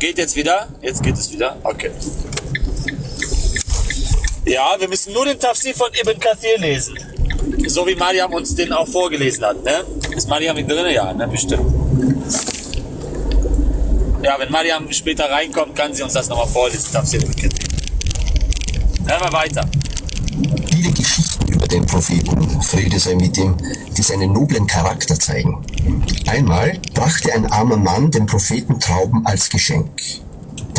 Geht jetzt wieder? Jetzt geht es wieder? Okay. Ja, wir müssen nur den Tafsir von Ibn Kathir lesen. So wie Mariam uns den auch vorgelesen hat, ne? Ist Mariam mit drin? Ja, ne? Bestimmt. Ja, wenn Mariam später reinkommt, kann sie uns das nochmal vorlesen. Tafsir Ibn Kathir. Hören wir weiter. Viele Geschichten über den Propheten, Friede sei mit ihm, die seinen noblen Charakter zeigen. Einmal brachte ein armer Mann dem Propheten Trauben als Geschenk.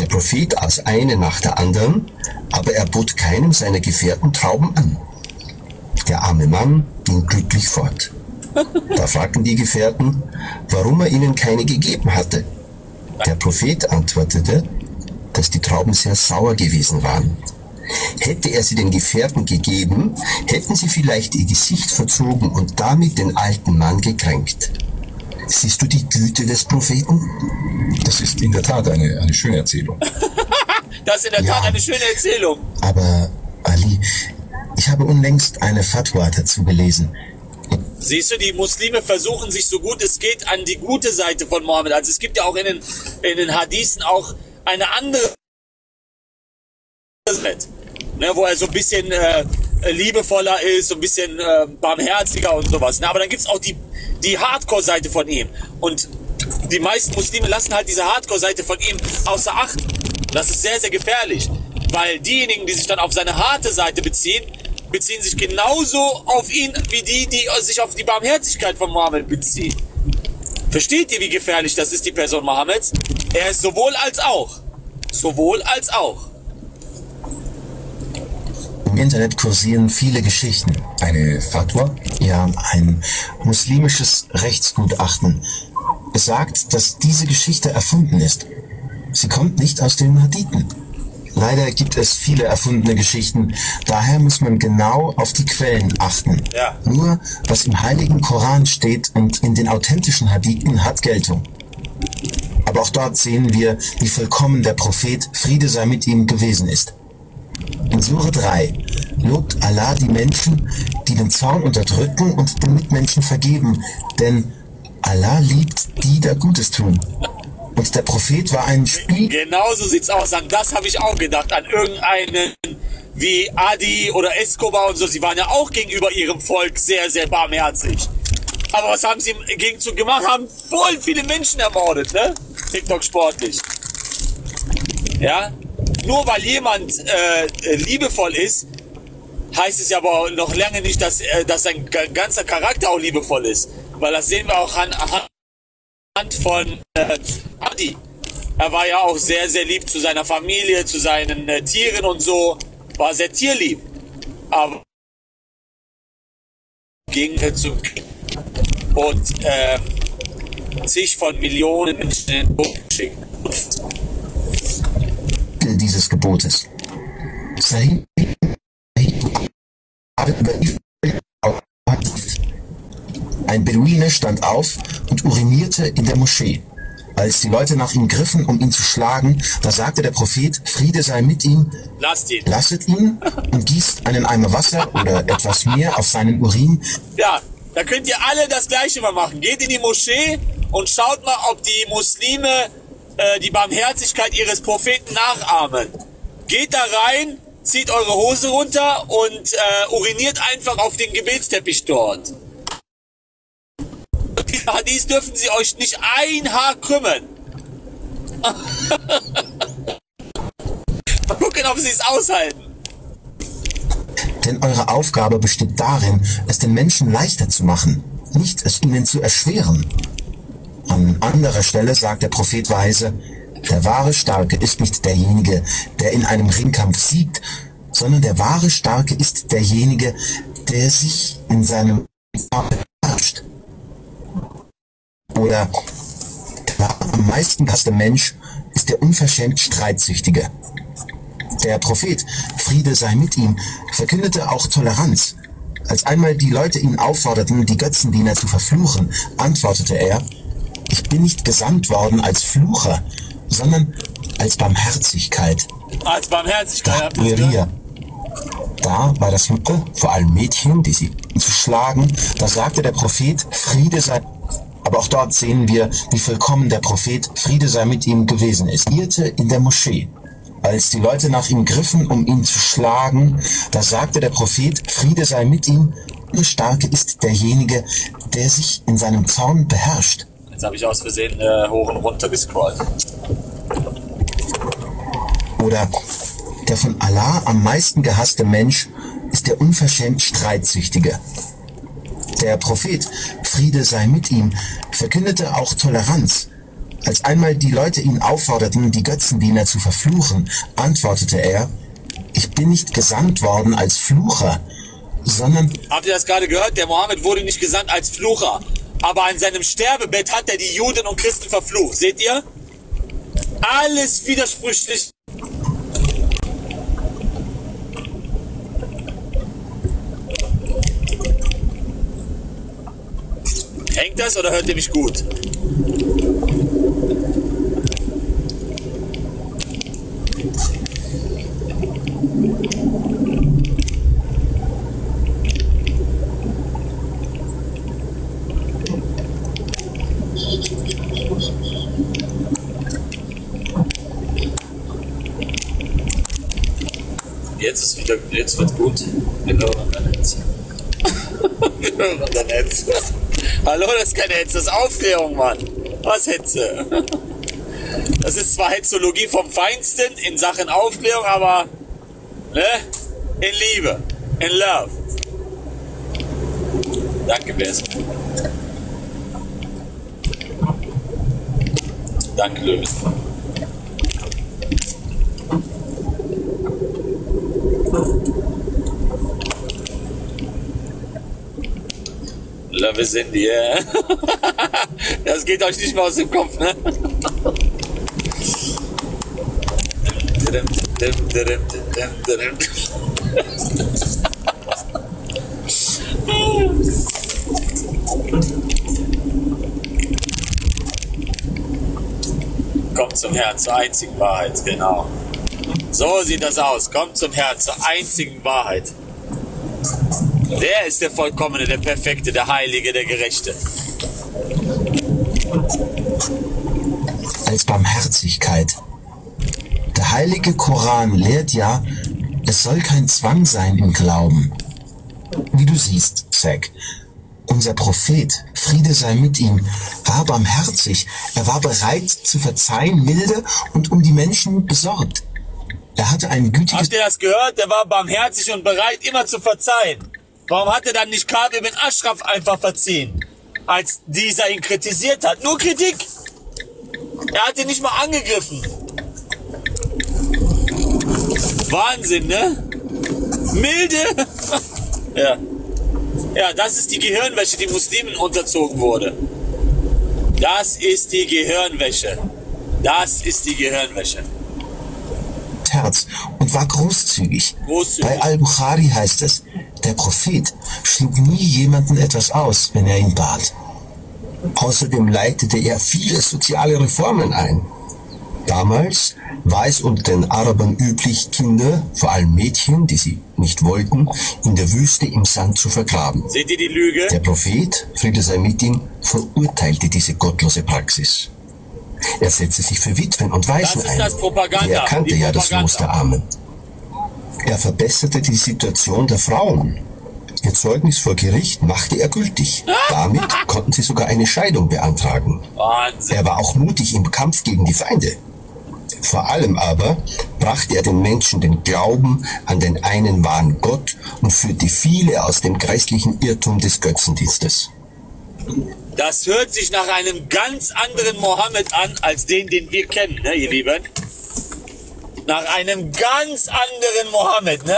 Der Prophet aß eine nach der anderen, aber er bot keinem seiner Gefährten Trauben an. Der arme Mann ging glücklich fort. Da fragten die Gefährten, warum er ihnen keine gegeben hatte. Der Prophet antwortete, dass die Trauben sehr sauer gewesen waren. Hätte er sie den Gefährten gegeben, hätten sie vielleicht ihr Gesicht verzogen und damit den alten Mann gekränkt. Siehst du die Güte des Propheten? Das ist in der Tat eine schöne Erzählung. Das ist in der Tat eine schöne Erzählung. Aber, Ali, ich habe unlängst eine Fatwa dazu gelesen. Siehst du, die Muslime versuchen sich so gut es geht an die gute Seite von Mohammed. Also es gibt ja auch in den Hadithen auch eine andere, ne, wo er so ein bisschen liebevoller ist, so ein bisschen barmherziger und sowas. Ne? Aber dann gibt es auch die Hardcore-Seite von ihm. Und die meisten Muslime lassen halt diese Hardcore-Seite von ihm außer Acht. Das ist sehr, sehr gefährlich. Weil diejenigen, die sich dann auf seine harte Seite beziehen, beziehen sich genauso auf ihn, wie die, die sich auf die Barmherzigkeit von Mohammed beziehen. Versteht ihr, wie gefährlich das ist, die Person Mohammeds? Er ist sowohl als auch. Sowohl als auch. Im Internet kursieren viele Geschichten. Eine Fatwa? Ja, ein muslimisches Rechtsgutachten. Es sagt, dass diese Geschichte erfunden ist. Sie kommt nicht aus den Hadithen. Leider gibt es viele erfundene Geschichten. Daher muss man genau auf die Quellen achten. Ja. Nur, was im Heiligen Koran steht und in den authentischen Hadithen, hat Geltung. Aber auch dort sehen wir, wie vollkommen der Prophet, Friede sei mit ihm, gewesen ist. In Surah 3 lobt Allah die Menschen, die den Zorn unterdrücken und den Mitmenschen vergeben, denn Allah liebt die, die Gutes tun. Und der Prophet war ein Spiegel. Genauso sieht's aus. An das habe ich auch gedacht. An irgendeinen wie Adi oder Escobar und so. Sie waren ja auch gegenüber ihrem Volk sehr, sehr barmherzig. Aber was haben sie im Gegenzug gemacht? Haben voll viele Menschen ermordet, ne? TikTok sportlich. Ja? Nur weil jemand liebevoll ist, heißt es ja aber noch lange nicht, dass sein ganzer Charakter auch liebevoll ist. Weil das sehen wir auch anhand von Adi. Er war ja auch sehr, sehr lieb zu seiner Familie, zu seinen Tieren und so. War sehr tierlieb. Aber ging dazu. Und sich von Millionen Menschen in den Tod geschickt. Dieses Gebotes. Sahih Ein Beduine stand auf und urinierte in der Moschee. Als die Leute nach ihm griffen, um ihn zu schlagen, da sagte der Prophet, Friede sei mit ihm, lasset ihn und gießt einen Eimer Wasser oder etwas mehr auf seinen Urin. Ja, da könnt ihr alle das Gleiche mal machen. Geht in die Moschee und schaut mal, ob die Muslime die Barmherzigkeit ihres Propheten nachahmen. Geht da rein, zieht eure Hose runter und uriniert einfach auf den Gebetsteppich dort. Diese Hadith dürfen sie euch nicht ein Haar krümmen. Mal gucken, ob sie es aushalten. Denn eure Aufgabe besteht darin, es den Menschen leichter zu machen, nicht es ihnen zu erschweren. An anderer Stelle sagt der Prophet weise, der wahre Starke ist nicht derjenige, der in einem Ringkampf siegt, sondern der wahre Starke ist derjenige, der sich in seinem Körper beherrscht. Oder der am meisten gehasste Mensch ist der unverschämt Streitsüchtige. Der Prophet, Friede sei mit ihm, verkündete auch Toleranz. Als einmal die Leute ihn aufforderten, die Götzendiener zu verfluchen, antwortete er, ich bin nicht gesandt worden als Flucher, sondern als Barmherzigkeit. Als Barmherzigkeit? Da war das Lütte, vor allem Mädchen, die sie zu schlagen. Da sagte der Prophet, Friede sei... Aber auch dort sehen wir, wie vollkommen der Prophet, Friede sei mit ihm, gewesen ist. Er irrte in der Moschee. Als die Leute nach ihm griffen, um ihn zu schlagen, da sagte der Prophet, Friede sei mit ihm, der Starke ist derjenige, der sich in seinem Zaun beherrscht. Jetzt habe ich aus Versehen hoch und runter gescrollt. Oder der von Allah am meisten gehasste Mensch ist der unverschämt Streitsüchtige. Der Prophet, Friede sei mit ihm, verkündete auch Toleranz. Als einmal die Leute ihn aufforderten, die Götzendiener zu verfluchen, antwortete er, ich bin nicht gesandt worden als Flucher, sondern... Habt ihr das gerade gehört? Der Mohammed wurde nicht gesandt als Flucher, aber an seinem Sterbebett hat er die Juden und Christen verflucht. Seht ihr? Alles widersprüchlich. Hängt das oder hört ihr mich gut? Jetzt ist wieder, jetzt wird gut. Wir hören dein Netz. Wir hören dein Netz. Hallo, das ist kein Hetze, das ist Aufklärung, Mann. Was Hetze? Das ist zwar Hetzologie vom Feinsten in Sachen Aufklärung, aber ne? In Liebe, in Love. Danke, Bess. Danke, Löwen. Love is in the air. Das geht euch nicht mehr aus dem Kopf, ne? Kommt zum Herrn, zur einzigen Wahrheit, genau. So sieht das aus. Kommt zum Herrn, zur einzigen Wahrheit. Der ist der Vollkommene, der Perfekte, der Heilige, der Gerechte. Als Barmherzigkeit. Der heilige Koran lehrt ja, es soll kein Zwang sein im Glauben. Wie du siehst, Zack, unser Prophet, Friede sei mit ihm, war barmherzig. Er war bereit zu verzeihen, milde und um die Menschen besorgt. Er hatte ein gütiges... Habt ihr das gehört? Er war barmherzig und bereit, immer zu verzeihen. Warum hat er dann nicht Ka'b ibn Ashraf einfach verziehen, als dieser ihn kritisiert hat? Nur Kritik. Er hat ihn nicht mal angegriffen. Wahnsinn, ne? Milde. Ja. Ja, das ist die Gehirnwäsche, die Muslimen unterzogen wurde. Das ist die Gehirnwäsche. Das ist die Gehirnwäsche. Herz und war großzügig. Bei Al-Bukhari heißt es, der Prophet schlug nie jemanden etwas aus, wenn er ihn bat. Außerdem leitete er viele soziale Reformen ein. Damals war es unter den Arabern üblich, Kinder, vor allem Mädchen, die sie nicht wollten, in der Wüste im Sand zu vergraben. Seht ihr die Lüge? Der Prophet, Friede sei mit ihm, verurteilte diese gottlose Praxis. Er setzte sich für Witwen und Waisen ein. Er erkannte ja das Los der Armen. Er verbesserte die Situation der Frauen. Ihr Zeugnis vor Gericht machte er gültig. Damit konnten sie sogar eine Scheidung beantragen. Wahnsinn. Er war auch mutig im Kampf gegen die Feinde. Vor allem aber brachte er den Menschen den Glauben an den einen wahren Gott und führte viele aus dem grässlichen Irrtum des Götzendienstes. Das hört sich nach einem ganz anderen Mohammed an, als den, den wir kennen, ne, ihr Lieben? Nach einem ganz anderen Mohammed, ne?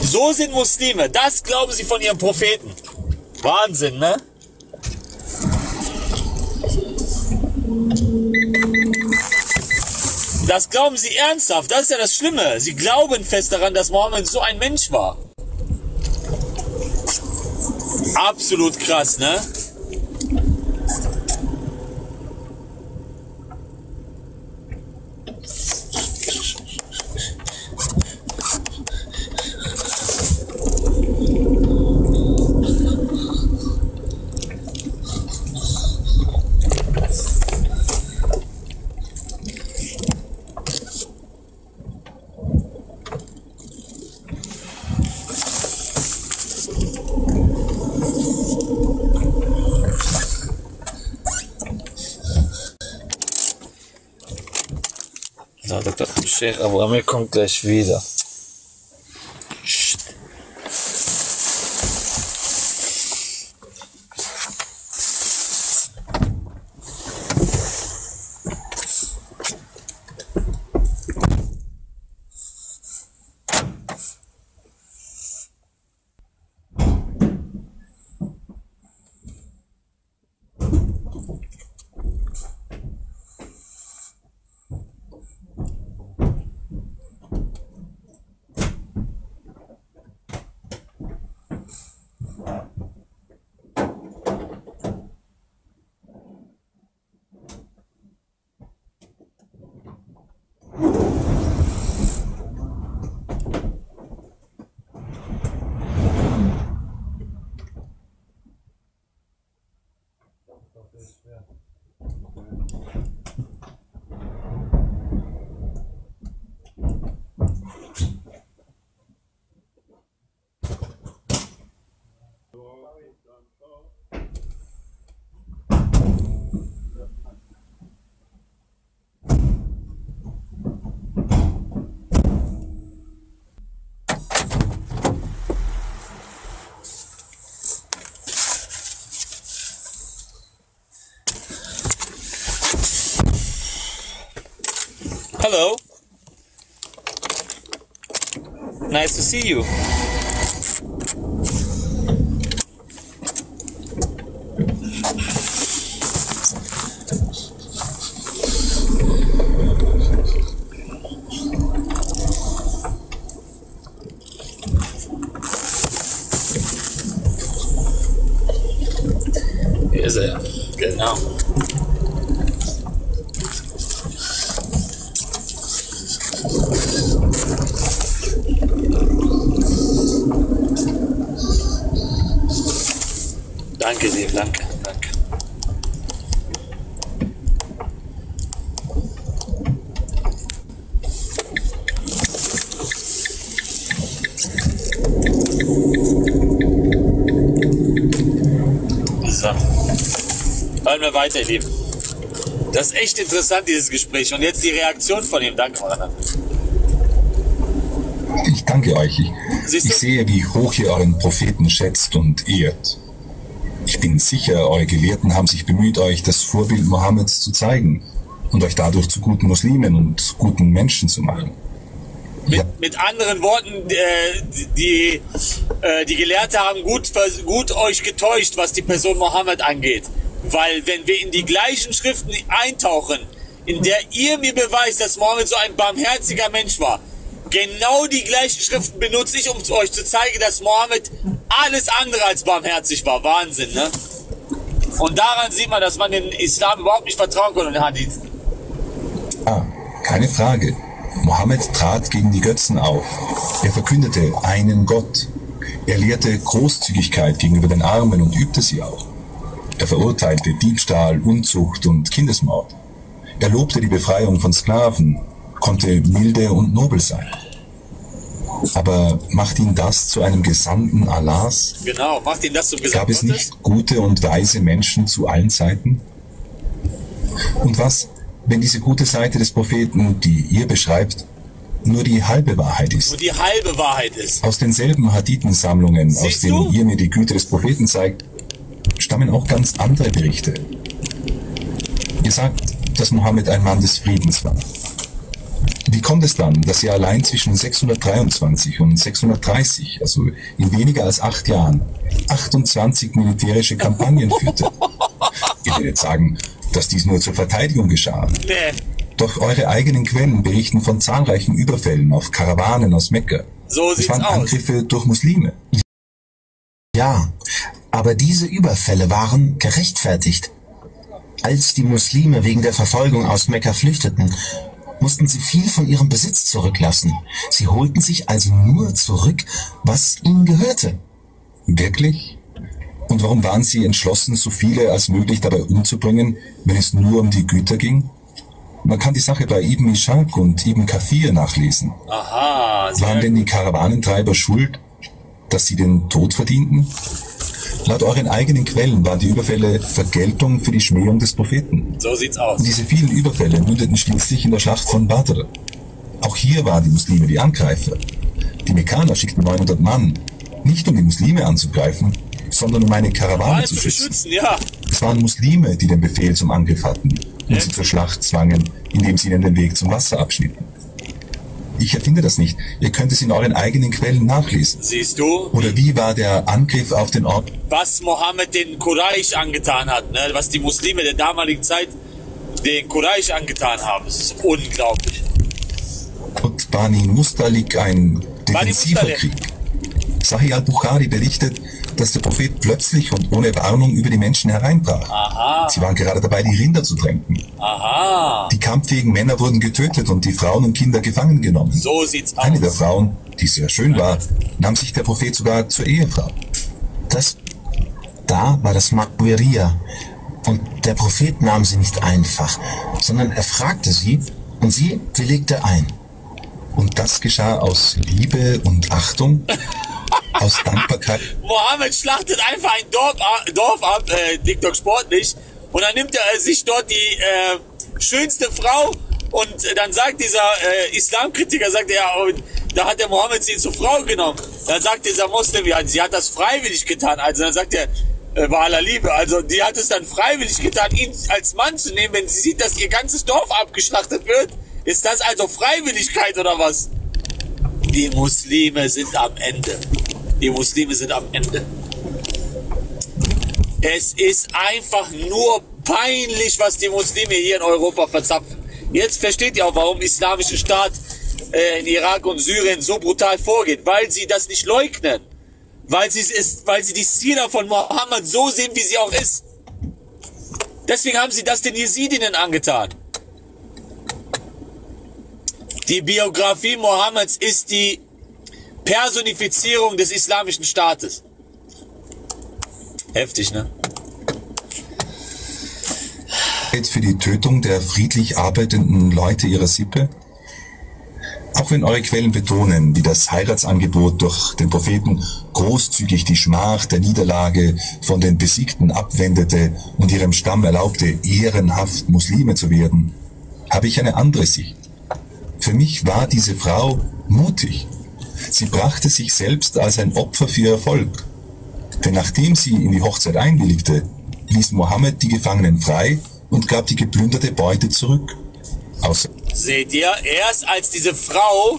So sind Muslime, das glauben sie von ihren Propheten. Wahnsinn, ne? Das glauben sie ernsthaft, das ist ja das Schlimme. Sie glauben fest daran, dass Mohammed so ein Mensch war. Absolut krass, ne? gerade dachten, Sheikh Abrami kommt gleich wieder. Hello. Nice to see you. Hier ist er. Genau. Danke dir, danke, danke. So, hören wir weiter, ihr Lieben. Das ist echt interessant, dieses Gespräch. Und jetzt die Reaktion von ihm. Danke, Mann. Ich danke euch. Ich sehe, wie hoch ihr euren Propheten schätzt und ehrt. Ich bin sicher, eure Gelehrten haben sich bemüht, euch das Vorbild Mohammeds zu zeigen und euch dadurch zu guten Muslimen und guten Menschen zu machen. Mit anderen Worten, die Gelehrten haben gut euch getäuscht, was die Person Mohammed angeht. Weil wenn wir in die gleichen Schriften eintauchen, in der ihr mir beweist, dass Mohammed so ein barmherziger Mensch war, genau die gleichen Schriften benutze ich, um euch zu zeigen, dass Mohammed alles andere als barmherzig war. Wahnsinn, ne? Und daran sieht man, dass man den Islam überhaupt nicht vertrauen kann und den Hadith. Ah, keine Frage. Mohammed trat gegen die Götzen auf. Er verkündete einen Gott. Er lehrte Großzügigkeit gegenüber den Armen und übte sie auch. Er verurteilte Diebstahl, Unzucht und Kindesmord. Er lobte die Befreiung von Sklaven, konnte milde und nobel sein. Aber macht ihn das zu einem Gesandten Allahs? Genau, macht ihn das zum Gesandten. Gab es nicht gute und weise Menschen zu allen Zeiten? Und was, wenn diese gute Seite des Propheten, die ihr beschreibt, nur die halbe Wahrheit ist? Nur die halbe Wahrheit ist. Aus denselben Hadithensammlungen, aus denen ihr mir die Güte des Propheten zeigt, stammen auch ganz andere Berichte. Ihr sagt, dass Mohammed ein Mann des Friedens war. Wie kommt es dann, dass er allein zwischen 623 und 630, also in weniger als 8 Jahren, 28 militärische Kampagnen führte? Ihr werdet sagen, dass dies nur zur Verteidigung geschah. Nee. Doch eure eigenen Quellen berichten von zahlreichen Überfällen auf Karawanen aus Mekka. So sieht's aus. Es waren Angriffe durch Muslime. Ja, aber diese Überfälle waren gerechtfertigt. Als die Muslime wegen der Verfolgung aus Mekka flüchteten, mussten sie viel von ihrem Besitz zurücklassen. Sie holten sich also nur zurück, was ihnen gehörte. Wirklich? Und warum waren sie entschlossen, so viele als möglich dabei umzubringen, wenn es nur um die Güter ging? Man kann die Sache bei Ibn Ishaq und Ibn Kathir nachlesen. Aha, waren denn die Karawanentreiber schuld, dass sie den Tod verdienten? Laut euren eigenen Quellen waren die Überfälle Vergeltung für die Schmähung des Propheten. So sieht's aus. Und diese vielen Überfälle mündeten schließlich in der Schlacht von Badr, Auch hier waren die Muslime die Angreifer. Die Mekkaner schickten 900 Mann, nicht um die Muslime anzugreifen, sondern um eine Karawane zu schützen. Ja. Es waren Muslime, die den Befehl zum Angriff hatten und sie zur Schlacht zwangen, indem sie ihnen den Weg zum Wasser abschnitten. Ich erfinde das nicht. Ihr könnt es in euren eigenen Quellen nachlesen. Siehst du? Oder wie war der Angriff auf den Ort? Was Mohammed den Quraysh angetan hat, ne? Was die Muslime der damaligen Zeit den Quraysh angetan haben. Das ist unglaublich. Und Bani Mustalik, ein defensiver Krieg. Sahih al-Bukhari berichtet, dass der Prophet plötzlich und ohne Warnung über die Menschen hereinbrach. Aha. Sie waren gerade dabei, die Rinder zu tränken. Aha. Die kampffähigen Männer wurden getötet und die Frauen und Kinder gefangen genommen. So sieht's aus. Eine der Frauen, die sehr schön war, nahm sich der Prophet sogar zur Ehefrau. Da war das Maqberiya. Und der Prophet nahm sie nicht einfach, sondern er fragte sie und sie willigte ein. Und das geschah aus Liebe und Achtung. Aus Dankbarkeit. Mohammed schlachtet einfach ein Dorf ab, TikTok sportlich, und dann nimmt er sich dort die schönste Frau und dann sagt dieser Islamkritiker, sagt er, ja, da hat der Mohammed sie zur Frau genommen. Dann sagt dieser Muslim, ja, sie hat das freiwillig getan. Also dann sagt er, bei aller Liebe, also die hat es dann freiwillig getan, ihn als Mann zu nehmen, wenn sie sieht, dass ihr ganzes Dorf abgeschlachtet wird. Ist das also Freiwilligkeit oder was? Die Muslime sind am Ende. Die Muslime sind am Ende. Es ist einfach nur peinlich, was die Muslime hier in Europa verzapfen. Jetzt versteht ihr auch, warum der Islamische Staat in Irak und Syrien so brutal vorgeht. Weil sie das nicht leugnen. Weil sie die Sira von Mohammed so sehen, wie sie auch ist. Deswegen haben sie das den Jesidinnen angetan. Die Biografie Mohammeds ist die Personifizierung des Islamischen Staates. Heftig, ne? Für die Tötung der friedlich arbeitenden Leute ihrer Sippe? Auch wenn eure Quellen betonen, wie das Heiratsangebot durch den Propheten großzügig die Schmach der Niederlage von den Besiegten abwendete und ihrem Stamm erlaubte, ehrenhaft Muslime zu werden, habe ich eine andere Sicht. Für mich war diese Frau mutig. Sie brachte sich selbst als ein Opfer für ihr Volk. Denn nachdem sie in die Hochzeit einwilligte, ließ Mohammed die Gefangenen frei und gab die geplünderte Beute zurück. Seht ihr, erst als diese Frau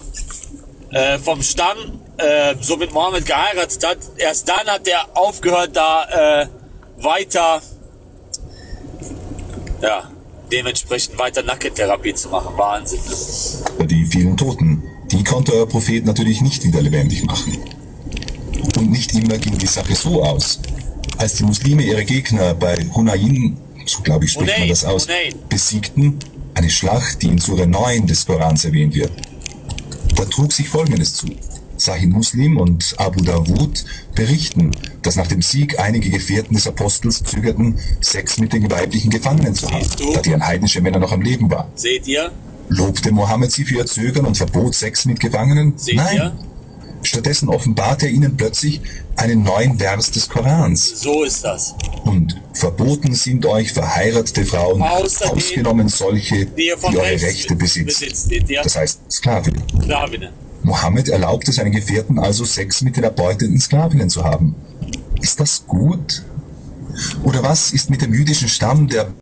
vom Stamm so mit Mohammed geheiratet hat, erst dann hat er aufgehört, da weiter, ja, dementsprechend weiter Nackentherapie zu machen. Wahnsinn. Die vielen Toten, die konnte euer Prophet natürlich nicht wieder lebendig machen. Und nicht immer ging die Sache so aus. Als die Muslime ihre Gegner bei Hunayn, so glaube ich spricht man das aus, besiegten, eine Schlacht, die in Surah 9 des Korans erwähnt wird. Da trug sich Folgendes zu. Sahih Muslim und Abu Dawud berichten, dass nach dem Sieg einige Gefährten des Apostels zögerten, Sex mit den weiblichen Gefangenen zu haben, da deren heidnische Männer noch am Leben waren. Seht ihr? Lobte Mohammed sie für ihr Zögern und verbot Sex mit Gefangenen? Seht Nein. Ihr? Stattdessen offenbarte er ihnen plötzlich einen neuen Vers des Korans. So ist das. Und verboten sind euch verheiratete Frauen, ausgenommen solche, die eure Rechte besitzt. Das heißt Sklavinnen. Mohammed erlaubte seinen Gefährten also Sex mit den erbeuteten Sklavinnen zu haben. Ist das gut? Oder was ist mit dem jüdischen Stamm der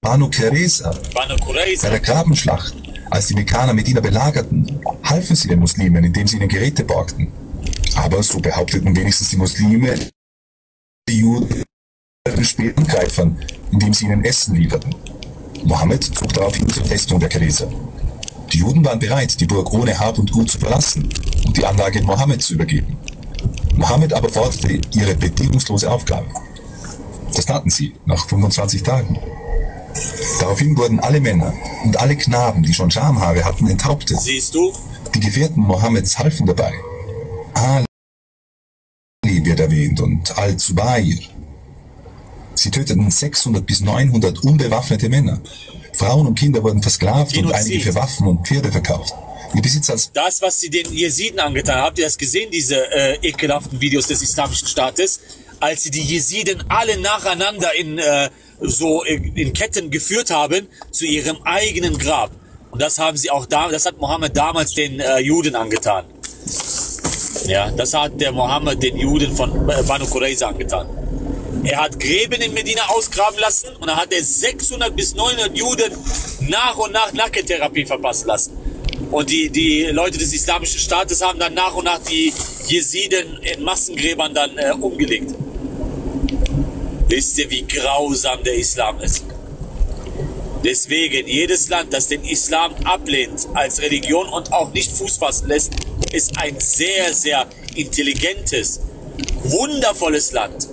Banu Qurayza? Bei der Grabenschlacht, als die Mekkaner Medina belagerten, halfen sie den Muslimen, indem sie ihnen Geräte borgten. Aber so behaupteten wenigstens die Muslime, die Juden späten Greifern, indem sie ihnen Essen lieferten. Mohammed zog daraufhin zur Festung der Qurayza. Die Juden waren bereit, die Burg ohne Hab und Gut zu verlassen und die Anlage Mohammed zu übergeben. Mohammed aber forderte ihre bedingungslose Aufgabe. Das taten sie nach 25 Tagen. Daraufhin wurden alle Männer und alle Knaben, die schon Schamhaare hatten, enthauptet. Siehst du? Die Gefährten Mohammeds halfen dabei. Ali wird erwähnt und Al-Zubair. Sie töteten 600 bis 900 unbewaffnete Männer. Frauen und Kinder wurden versklavt und einige für Waffen und Pferde verkauft. Die Besitzer das, was sie den Jesiden angetan haben, habt ihr das gesehen, diese ekelhaften Videos des Islamischen Staates? Als sie die Jesiden alle nacheinander in Ketten geführt haben zu ihrem eigenen Grab. Und das haben sie auch das hat Mohammed damals den Juden angetan. Ja, das hat der Mohammed den Juden von Banu Qurayza angetan. Er hat Gräben in Medina ausgraben lassen und dann hat er 600 bis 900 Juden nach und nach Nackentherapie verpassen lassen. Und die Leute des Islamischen Staates haben dann nach und nach die Jesiden in Massengräbern dann umgelegt. Wisst ihr, wie grausam der Islam ist? Deswegen, jedes Land, das den Islam ablehnt als Religion und auch nicht Fuß fassen lässt, ist ein sehr, sehr intelligentes, wundervolles Land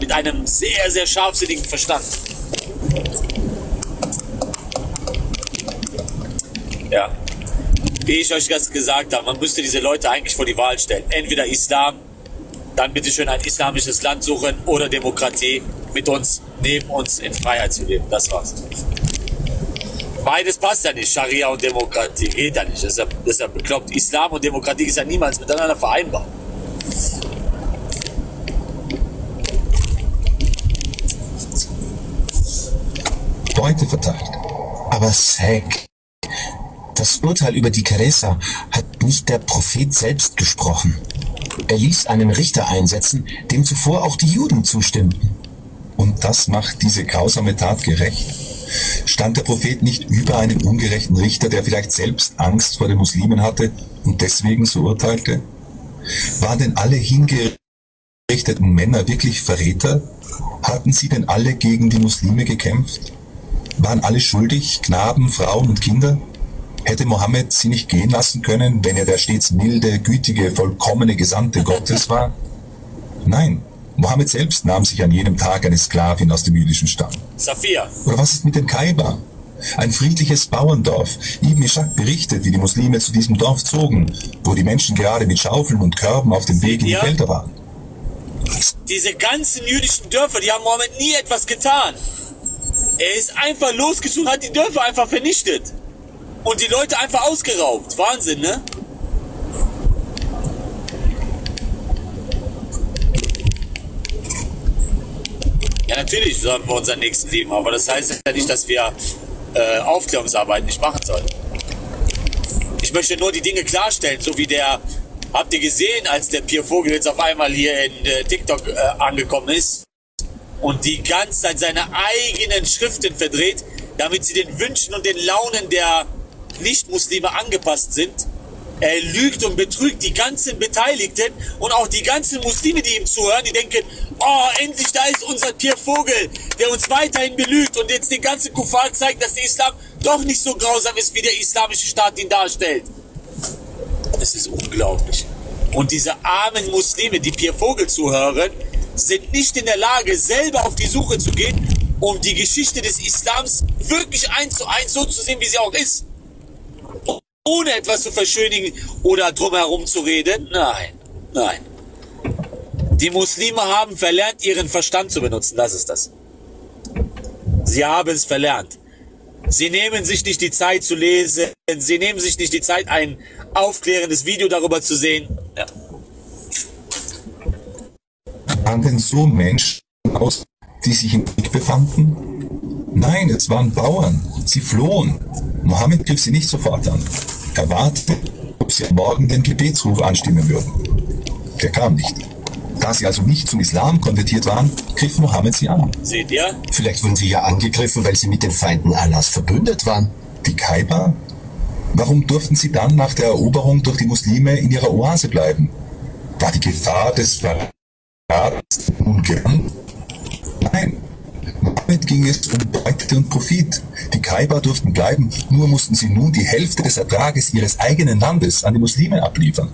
mit einem sehr, sehr scharfsinnigen Verstand. Ja, wie ich euch das gesagt habe, man müsste diese Leute eigentlich vor die Wahl stellen. Entweder Islam, dann bitte schön ein islamisches Land suchen, oder Demokratie, mit uns, neben uns in Freiheit zu leben. Das war's. Beides passt ja nicht, Scharia und Demokratie. Geht ja nicht. Deshalb bekloppt. Islam und Demokratie ist ja niemals miteinander vereinbar. Leute verteilt. Aber Sack. Das Urteil über die Karesa hat nicht der Prophet selbst gesprochen. Er ließ einen Richter einsetzen, dem zuvor auch die Juden zustimmten. Und das macht diese grausame Tat gerecht. Stand der Prophet nicht über einem ungerechten Richter, der vielleicht selbst Angst vor den Muslimen hatte und deswegen so urteilte? Waren denn alle hingerichteten Männer wirklich Verräter? Hatten sie denn alle gegen die Muslime gekämpft? Waren alle schuldig, Knaben, Frauen und Kinder? Hätte Mohammed sie nicht gehen lassen können, wenn er der stets milde, gütige, vollkommene Gesandte Gottes war? Nein. Mohammed selbst nahm sich an jedem Tag eine Sklavin aus dem jüdischen Stamm. Safia. Oder was ist mit dem Kaiba? Ein friedliches Bauerndorf. Ibn Ishaq berichtet, wie die Muslime zu diesem Dorf zogen, wo die Menschen gerade mit Schaufeln und Körben auf dem Weg in die Felder waren. Diese ganzen jüdischen Dörfer, die haben Mohammed nie etwas getan. Er ist einfach losgezogen, hat die Dörfer einfach vernichtet. Und die Leute einfach ausgeraubt. Wahnsinn, ne? Ja, natürlich sollten wir unseren Nächsten lieben, aber das heißt ja nicht, dass wir Aufklärungsarbeit nicht machen sollen. Ich möchte nur die Dinge klarstellen, so wie der, habt ihr gesehen, als der Pierre Vogel jetzt auf einmal hier in TikTok angekommen ist und die ganze Zeit seine eigenen Schriften verdreht, damit sie den Wünschen und den Launen der Nicht-Muslime angepasst sind. Er lügt und betrügt die ganzen Beteiligten und auch die ganzen Muslime, die ihm zuhören, die denken, oh, endlich, da ist unser Tiervogel, der uns weiterhin belügt und jetzt den ganzen Kuffar zeigt, dass der Islam doch nicht so grausam ist, wie der islamische Staat ihn darstellt. Es ist unglaublich. Und diese armen Muslime, die Tiervogel zuhören, sind nicht in der Lage, selber auf die Suche zu gehen, um die Geschichte des Islams wirklich 1:1 so zu sehen, wie sie auch ist. Ohne etwas zu verschönigen oder drumherum zu reden. Nein, nein. Die Muslime haben verlernt, ihren Verstand zu benutzen. Das ist das. Sie haben es verlernt. Sie nehmen sich nicht die Zeit zu lesen. Sie nehmen sich nicht die Zeit, ein aufklärendes Video darüber zu sehen. Ja. Waren denn so Menschen aus, die sich im Krieg befanden? Nein, es waren Bauern. Sie flohen. Mohammed griff sie nicht sofort an. Er wartete, ob sie am Morgen den Gebetsruf anstimmen würden. Der kam nicht. Da sie also nicht zum Islam konvertiert waren, griff Mohammed sie an. Seht ihr? Vielleicht wurden sie ja angegriffen, weil sie mit den Feinden Allahs verbündet waren. Die Kaiba? Warum durften sie dann nach der Eroberung durch die Muslime in ihrer Oase bleiben? War die Gefahr des Verrats ungern? Nein. Damit ging es um Beute und Profit. Die Kaiba durften bleiben, nur mussten sie nun die Hälfte des Ertrages ihres eigenen Landes an die Muslime abliefern.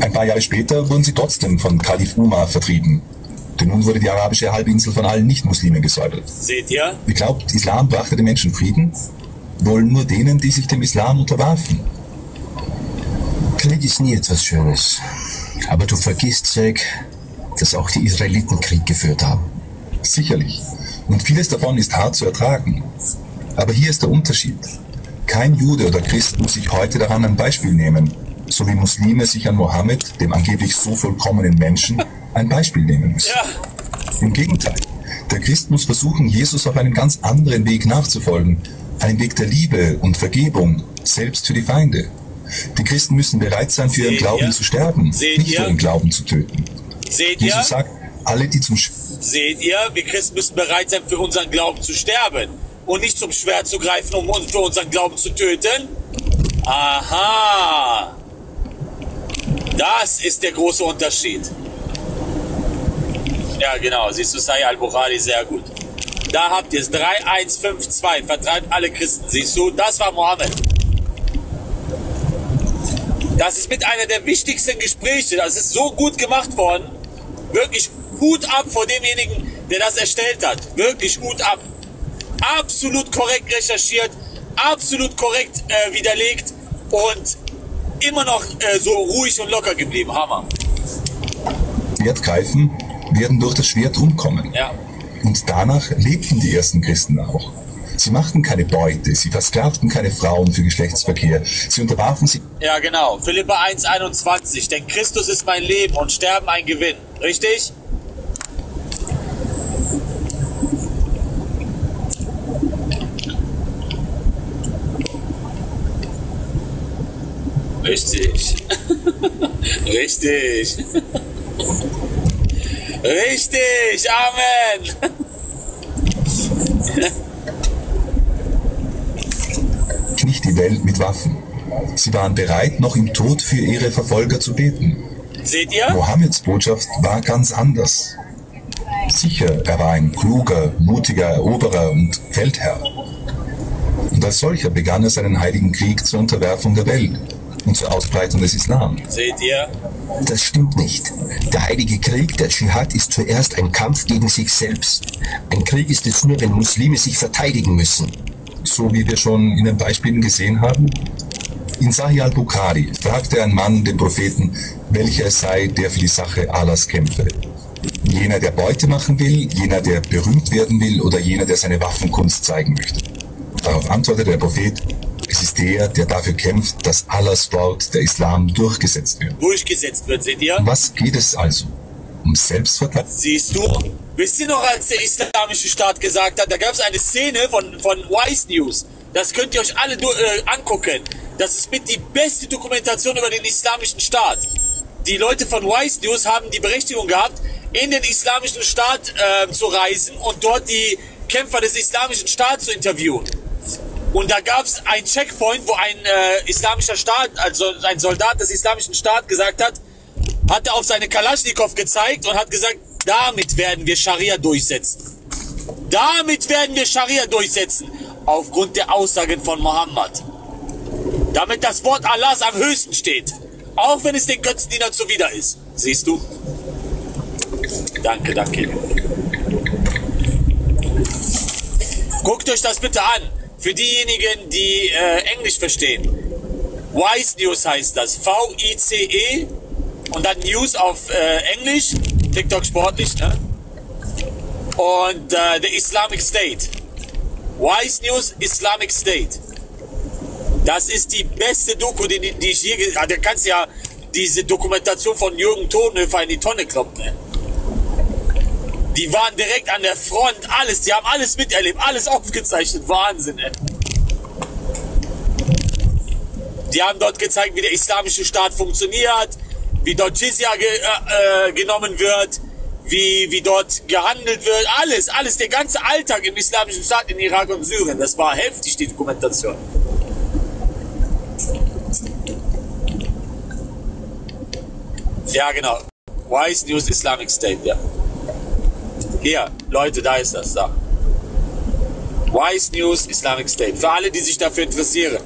Ein paar Jahre später wurden sie trotzdem von Kalif Umar vertrieben. Denn nun wurde die arabische Halbinsel von allen Nicht-Muslimen gesäubert. Seht ihr? Ihr glaubt, Islam brachte den Menschen Frieden? Wohl nur denen, die sich dem Islam unterwarfen. Krieg ist nie etwas Schönes. Aber du vergisst, Zack, dass auch die Israeliten Krieg geführt haben. Sicherlich. Und vieles davon ist hart zu ertragen. Aber hier ist der Unterschied. Kein Jude oder Christ muss sich heute daran ein Beispiel nehmen, so wie Muslime sich an Mohammed, dem angeblich so vollkommenen Menschen, ein Beispiel nehmen müssen. Ja. Im Gegenteil, der Christ muss versuchen, Jesus auf einem ganz anderen Weg nachzufolgen ein Weg der Liebe und Vergebung, selbst für die Feinde. Die Christen müssen bereit sein, für ihren Glauben zu sterben, nicht für ihren Glauben zu töten. Jesus sagt, alle, die zum wir Christen müssen bereit sein, für unseren Glauben zu sterben und nicht zum Schwert zu greifen, um für unseren Glauben zu töten. Aha! Das ist der große Unterschied. Ja, genau, siehst du, Sahih al-Bukhari, sehr gut. Da habt ihr es, 3152, vertreibt alle Christen, siehst du, das war Mohammed. Das ist mit einer der wichtigsten Gespräche, das ist so gut gemacht worden. Wirklich Hut ab vor demjenigen, der das erstellt hat. Wirklich Hut ab. Absolut korrekt recherchiert, absolut korrekt widerlegt und immer noch so ruhig und locker geblieben. Hammer. Schwert greifen, werden durch das Schwert umkommen. Ja. Und danach lebten die ersten Christen auch. Sie machten keine Beute, sie versklavten keine Frauen für Geschlechtsverkehr, sie unterwarfen sich... Ja, genau. Philipper 1,21. Denn Christus ist mein Leben und Sterben ein Gewinn. Richtig? Richtig. Richtig. Richtig. Amen. Nicht die Welt mit Waffen. Sie waren bereit, noch im Tod für ihre Verfolger zu beten. Seht ihr? Mohammeds Botschaft war ganz anders. Sicher, er war ein kluger, mutiger Eroberer und Feldherr. Und als solcher begann er seinen heiligen Krieg zur Unterwerfung der Welt und zur Ausbreitung des Islam. Seht ihr? Das stimmt nicht. Der heilige Krieg, der Dschihad, ist zuerst ein Kampf gegen sich selbst. Ein Krieg ist es nur, wenn Muslime sich verteidigen müssen. So wie wir schon in den Beispielen gesehen haben. In Sahih al-Bukhari fragte ein Mann den Propheten, welcher es sei, der für die Sache Allahs kämpfe. Jener, der Beute machen will, jener, der berühmt werden will oder jener, der seine Waffenkunst zeigen möchte. Darauf antwortete der Prophet, es ist der, der dafür kämpft, dass Allahs Wort, der Islam, durchgesetzt wird. Durchgesetzt wird, seht ihr? Was geht es also? Um Selbstverteidigung? Siehst du? Wisst ihr noch, als der islamische Staat gesagt hat, da gab es eine Szene von Vice News. Das könnt ihr euch alle angucken. Das ist mit die beste Dokumentation über den islamischen Staat. Die Leute von Vice News haben die Berechtigung gehabt, in den islamischen Staat zu reisen und dort die Kämpfer des islamischen Staats zu interviewen. Und da gab es einen Checkpoint, wo ein islamischer Staat, also ein Soldat des islamischen Staats gesagt hat, hat er auf seine Kalaschnikow gezeigt und hat gesagt, damit werden wir Scharia durchsetzen. Damit werden wir Scharia durchsetzen. Aufgrund der Aussagen von Mohammed. Damit das Wort Allahs am höchsten steht. Auch wenn es den Götzendiener zuwider ist. Siehst du? Danke, danke. Guckt euch das bitte an. Für diejenigen, die Englisch verstehen. Vice News heißt das. V-I-C-E und dann News auf Englisch. TikTok sportlich, ne? Und the Islamic State. Vice News Islamic State. Das ist die beste Doku, die ich je gesehen habe. Da kannst du ja diese Dokumentation von Jürgen Tonhöfer in die Tonne kloppen. Ne? Die waren direkt an der Front, alles. Die haben alles miterlebt, alles aufgezeichnet. Wahnsinn, ey. Die haben dort gezeigt, wie der islamische Staat funktioniert. Wie dort Jizya genommen wird, wie dort gehandelt wird, alles, alles, der ganze Alltag im islamischen Staat in Irak und Syrien. Das war heftig, die Dokumentation. Ja, genau. Vice News Islamic State, ja. Hier, Leute, da ist das, da. Vice News Islamic State, für alle, die sich dafür interessieren.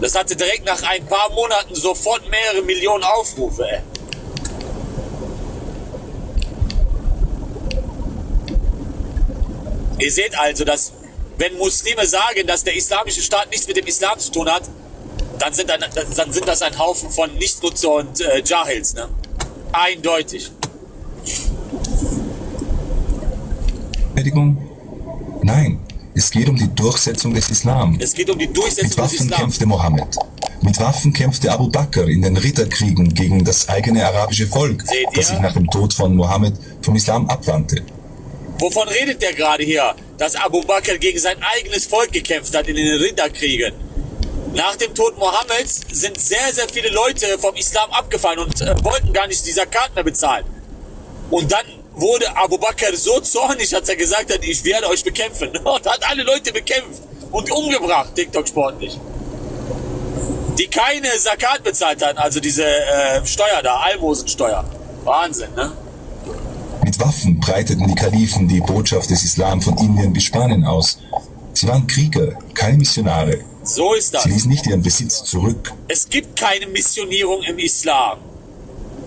Das hatte direkt nach ein paar Monaten sofort mehrere Millionen Aufrufe, ey. Ihr seht also, dass wenn Muslime sagen, dass der islamische Staat nichts mit dem Islam zu tun hat, dann sind das ein Haufen von Nichtsnutzer und Jahils, ne? Eindeutig. Entschuldigung? Nein. Es geht um die Durchsetzung des Islam. Es geht um die Durchsetzung des Islam. Mit Waffen kämpfte Mohammed. Mit Waffen kämpfte Abu Bakr in den Ritterkriegen gegen das eigene arabische Volk, das sich nach dem Tod von Mohammed vom Islam abwandte. Wovon redet der gerade hier? Dass Abu Bakr gegen sein eigenes Volk gekämpft hat in den Rinderkriegen. Nach dem Tod Mohammeds sind sehr, sehr viele Leute vom Islam abgefallen und wollten gar nicht die Zakat mehr bezahlen. Und dann wurde Abu Bakr so zornig, als er gesagt hat, ich werde euch bekämpfen. Und hat alle Leute bekämpft und umgebracht, TikTok sportlich. Die keine Zakat bezahlt hatten, also diese Steuer da, Almosensteuer. Wahnsinn, ne? Mit Waffen breiteten die Kalifen die Botschaft des Islam von Indien bis Spanien aus. Sie waren Krieger, keine Missionare. So ist das. Sie ließen nicht ihren Besitz zurück. Es gibt keine Missionierung im Islam.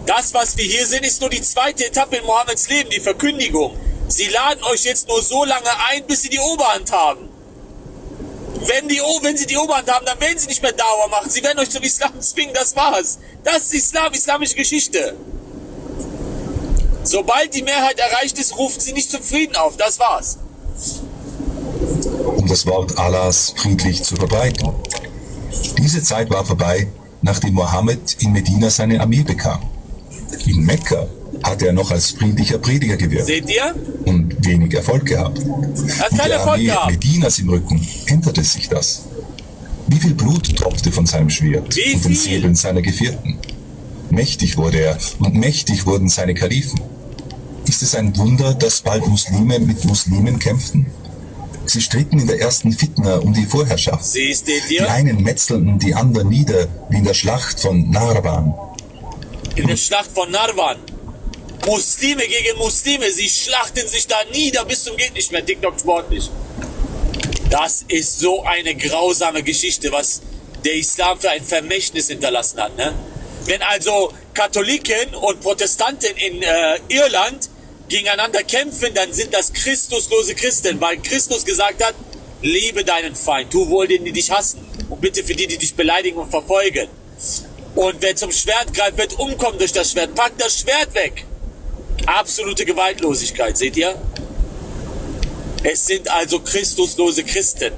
Das, was wir hier sehen, ist nur die zweite Etappe in Mohammeds Leben, die Verkündigung. Sie laden euch jetzt nur so lange ein, bis sie die Oberhand haben. Wenn sie die Oberhand haben, dann werden sie nicht mehr Dauer machen. Sie werden euch zum Islam zwingen, das war's. Das ist Islam, islamische Geschichte. Sobald die Mehrheit erreicht ist, rufen sie nicht zum Frieden auf. Das war's. Um das Wort Allahs friedlich zu verbreiten. Diese Zeit war vorbei, nachdem Mohammed in Medina seine Armee bekam. In Mekka hatte er noch als friedlicher Prediger gewirkt. Seht ihr? Und wenig Erfolg gehabt. Mit der Armee Medinas im Rücken änderte sich das. Wie viel Blut tropfte von seinem Schwert und den Säbeln seiner Gefährten? Mächtig wurde er und mächtig wurden seine Kalifen. Ist es ein Wunder, dass bald Muslime mit Muslimen kämpften? Sie stritten in der ersten Fitna um die Vorherrschaft. Die einen metzelten die anderen nieder, wie in der Schlacht von Nahrawan. In der Schlacht von Nahrawan. Muslime gegen Muslime, sie schlachten sich da nieder bis zum geht nicht mehr, TikTok sportlich. Das ist so eine grausame Geschichte, was der Islam für ein Vermächtnis hinterlassen hat, ne? Wenn also Katholiken und Protestanten in Irland gegeneinander kämpfen, dann sind das christuslose Christen, weil Christus gesagt hat, liebe deinen Feind, tu wohl denen, die dich hassen und bitte für die, die dich beleidigen und verfolgen. Und wer zum Schwert greift, wird umkommen durch das Schwert, packt das Schwert weg. Absolute Gewaltlosigkeit, seht ihr? Es sind also christuslose Christen.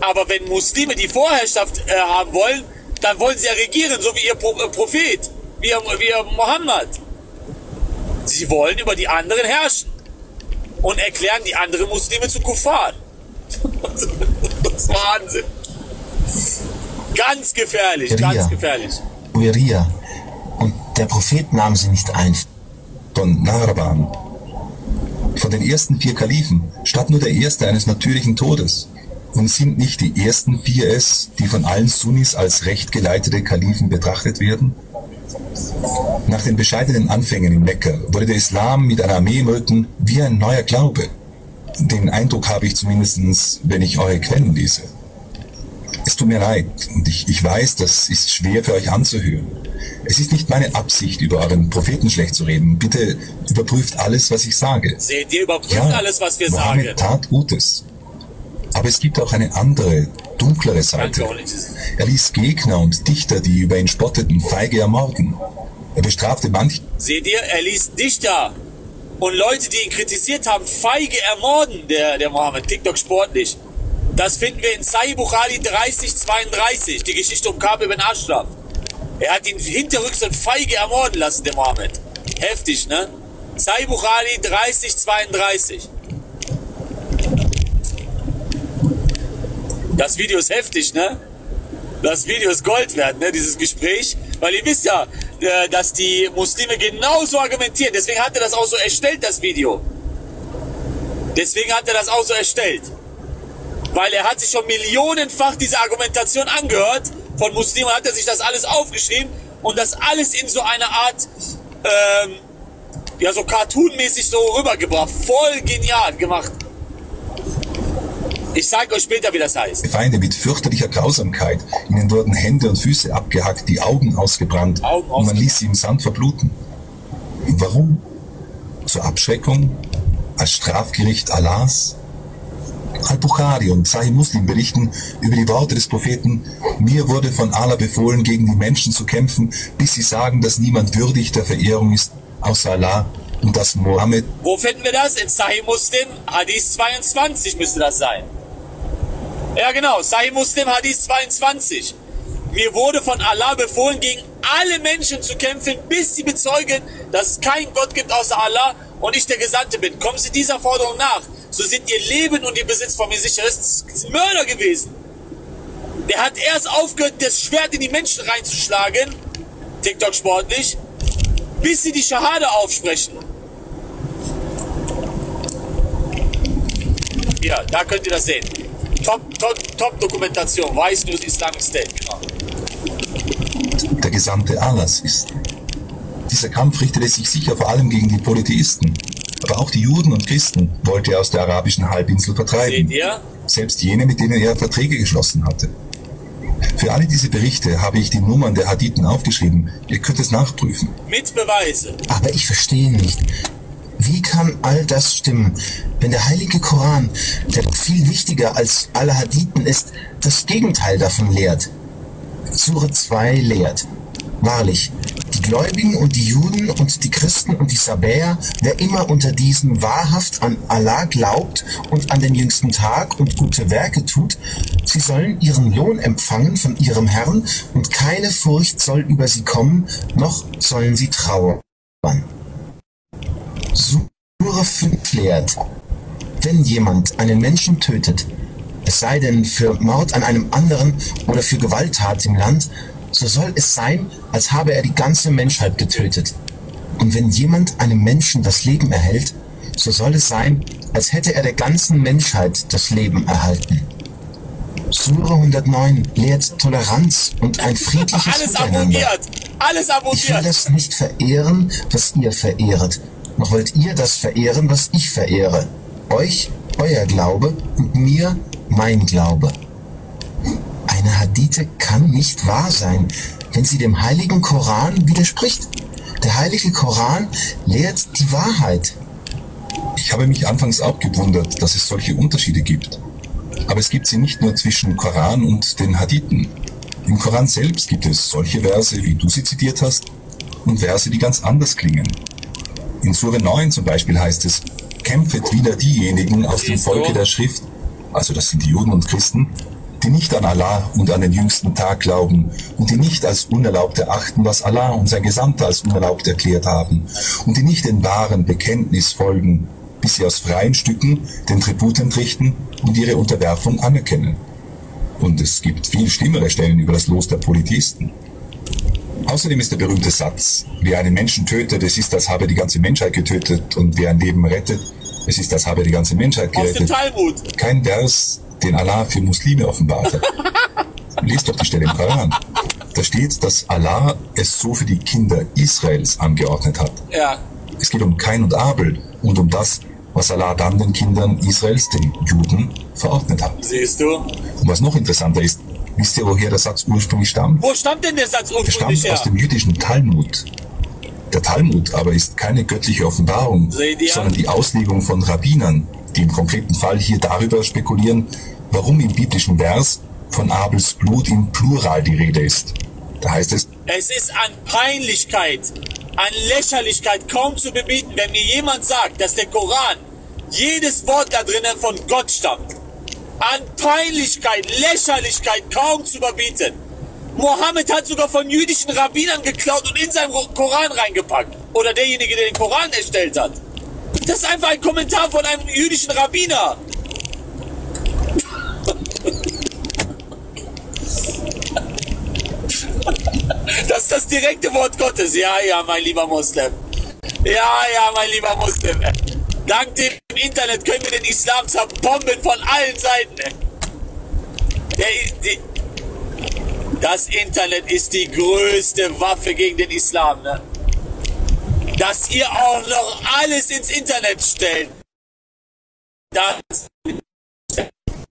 Aber wenn Muslime die Vorherrschaft haben wollen, dann wollen sie ja regieren, so wie ihr Prophet, wie ihr Mohammed. Sie wollen über die anderen herrschen und erklären die anderen Muslime zu Kuffar. Das ist Wahnsinn. Ganz gefährlich, ganz gefährlich. Wiria. Und der Prophet nahm sie nicht ein. Von Nahrawan. Von den ersten 4 Kalifen starb nur der erste eines natürlichen Todes. Und sind nicht die ersten 4 es, die von allen Sunnis als recht geleitete Kalifen betrachtet werden? Nach den bescheidenen Anfängen in Mekka wurde der Islam mit einer Armee im Rücken wie ein neuer Glaube. Den Eindruck habe ich zumindest, wenn ich eure Quellen lese. Es tut mir leid und ich weiß, das ist schwer für euch anzuhören. Es ist nicht meine Absicht, über euren Propheten schlecht zu reden. Bitte überprüft alles, was ich sage. Seht ihr, überprüft alles, was wir sagen. Mohammed tat Gutes. Aber es gibt auch eine andere, dunklere Seite. Er ließ Gegner und Dichter, die über ihn spotteten, feige ermorden. Er bestrafte manche... Seht ihr, er ließ Dichter und Leute, die ihn kritisiert haben, feige ermorden, der Mohammed. TikTok sportlich. Das finden wir in Sahih Bukhari 3032, die Geschichte um Ka'b ibn Ashraf. Er hat ihn hinterrücks und feige ermorden lassen, der Mohammed. Heftig, ne? Sahih Bukhari 3032. Das Video ist heftig, ne? Das Video ist Gold wert, ne? Dieses Gespräch. Weil ihr wisst ja, dass die Muslime genauso argumentieren. Deswegen hat er das auch so erstellt, das Video. Deswegen hat er das auch so erstellt. Weil er hat sich schon millionenfach diese Argumentation angehört. Von Muslimen hat er sich das alles aufgeschrieben. Und das alles in so einer Art, ja so cartoonmäßig so rübergebracht. Voll genial gemacht. Ich zeige euch später, wie das heißt. Feinde mit fürchterlicher Grausamkeit. Ihnen wurden Hände und Füße abgehackt, die Augen ausgebrannt. Und man ließ sie im Sand verbluten. Warum? Zur Abschreckung? Als Strafgericht Allahs? Al-Bukhari und Sahih Muslim berichten über die Worte des Propheten, mir wurde von Allah befohlen, gegen die Menschen zu kämpfen, bis sie sagen, dass niemand würdig der Verehrung ist, außer Allah. Und dass Mohammed... Wo finden wir das? In Sahih Muslim, Hadith 22 müsste das sein. Ja genau, Sahih Muslim, Hadith 22. Mir wurde von Allah befohlen, gegen alle Menschen zu kämpfen, bis sie bezeugen, dass es keinen Gott gibt außer Allah und ich der Gesandte bin. Kommen Sie dieser Forderung nach, so sind Ihr Leben und Ihr Besitz von mir sicher. Das ist ein Mörder gewesen. Der hat erst aufgehört, das Schwert in die Menschen reinzuschlagen, TikTok sportlich, bis sie die Schahada aufsprechen. Ja, da könnt ihr das sehen. Top-Dokumentation, Weiß News Islamic State, genau. Der gesamte Anlass ist. Dieser Kampf richtete sich sicher vor allem gegen die Polytheisten. Aber auch die Juden und Christen wollte er aus der arabischen Halbinsel vertreiben. Seht ihr? Selbst jene, mit denen er Verträge geschlossen hatte. Für alle diese Berichte habe ich die Nummern der Hadithen aufgeschrieben. Ihr könnt es nachprüfen. Mit Beweisen. Aber ich verstehe nicht. Wie kann all das stimmen, wenn der heilige Koran, der doch viel wichtiger als alle Hadithen ist, das Gegenteil davon lehrt? Surah 2 lehrt, wahrlich, die Gläubigen und die Juden und die Christen und die Sabäer, wer immer unter diesen wahrhaft an Allah glaubt und an den jüngsten Tag und gute Werke tut, sie sollen ihren Lohn empfangen von ihrem Herrn und keine Furcht soll über sie kommen, noch sollen sie trauern. Surah 5 lehrt, wenn jemand einen Menschen tötet, es sei denn für Mord an einem anderen oder für Gewalttat im Land, so soll es sein, als habe er die ganze Menschheit getötet. Und wenn jemand einem Menschen das Leben erhält, so soll es sein, als hätte er der ganzen Menschheit das Leben erhalten. Surah 109 lehrt Toleranz und ein friedliches Miteinander. Alles abonniert. Ich will das nicht verehren, was ihr verehret. Noch wollt ihr das verehren, was ich verehre. Euch, euer Glaube und mir, mein Glaube. Eine Hadithe kann nicht wahr sein, wenn sie dem heiligen Koran widerspricht. Der heilige Koran lehrt die Wahrheit. Ich habe mich anfangs auch gewundert, dass es solche Unterschiede gibt. Aber es gibt sie nicht nur zwischen Koran und den Hadithen. Im Koran selbst gibt es solche Verse, wie du sie zitiert hast, und Verse, die ganz anders klingen. In Surah 9 zum Beispiel heißt es, kämpfet wieder diejenigen aus dem Volke der Schrift, also das sind die Juden und Christen, die nicht an Allah und an den jüngsten Tag glauben und die nicht als unerlaubt erachten, was Allah und sein Gesandter als unerlaubt erklärt haben und die nicht dem wahren Bekenntnis folgen, bis sie aus freien Stücken den Tribut entrichten und ihre Unterwerfung anerkennen. Und es gibt viel schlimmere Stellen über das Los der Polytheisten. Außerdem ist der berühmte Satz, wer einen Menschen tötet, es ist, als habe er die ganze Menschheit getötet, und wer ein Leben rettet, es ist, als habe er die ganze Menschheit gerettet. Kein Vers, den Allah für Muslime offenbart hat. Lest doch die Stelle im Koran. Da steht, dass Allah es so für die Kinder Israels angeordnet hat. Ja. Es geht um Kain und Abel und um das, was Allah dann den Kindern Israels, den Juden, verordnet hat. Siehst du? Und was noch interessanter ist, wisst ihr, woher der Satz ursprünglich stammt? Wo stammt denn der Satz ursprünglich her? Der stammt aus dem jüdischen Talmud. Der Talmud aber ist keine göttliche Offenbarung, sondern die Auslegung von Rabbinern, die im konkreten Fall hier darüber spekulieren, warum im biblischen Vers von Abels Blut im Plural die Rede ist. Da heißt es, es ist an Peinlichkeit, an Lächerlichkeit kaum zu bebieten, wenn mir jemand sagt, dass der Koran jedes Wort da drinnen von Gott stammt. An Peinlichkeit, Lächerlichkeit kaum zu überbieten. Mohammed hat sogar von jüdischen Rabbinern geklaut und in seinen Koran reingepackt. Oder derjenige, der den Koran erstellt hat. Das ist einfach ein Kommentar von einem jüdischen Rabbiner. Das ist das direkte Wort Gottes. Ja, ja, mein lieber Muslim. Ja, ja, mein lieber Muslim. Dank dem Internet können wir den Islam zerbomben von allen Seiten. Das Internet ist die größte Waffe gegen den Islam, ne? Dass ihr auch noch alles ins Internet stellt. Das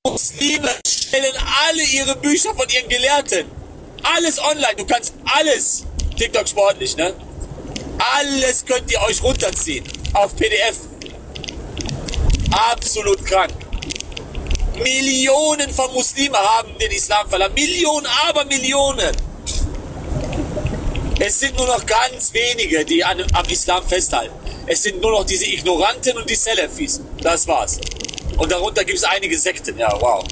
Muslime stellen alle ihre Bücher von ihren Gelehrten. Alles online, du kannst alles. TikTok sportlich, ne? Alles könnt ihr euch runterziehen. Auf PDF. Absolut krank. Millionen von Muslimen haben den Islam verlassen. Millionen, aber Millionen. Es sind nur noch ganz wenige, die am Islam festhalten. Es sind nur noch diese Ignoranten und die Salafis. Das war's. Und darunter gibt es einige Sekten. Ja, wow.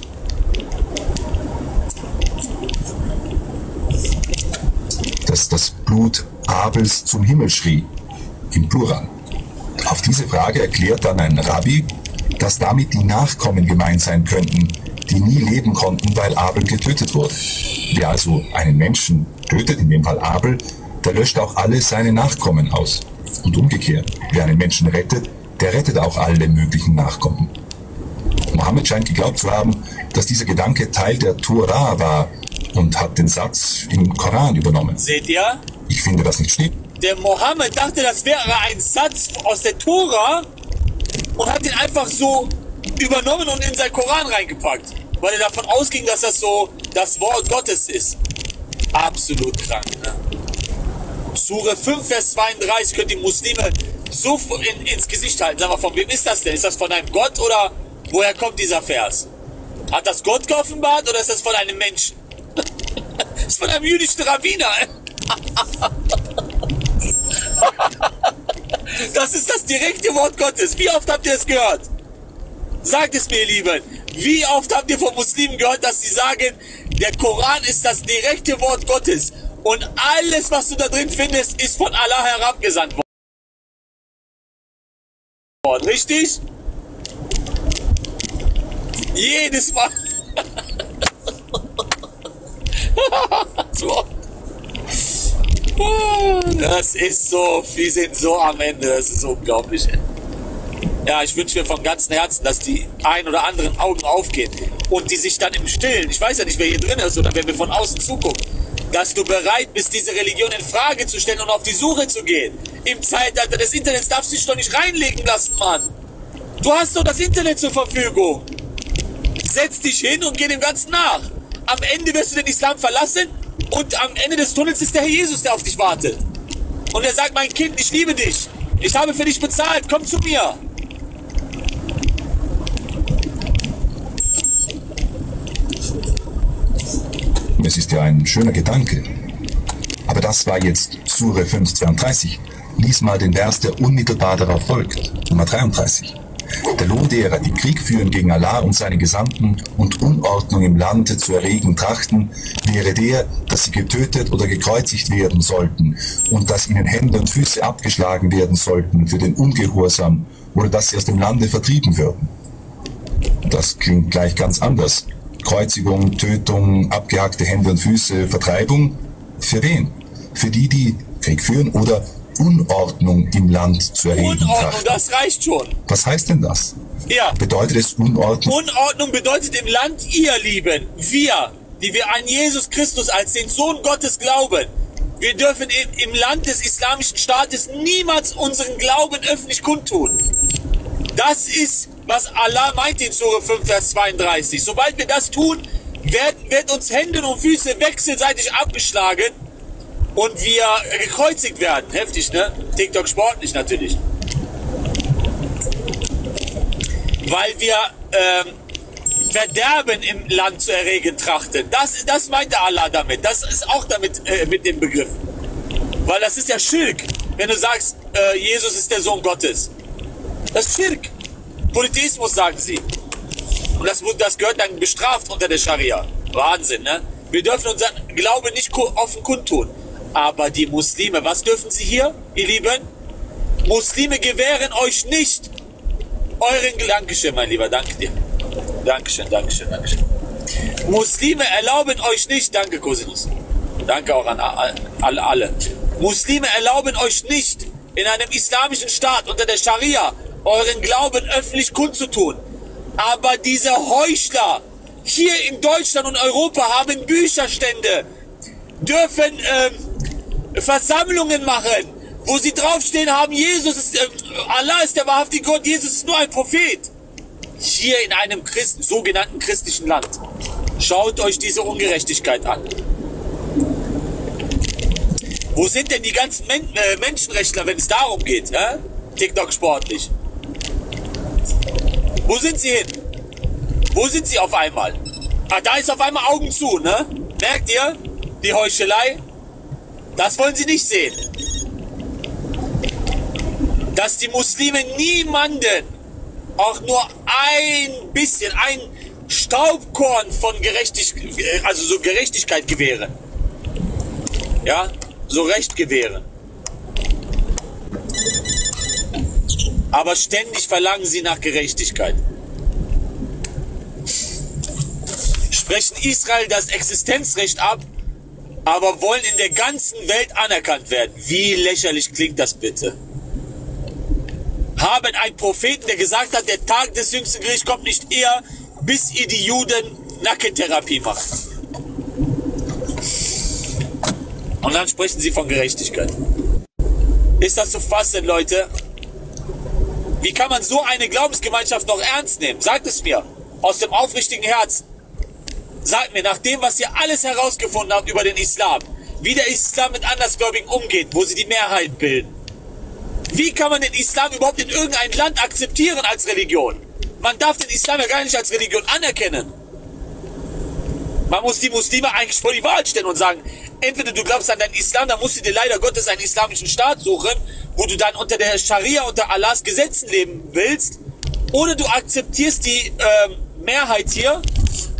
dass das Blut Abels zum Himmel schrie, im Plural. Auf diese Frage erklärt dann ein Rabbi, dass damit die Nachkommen gemeint sein könnten, die nie leben konnten, weil Abel getötet wurde. Wer also einen Menschen tötet, in dem Fall Abel, der löscht auch alle seine Nachkommen aus. Und umgekehrt, wer einen Menschen rettet, der rettet auch alle möglichen Nachkommen. Mohammed scheint geglaubt zu haben, dass dieser Gedanke Teil der Tora war und hat den Satz im Koran übernommen. Seht ihr? Ich finde das nicht stimmt. Der Mohammed dachte, das wäre ein Satz aus der Tora und hat ihn einfach so übernommen und in seinen Koran reingepackt, weil er davon ausging, dass das so das Wort Gottes ist. Absolut krank, ne? Surah 5, Vers 32 können die Muslime so ins Gesicht halten. Sag mal, von wem ist das denn? Ist das von einem Gott oder woher kommt dieser Vers? Hat das Gott geoffenbart oder ist das von einem Menschen? Das ist von einem jüdischen Rabbiner. Das ist das direkte Wort Gottes. Wie oft habt ihr es gehört? Sagt es mir, ihr Lieben. Wie oft habt ihr von Muslimen gehört, dass sie sagen, der Koran ist das direkte Wort Gottes und alles, was du da drin findest, ist von Allah herabgesandt worden. Richtig? Jedes Mal. Das ist so, wir sind so am Ende, das ist unglaublich. Ja, ich wünsche mir von ganzem Herzen, dass die ein oder anderen Augen aufgehen und die sich dann im Stillen, ich weiß ja nicht, wer hier drin ist oder wer mir von außen zuguckt, dass du bereit bist, diese Religion in Frage zu stellen und auf die Suche zu gehen. Im Zeitalter des Internets darfst du dich doch nicht reinlegen lassen, Mann. Du hast doch das Internet zur Verfügung. Setz dich hin und geh dem Ganzen nach. Am Ende wirst du den Islam verlassen und am Ende des Tunnels ist der Herr Jesus, der auf dich wartet. Und er sagt, mein Kind, ich liebe dich. Ich habe für dich bezahlt, komm zu mir. Es ist ja ein schöner Gedanke. Aber das war jetzt Surah 532. Lies mal den Vers, der unmittelbar darauf folgt, Nummer 33. Der Lohn derer, die Krieg führen gegen Allah und seine Gesandten und Unordnung im Lande zu erregen trachten, wäre der, dass sie getötet oder gekreuzigt werden sollten und dass ihnen Hände und Füße abgeschlagen werden sollten für den Ungehorsam oder dass sie aus dem Lande vertrieben würden. Das klingt gleich ganz anders. Kreuzigung, Tötung, abgehackte Hände und Füße, Vertreibung. Für wen? Für die, die Krieg führen oder Unordnung im Land zu erregen. Unordnung, das reicht schon. Was heißt denn das? Ja. Bedeutet es Unordnung? Unordnung bedeutet im Land, ihr Lieben, wir, die wir an Jesus Christus als den Sohn Gottes glauben, wir dürfen im Land des islamischen Staates niemals unseren Glauben öffentlich kundtun. Das ist, was Allah meint in Surah 5, Vers 32. Sobald wir das tun, wird uns Hände und Füße wechselseitig abgeschlagen und wir gekreuzigt werden. Heftig, ne? TikTok sportlich natürlich. Weil wir Verderben im Land zu erregen trachten. Das meinte Allah damit. Das ist auch damit mit dem Begriff. Weil das ist ja Schirk, wenn du sagst, Jesus ist der Sohn Gottes. Das ist Schirk. Politismus, sagen sie. Und das gehört dann bestraft unter der Scharia. Wahnsinn, ne? Wir dürfen unseren Glauben nicht offen kundtun. Aber die Muslime, was dürfen sie hier, ihr Lieben? Muslime gewähren euch nicht euren Glauben. Dankeschön, mein Lieber, danke dir. Dankeschön, Dankeschön, Dankeschön. Muslime erlauben euch nicht, danke Cosinus. Danke auch an alle. Muslime erlauben euch nicht, in einem islamischen Staat unter der Scharia euren Glauben öffentlich kundzutun. Aber diese Heuchler hier in Deutschland und Europa haben Bücherstände, dürfen Versammlungen machen, wo sie draufstehen haben, Jesus ist, Allah ist der wahrhaftige Gott, Jesus ist nur ein Prophet. Hier in einem sogenannten christlichen Land. Schaut euch diese Ungerechtigkeit an. Wo sind denn die ganzen Menschenrechtler, wenn es darum geht? TikTok sportlich. Wo sind sie hin? Wo sind sie auf einmal? Ah, da ist auf einmal Augen zu, ne? Merkt ihr? Die Heuchelei? Das wollen sie nicht sehen. Dass die Muslime niemanden auch nur ein bisschen, ein Staubkorn von Gerechtigkeit gewähren. Ja? so Recht gewähren. Aber ständig verlangen sie nach Gerechtigkeit. Sprechen Israel das Existenzrecht ab, aber wollen in der ganzen Welt anerkannt werden. Wie lächerlich klingt das bitte? Haben einen Propheten, der gesagt hat, der Tag des jüngsten Gerichts kommt nicht eher, bis ihr die Juden Nackentherapie macht. Und dann sprechen sie von Gerechtigkeit. Ist das zu fassen, Leute? Wie kann man so eine Glaubensgemeinschaft noch ernst nehmen? Sagt es mir, aus dem aufrichtigen Herzen. Sagt mir, nach dem, was ihr alles herausgefunden habt über den Islam, wie der Islam mit Andersgläubigen umgeht, wo sie die Mehrheit bilden. Wie kann man den Islam überhaupt in irgendein Land akzeptieren als Religion? Man darf den Islam ja gar nicht als Religion anerkennen. Man muss die Muslime eigentlich vor die Wahl stellen und sagen, entweder du glaubst an deinen Islam, dann musst du dir leider Gottes einen islamischen Staat suchen, wo du dann unter der Scharia, unter Allahs Gesetzen leben willst, oder du akzeptierst die Mehrheit hier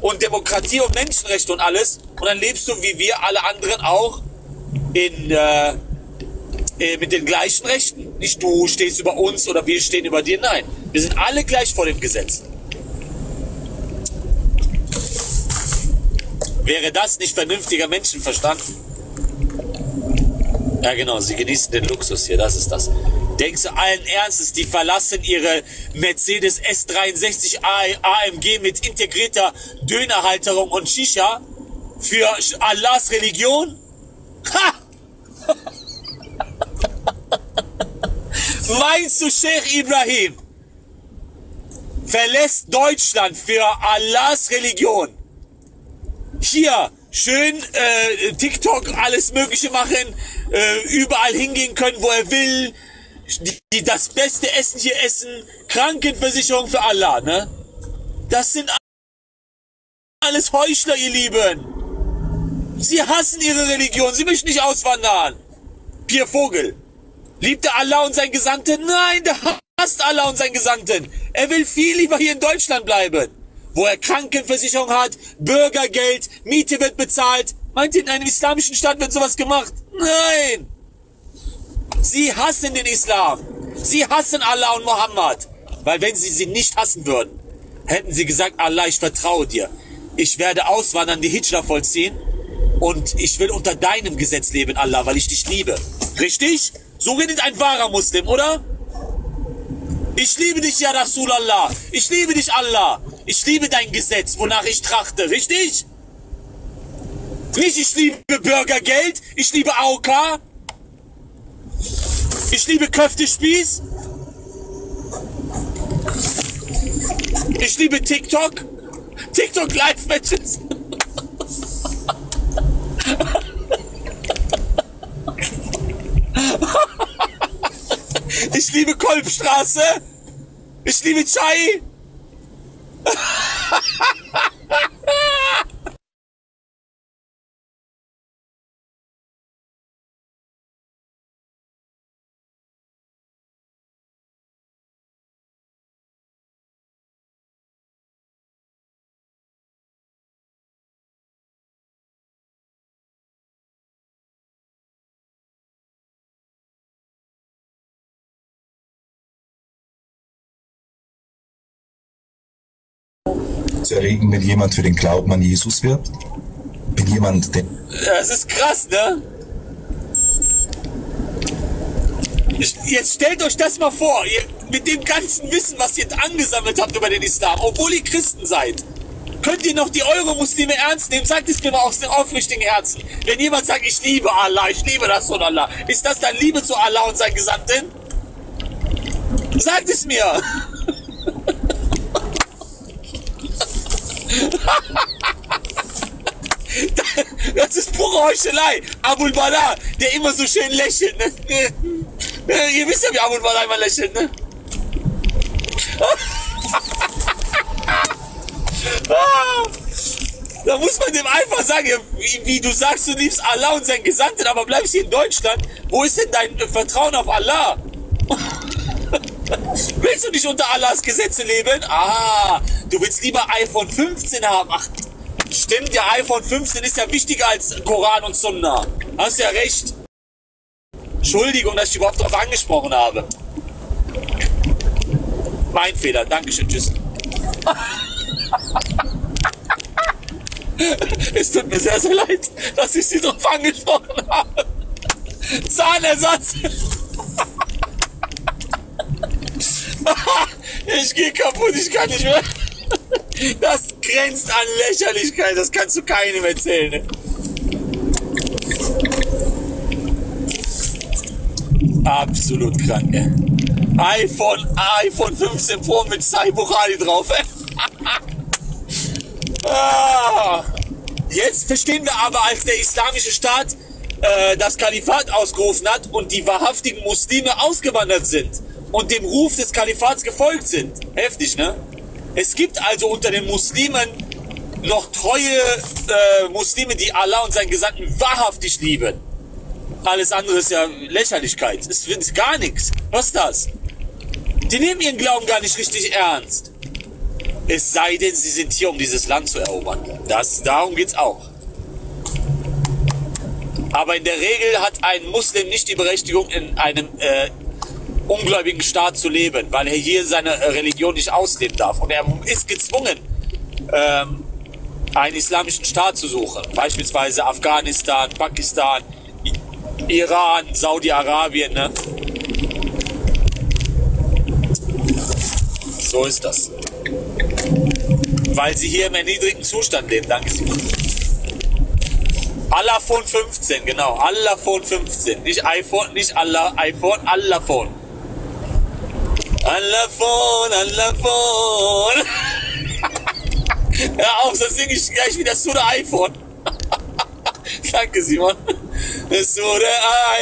und Demokratie und Menschenrechte und alles, und dann lebst du wie wir alle anderen auch in, mit den gleichen Rechten. Nicht du stehst über uns oder wir stehen über dir, nein. Wir sind alle gleich vor dem Gesetz. Wäre das nicht vernünftiger Menschenverstand? Ja genau, sie genießen den Luxus hier, das ist das. Denkst du allen Ernstes, die verlassen ihre Mercedes S63 AMG mit integrierter Dönerhalterung und Shisha für Allahs Religion? Ha! Meinst du, Sheikh Ibrahim verlässt Deutschland für Allahs Religion? Hier schön TikTok, alles Mögliche machen, überall hingehen können, wo er will, die das beste Essen hier essen, Krankenversicherung für Allah, ne? Das sind alles Heuchler, ihr Lieben. Sie hassen ihre Religion, sie möchten nicht auswandern. Pierre Vogel, liebt er Allah und seinen Gesandten? Nein, der hasst Allah und seinen Gesandten. Er will viel lieber hier in Deutschland bleiben, wo er Krankenversicherung hat, Bürgergeld, Miete wird bezahlt. Meint ihr, in einem islamischen Staat wird sowas gemacht? Nein! Sie hassen den Islam. Sie hassen Allah und Mohammed. Weil wenn sie sie nicht hassen würden, hätten sie gesagt, Allah, ich vertraue dir. Ich werde auswandern, die Hijra vollziehen und ich will unter deinem Gesetz leben, Allah, weil ich dich liebe. Richtig? So redet ein wahrer Muslim, oder? Ich liebe dich, ja Rasulallah. Ich liebe dich, Allah. Ich liebe dein Gesetz, wonach ich trachte, richtig? Nicht, ich liebe Bürgergeld, ich liebe AOK, ich liebe Köftespieß, ich liebe TikTok, TikTok Live-Matches. Ich liebe Kolbstraße, ich liebe Chai. Zu erregen, wenn jemand für den Glauben an Jesus wirbt? Wenn jemand den... Das ist krass, ne? Jetzt stellt euch das mal vor, ihr, mit dem ganzen Wissen, was ihr angesammelt habt über den Islam, obwohl ihr Christen seid, könnt ihr noch die Euro-Muslime ernst nehmen? Sagt es mir mal aus dem aufrichtigen Herzen. Wenn jemand sagt, ich liebe Allah, ich liebe das von Allah, ist das dann Liebe zu Allah und sein Gesandten? Sagt es mir! Das ist pure Heuchelei. Abul Bala, der immer so schön lächelt, ne? Ihr wisst ja, wie Abul Bala immer lächelt, ne? Da muss man dem einfach sagen, wie du sagst, du liebst Allah und seinen Gesandten, aber bleibst hier in Deutschland. Wo ist denn dein Vertrauen auf Allah? Willst du nicht unter Allahs Gesetze leben? Ah, du willst lieber iPhone 15 haben. Ach, stimmt, der iPhone 15 ist ja wichtiger als Koran und Sunna. Hast ja recht. Entschuldigung, dass ich überhaupt darauf angesprochen habe. Mein Fehler, Dankeschön, tschüss. Es tut mir sehr, sehr leid, dass ich Sie darauf angesprochen habe. Zahnersatz. Ich gehe kaputt, ich kann nicht mehr. Das grenzt an Lächerlichkeit, das kannst du keinem erzählen. Absolut krank, ey. iPhone 15 Pro mit Sahih Bukhari drauf, ey. Ah. Jetzt verstehen wir aber, als der islamische Staat das Kalifat ausgerufen hat und die wahrhaftigen Muslime ausgewandert sind und dem Ruf des Kalifats gefolgt sind. Heftig, ne? Es gibt also unter den Muslimen noch treue Muslime, die Allah und seinen Gesandten wahrhaftig lieben. Alles andere ist ja Lächerlichkeit. Es ist gar nichts. Was ist das? Die nehmen ihren Glauben gar nicht richtig ernst. Es sei denn, sie sind hier, um dieses Land zu erobern. Darum geht's auch. Aber in der Regel hat ein Muslim nicht die Berechtigung, in einem ungläubigen Staat zu leben, weil er hier seine Religion nicht ausleben darf. Und er ist gezwungen, einen islamischen Staat zu suchen. Beispielsweise Afghanistan, Pakistan, Iran, Saudi-Arabien. Ne? So ist das. Weil sie hier im erniedrigten Zustand leben. Danke. Allahphone 15, genau. Allahphone 15. Nicht iPhone, nicht Allah, iPhone, Allahphone. Allahphone, Allahphone. Hör auf, sonst singe ich gleich wieder Surah iPhone. Danke, Simon. Surah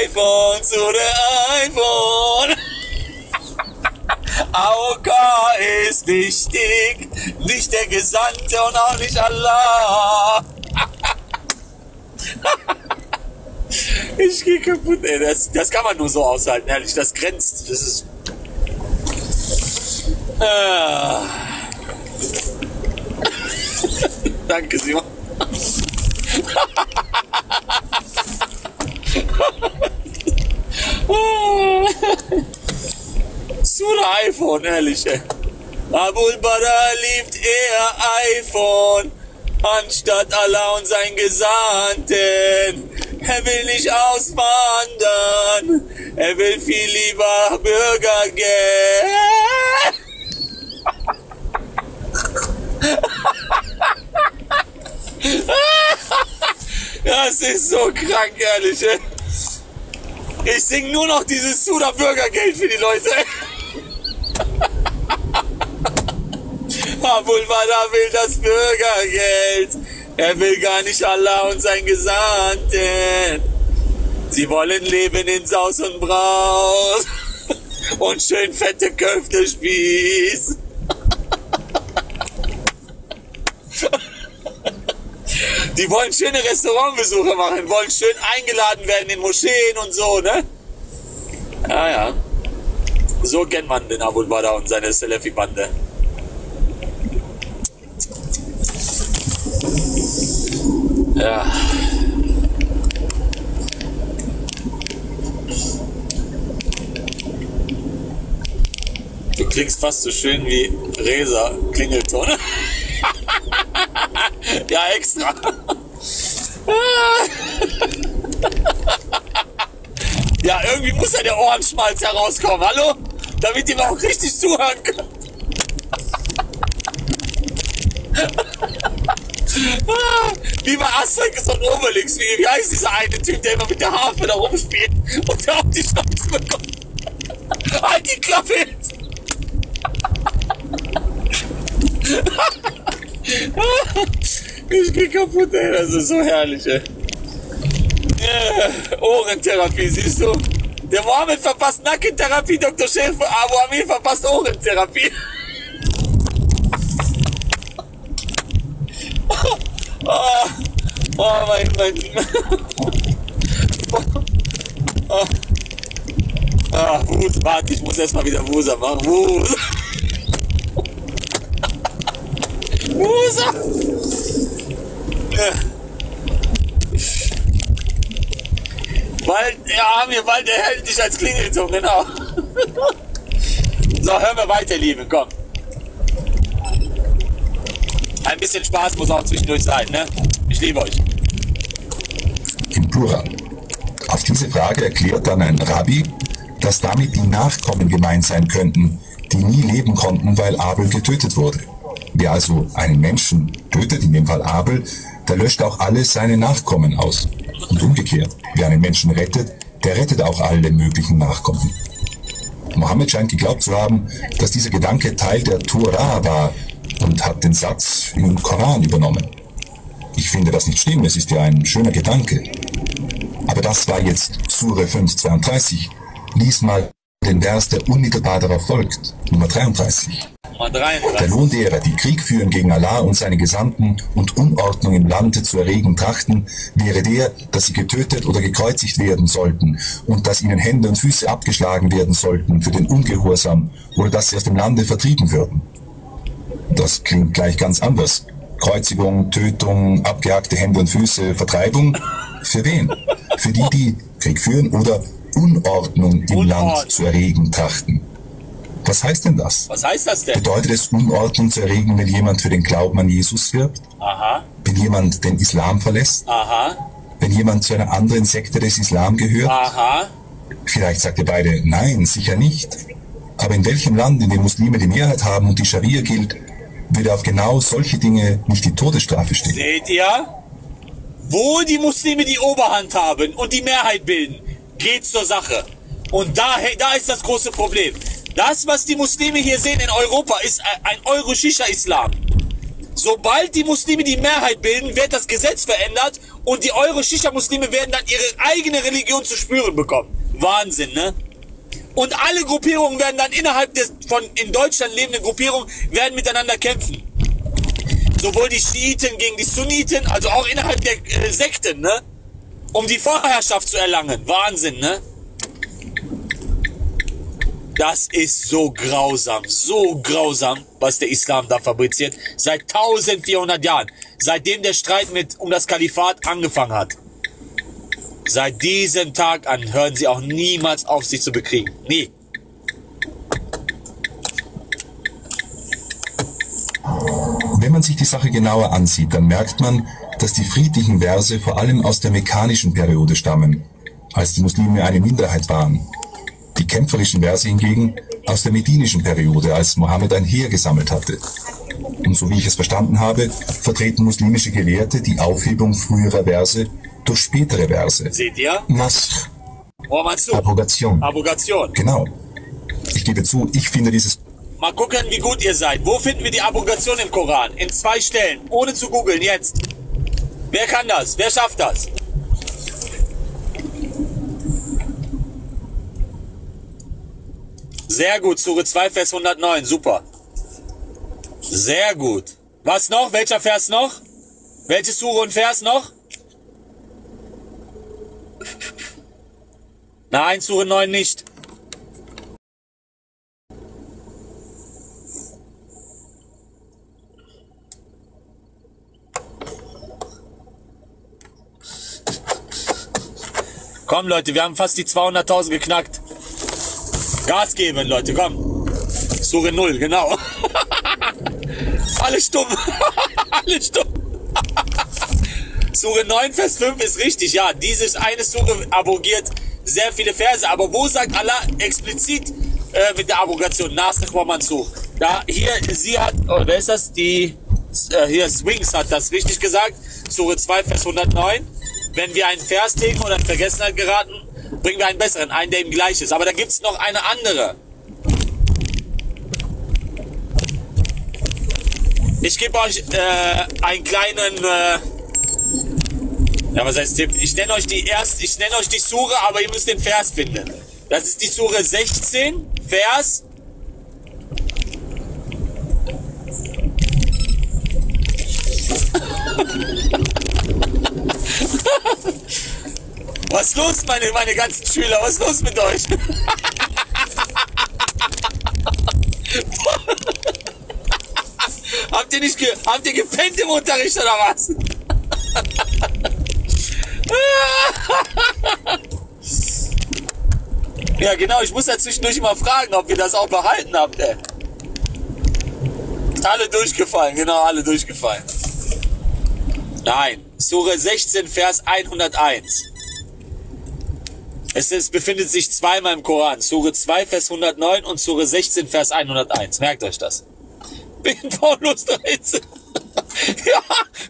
iPhone, Surah iPhone. AOK ist wichtig, nicht der Gesandte und auch nicht Allah. Ich gehe kaputt, ey. Das kann man nur so aushalten, ehrlich. Das grenzt. Das ist. Danke, Simon. Surah iPhone, ehrlich, ey. Abul Bara liebt eher iPhone anstatt Allah und seinen Gesandten. Er will nicht auswandern. Er will viel lieber Bürger gehen. Das ist so krank, ehrlich, ey. Ich sing nur noch dieses Surah Bürgergeld für die Leute. Abul Wada will das Bürgergeld. Er will gar nicht Allah und sein Gesandten. Sie wollen leben in Saus und Braus. Und schön fette Köftespieß. Die wollen schöne Restaurantbesuche machen, wollen schön eingeladen werden in Moscheen und so, ne? Ah ja. So kennt man den Abul Wada und seine Salafi-Bande. Ja. Du klingst fast so schön wie Reza Klingelton. Ja, extra. Ja, irgendwie muss ja der Ohrenschmalz herauskommen, hallo? Damit ihr auch richtig zuhören könnt. Wie bei Asterix und Obelix, wie heißt dieser eine Typ, der immer mit der Harfe da rumspielt und der auf die Schnauze bekommt? Halt die Klappe jetzt! Ich geh kaputt, ey, das ist so herrlich, ey. Ohrentherapie, siehst du? Der Mohammed verpasst Nackentherapie, Dr. Schäfer, Abu Amin verpasst Ohrentherapie. Oh mein. Oh. Ah, Wus, warte, ich muss erstmal wieder Wusa machen. Wus. Wusa. Weil, ja, weil der hält dich als Klinge gezogen, genau. So, hören wir weiter, Liebe, komm. Ein bisschen Spaß muss auch zwischendurch sein, ne? Ich liebe euch. Im Plural. Auf diese Frage erklärt dann ein Rabbi, dass damit die Nachkommen gemeint sein könnten, die nie leben konnten, weil Abel getötet wurde. Wer also einen Menschen tötet, in dem Fall Abel, der löscht auch alle seine Nachkommen aus. Und umgekehrt, wer einen Menschen rettet, der rettet auch alle möglichen Nachkommen. Mohammed scheint geglaubt zu haben, dass dieser Gedanke Teil der Tora war und hat den Satz im Koran übernommen. Ich finde das nicht schlimm, es ist ja ein schöner Gedanke. Aber das war jetzt Surah 532. Lies mal den Vers, der unmittelbar darauf folgt, Nummer 33. Der Lohn derer, die Krieg führen gegen Allah und seine Gesandten und Unordnung im Lande zu erregen trachten, wäre der, dass sie getötet oder gekreuzigt werden sollten und dass ihnen Hände und Füße abgeschlagen werden sollten für den Ungehorsam oder dass sie aus dem Lande vertrieben würden. Das klingt gleich ganz anders. Kreuzigung, Tötung, abgehakte Hände und Füße, Vertreibung. Für wen? Für die, die Krieg führen oder Unordnung im Land zu erregen trachten. Was heißt denn das? Was heißt das denn? Bedeutet es, Unordnung zu erregen, wenn jemand für den Glauben an Jesus wirbt? Aha. Wenn jemand den Islam verlässt? Aha. Wenn jemand zu einer anderen Sekte des Islam gehört? Aha. Vielleicht sagt ihr beide, nein, sicher nicht. Aber in welchem Land, in dem Muslime die Mehrheit haben und die Scharia gilt, würde auf genau solche Dinge nicht die Todesstrafe stehen? Seht ihr? Wo die Muslime die Oberhand haben und die Mehrheit bilden, geht zur Sache. Und da ist das große Problem. Das, was die Muslime hier sehen in Europa, ist ein Euro-Shisha-Islam. Sobald die Muslime die Mehrheit bilden, wird das Gesetz verändert und die Euro-Shisha-Muslime werden dann ihre eigene Religion zu spüren bekommen. Wahnsinn, ne? Und alle Gruppierungen werden dann innerhalb des von in Deutschland lebenden Gruppierungen werden miteinander kämpfen. Sowohl die Schiiten gegen die Sunniten, also auch innerhalb der Sekten, ne? Um die Vorherrschaft zu erlangen. Wahnsinn, ne? Das ist so grausam, was der Islam da fabriziert, seit 1400 Jahren, seitdem der Streit um das Kalifat angefangen hat. Seit diesem Tag an hören sie auch niemals auf, sich zu bekriegen. Nie. Wenn man sich die Sache genauer ansieht, dann merkt man, dass die friedlichen Verse vor allem aus der mekkanischen Periode stammen, als die Muslime eine Minderheit waren. Die kämpferischen Verse hingegen aus der medinischen Periode, als Mohammed ein Heer gesammelt hatte. Und so wie ich es verstanden habe, vertreten muslimische Gelehrte die Aufhebung früherer Verse durch spätere Verse. Seht ihr? Nasch. Abrogation. Abrogation. Genau. Ich gebe zu, ich finde dieses... Mal gucken, wie gut ihr seid. Wo finden wir die Abrogation im Koran? In 2 Stellen. Ohne zu googeln, jetzt. Wer kann das? Wer schafft das? Sehr gut, Surah 2, Vers 109, super. Sehr gut. Was noch? Welcher Vers noch? Welche Surah und Vers noch? Nein, Surah 9 nicht. Komm Leute, wir haben fast die 200.000 geknackt. Gas geben, Leute, komm. Surah 0, genau. Alle stumm. Alle stumm. Surah 9, Vers 5 ist richtig, ja. Dieses eine Surah abrogiert sehr viele Verse. Aber wo sagt Allah explizit mit der Abrogation? Nasr Rahman zu. Da hier, sie hat, wer ist das? Die, hier Swings hat das richtig gesagt. Surah 2, Vers 109. Wenn wir einen Vers legen oder in Vergessenheit geraten, bringen wir einen besseren, einen, der ihm gleich ist. Aber da gibt es noch eine andere. Ich gebe euch einen kleinen... ja, was heißt Tipp? Ich nenne euch die Surah, aber ihr müsst den Vers finden. Das ist die Surah 16, Vers... Was ist los, meine ganzen Schüler? Was ist los mit euch? Habt ihr gepennt im Unterricht oder was? Ja genau, ich muss ja zwischendurch immer fragen, ob ihr das auch behalten habt, ey. Alle durchgefallen, genau, alle durchgefallen. Nein, Surah 16, Vers 101. Es befindet sich zweimal im Koran. Surah 2, Vers 109 und Surah 16, Vers 101. Merkt euch das. Bin Paulus 13. Ja,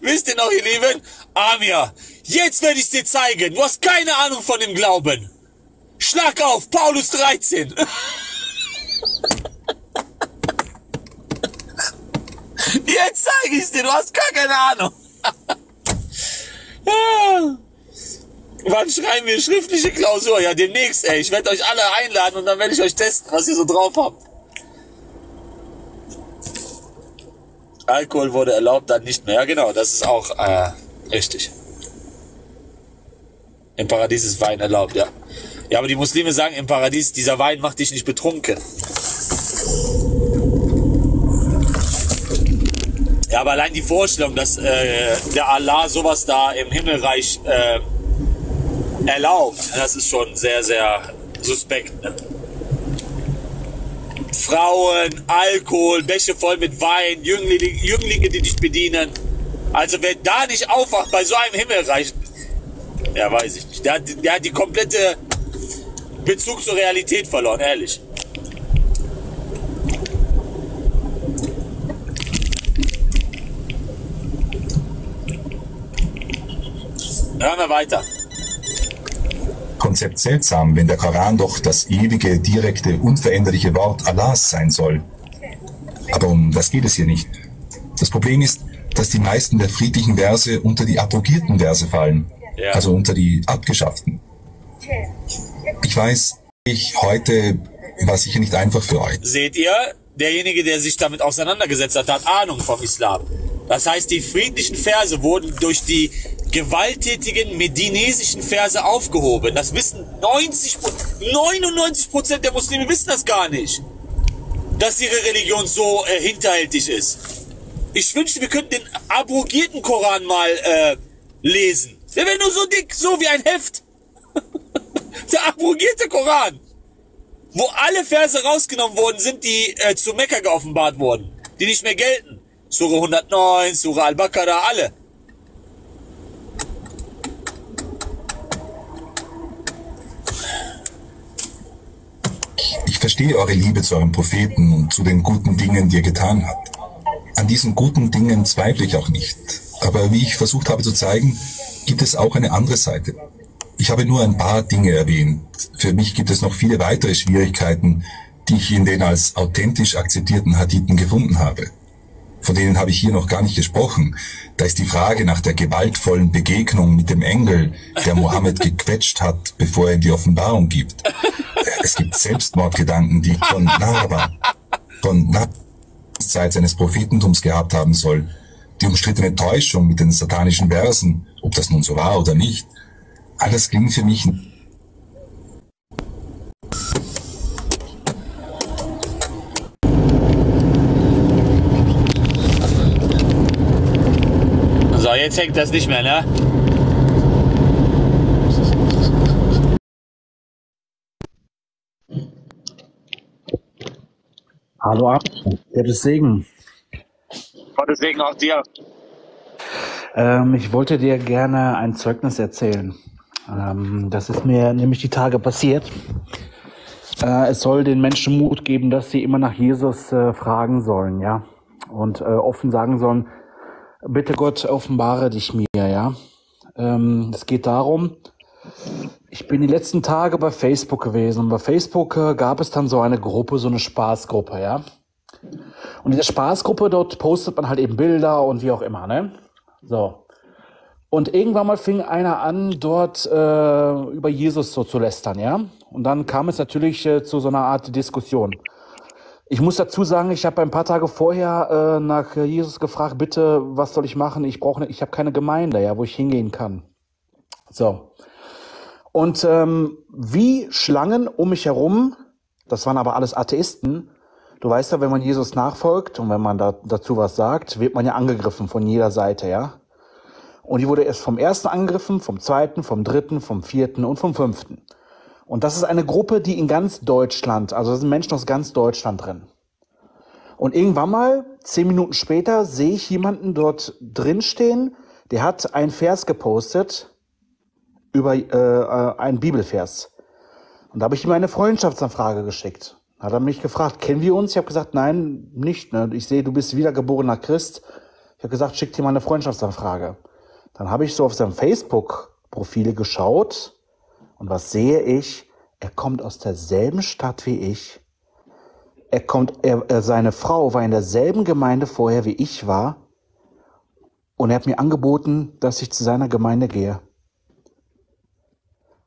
wisst ihr noch, ihr Lieben? Amir, jetzt werde ich es dir zeigen. Du hast keine Ahnung von dem Glauben. Schlag auf, Paulus 13. Jetzt zeige ich es dir, du hast gar keine Ahnung. Ja. Wann schreiben wir schriftliche Klausur? Ja, demnächst, ey. Ich werde euch alle einladen und dann werde ich euch testen, was ihr so drauf habt. Alkohol wurde erlaubt, dann nicht mehr. Ja, genau, das ist auch richtig. Im Paradies ist Wein erlaubt, ja. Ja, aber die Muslime sagen im Paradies, dieser Wein macht dich nicht betrunken. Ja, aber allein die Vorstellung, dass der Allah sowas da im Himmelreich erlaubt, das ist schon sehr, sehr suspekt. Ne? Frauen, Alkohol, Bäche voll mit Wein, Jünglinge, die dich bedienen. Also wer da nicht aufwacht bei so einem Himmelreich, ja, weiß ich nicht. Der hat die komplette Bezug zur Realität verloren, ehrlich. Hören wir weiter. Konzept seltsam, wenn der Koran doch das ewige, direkte, unveränderliche Wort Allahs sein soll. Aber um das geht es hier nicht. Das Problem ist, dass die meisten der friedlichen Verse unter die abrogierten Verse fallen, ja, also unter die abgeschafften. Ich weiß, ich heute war sicher nicht einfach für euch. Seht ihr, derjenige, der sich damit auseinandergesetzt hat, hat Ahnung vom Islam. Das heißt, die friedlichen Verse wurden durch die gewalttätigen medinesischen Verse aufgehoben. Das wissen 99% der Muslime wissen das gar nicht, dass ihre Religion so hinterhältig ist. Ich wünschte, wir könnten den abrogierten Koran mal lesen. Der wäre nur so dick, so wie ein Heft. Der abrogierte Koran, wo alle Verse rausgenommen worden sind, die zu Mekka geoffenbart wurden, die nicht mehr gelten. Surah 109, Surah Al-Baqarah, alle. Ich verstehe eure Liebe zu eurem Propheten und zu den guten Dingen, die er getan hat. An diesen guten Dingen zweifle ich auch nicht. Aber wie ich versucht habe zu zeigen, gibt es auch eine andere Seite. Ich habe nur ein paar Dinge erwähnt. Für mich gibt es noch viele weitere Schwierigkeiten, die ich in den als authentisch akzeptierten Hadithen gefunden habe. Von denen habe ich hier noch gar nicht gesprochen. Da ist die Frage nach der gewaltvollen Begegnung mit dem Engel, der Mohammed gequetscht hat, bevor er ihm die Offenbarung gibt. Es gibt Selbstmordgedanken, die von Nahrawan Zeit seines Prophetentums gehabt haben soll. Die umstrittene Täuschung mit den satanischen Versen, ob das nun so war oder nicht. Alles klingt für mich... So, jetzt hängt das nicht mehr, ne? Hallo ab, Gottes Segen. Gottes Segen auch dir. Ich wollte dir gerne ein Zeugnis erzählen. Das ist mir nämlich die Tage passiert. Es soll den Menschen Mut geben, dass sie immer nach Jesus fragen sollen, ja. Und offen sagen sollen, bitte Gott, offenbare dich mir, ja. Es geht darum, ich bin die letzten Tage bei Facebook gewesen. Und bei Facebook gab es dann so eine Gruppe, so eine Spaßgruppe, ja. Und in dieser Spaßgruppe, dort postet man halt eben Bilder und wie auch immer, ne. So. Und irgendwann mal fing einer an, dort über Jesus so zu lästern, ja. Und dann kam es natürlich zu so einer Art Diskussion. Ich muss dazu sagen, ich habe ein paar Tage vorher nach Jesus gefragt, bitte, was soll ich machen? Ich habe keine Gemeinde, ja, wo ich hingehen kann. So. Und wie Schlangen um mich herum, das waren aber alles Atheisten. Du weißt ja, wenn man Jesus nachfolgt und wenn man dazu was sagt, wird man ja angegriffen von jeder Seite, ja. Und die wurde erst vom ersten angegriffen, vom zweiten, vom dritten, vom vierten und vom fünften. Und das ist eine Gruppe, die in ganz Deutschland, also das sind Menschen aus ganz Deutschland drin. Und irgendwann mal, 10 Minuten später, sehe ich jemanden dort drinstehen, der hat einen Vers gepostet über einen Bibelvers. Und da habe ich ihm eine Freundschaftsanfrage geschickt. Hat er mich gefragt, kennen wir uns? Ich habe gesagt, nein, nicht. Ne? Ich sehe, du bist wiedergeborener Christ. Ich habe gesagt, schick dir mal eine Freundschaftsanfrage. Dann habe ich so auf seinem Facebook-Profil geschaut und was sehe ich? Er kommt aus derselben Stadt wie ich. Seine Frau war in derselben Gemeinde vorher, wie ich war. Und er hat mir angeboten, dass ich zu seiner Gemeinde gehe.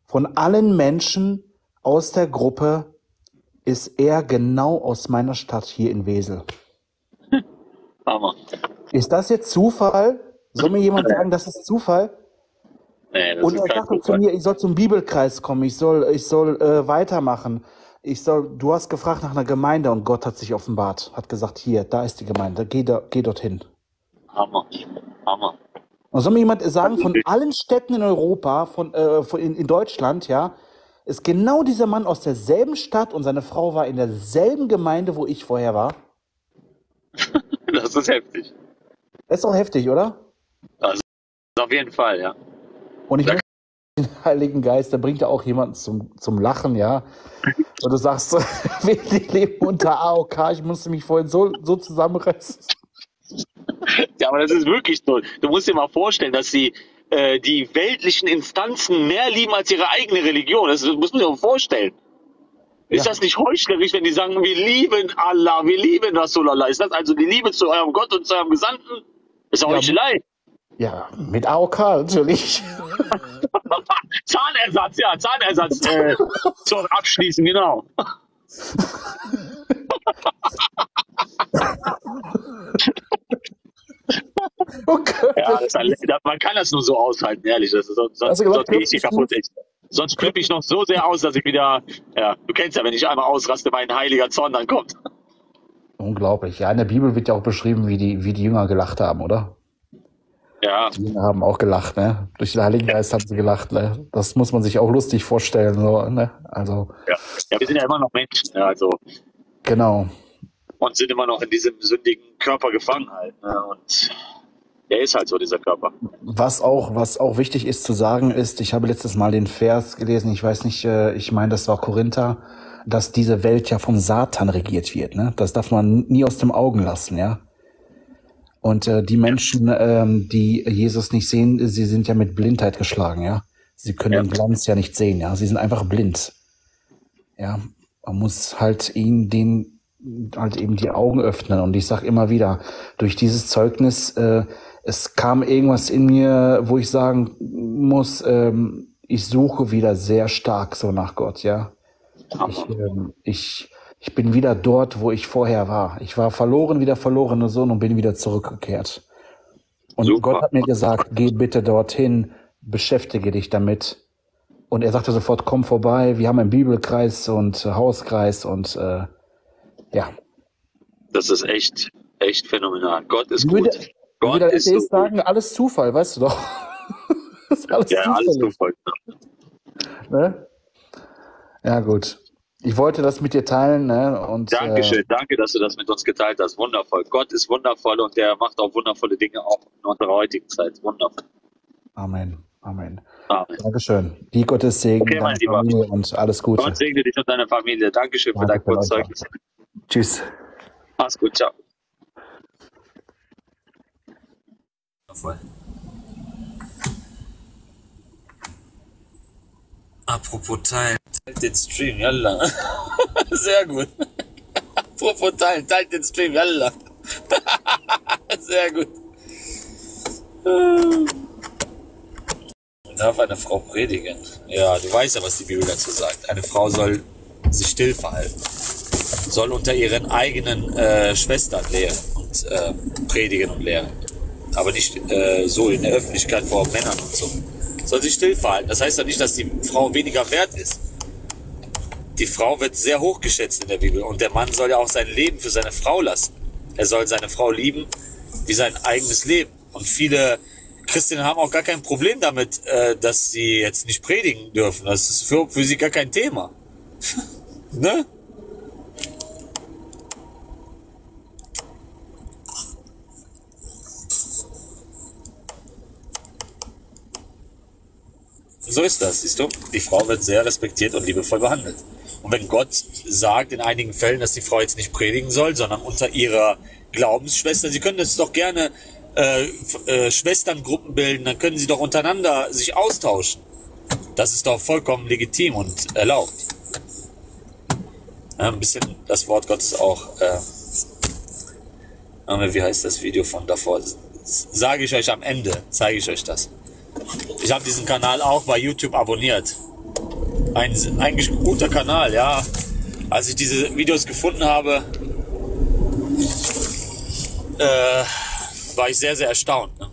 Von allen Menschen aus der Gruppe ist er genau aus meiner Stadt hier in Wesel. Hammer. Ist das jetzt Zufall? Soll mir jemand sagen, das ist Zufall? Nee, das und er sagte zu mir, ich soll zum Bibelkreis kommen, ich soll weitermachen. Du hast gefragt nach einer Gemeinde und Gott hat sich offenbart, hat gesagt, hier, da ist die Gemeinde, geh dorthin. Hammer, Hammer. Und soll mir jemand sagen, von allen Städten in Europa, in Deutschland, ja, ist genau dieser Mann aus derselben Stadt und seine Frau war in derselben Gemeinde, wo ich vorher war? Das ist heftig. Das ist doch heftig, oder? Also, auf jeden Fall, ja. Und ich möchte den Heiligen Geist, da bringt ja auch jemanden zum Lachen, ja. Und du sagst, wir leben unter AOK, ich musste mich vorhin so zusammenreißen. Ja, aber das ist wirklich so. Du musst dir mal vorstellen, dass die weltlichen Instanzen mehr lieben als ihre eigene Religion. Das musst du dir mal vorstellen. Ist das nicht heuchlerisch, wenn die sagen, wir lieben Allah, wir lieben Rasulallah? Ist das also die Liebe zu eurem Gott und zu eurem Gesandten? Ist auch Heuchelei. Ja, mit AOK natürlich. Zahnersatz, ja, Zahnersatz zum Abschließen, genau. Okay. Ja, man kann das nur so aushalten, ehrlich. Sonst gehe ich die kaputt. Sonst flippe ich noch so sehr aus, dass ich wieder. Ja, du kennst ja, wenn ich einmal ausraste, mein heiliger Zorn dann kommt. Unglaublich. Ja, in der Bibel wird ja auch beschrieben, wie die Jünger gelacht haben, oder? Ja. Die Jünger haben auch gelacht, ne? Durch den Heiligen Geist haben sie gelacht, ne? Das muss man sich auch lustig vorstellen, so, ne? Also. Ja, wir sind ja immer noch Menschen, ne? Also. Genau. Und sind immer noch in diesem sündigen Körper gefangen halt, ne? Und der ist halt so, dieser Körper. Was auch wichtig ist zu sagen ist, ich habe letztes Mal den Vers gelesen, ich weiß nicht, ich meine, das war Korinther, dass diese Welt ja vom Satan regiert wird, ne? Das darf man nie aus dem Augen lassen, ja? Und die Menschen, die Jesus nicht sehen, sie sind ja mit Blindheit geschlagen, ja? Sie können den Glanz ja nicht sehen, ja? Sie sind einfach blind. Ja, man muss halt ihnen eben die Augen öffnen. Und ich sage immer wieder, durch dieses Zeugnis, es kam irgendwas in mir, wo ich sagen muss, ich suche wieder sehr stark so nach Gott, ja. Ich bin wieder dort, wo ich vorher war. Ich war verloren, wieder verlorener Sohn und bin wieder zurückgekehrt. Und super. Gott hat mir gesagt, geh bitte dorthin, beschäftige dich damit. Und er sagte sofort, komm vorbei, wir haben einen Bibelkreis und Hauskreis und ja. Das ist echt, echt phänomenal. Gott ist gut. Gott ist gut. Sagen, alles Zufall, weißt du doch. Das ist alles Zufall. Alles Zufall. Ne? Ja, gut. Ich wollte das mit dir teilen. Ne? Und, Dankeschön, danke, dass du das mit uns geteilt hast. Wundervoll. Gott ist wundervoll und er macht auch wundervolle Dinge, auch in unserer heutigen Zeit. Wundervoll. Amen. Amen. Amen. Dankeschön. Die Gottes Segen, okay, deine Familie und alles Gute. Gott segne dich und deine Familie. Dankeschön für dein gutes Zeugnis. Tschüss. Mach's gut, ciao. Apropos Teilen, teilt den Stream, yalla. Sehr gut. Apropos Teilen, teilt den Stream, yalla. Sehr gut. Darf eine Frau predigen? Ja, du weißt ja, was die Bibel dazu sagt. Eine Frau soll sich still verhalten, soll unter ihren eigenen Schwestern lehren und predigen und lehren. Aber nicht so in der Öffentlichkeit vor Männern und so. Soll sich still verhalten. Das heißt ja nicht, dass die Frau weniger wert ist. Die Frau wird sehr hoch geschätzt in der Bibel. Und der Mann soll ja auch sein Leben für seine Frau lassen. Er soll seine Frau lieben wie sein eigenes Leben. Und viele Christen haben auch gar kein Problem damit, dass sie jetzt nicht predigen dürfen. Das ist für sie gar kein Thema. Ne? So ist das, siehst du? Die Frau wird sehr respektiert und liebevoll behandelt. Und wenn Gott sagt in einigen Fällen, dass die Frau jetzt nicht predigen soll, sondern unter ihrer Glaubensschwester, sie können das doch gerne Schwesterngruppen bilden, dann können sie doch untereinander sich austauschen. Das ist doch vollkommen legitim und erlaubt. Ja, ein bisschen das Wort Gottes auch. Wie heißt das Video von davor? Sage ich euch am Ende, zeige ich euch das. Ich habe diesen Kanal auch bei YouTube abonniert. Ein eigentlich guter Kanal, ja. Als ich diese Videos gefunden habe, war ich sehr, sehr erstaunt. Ne?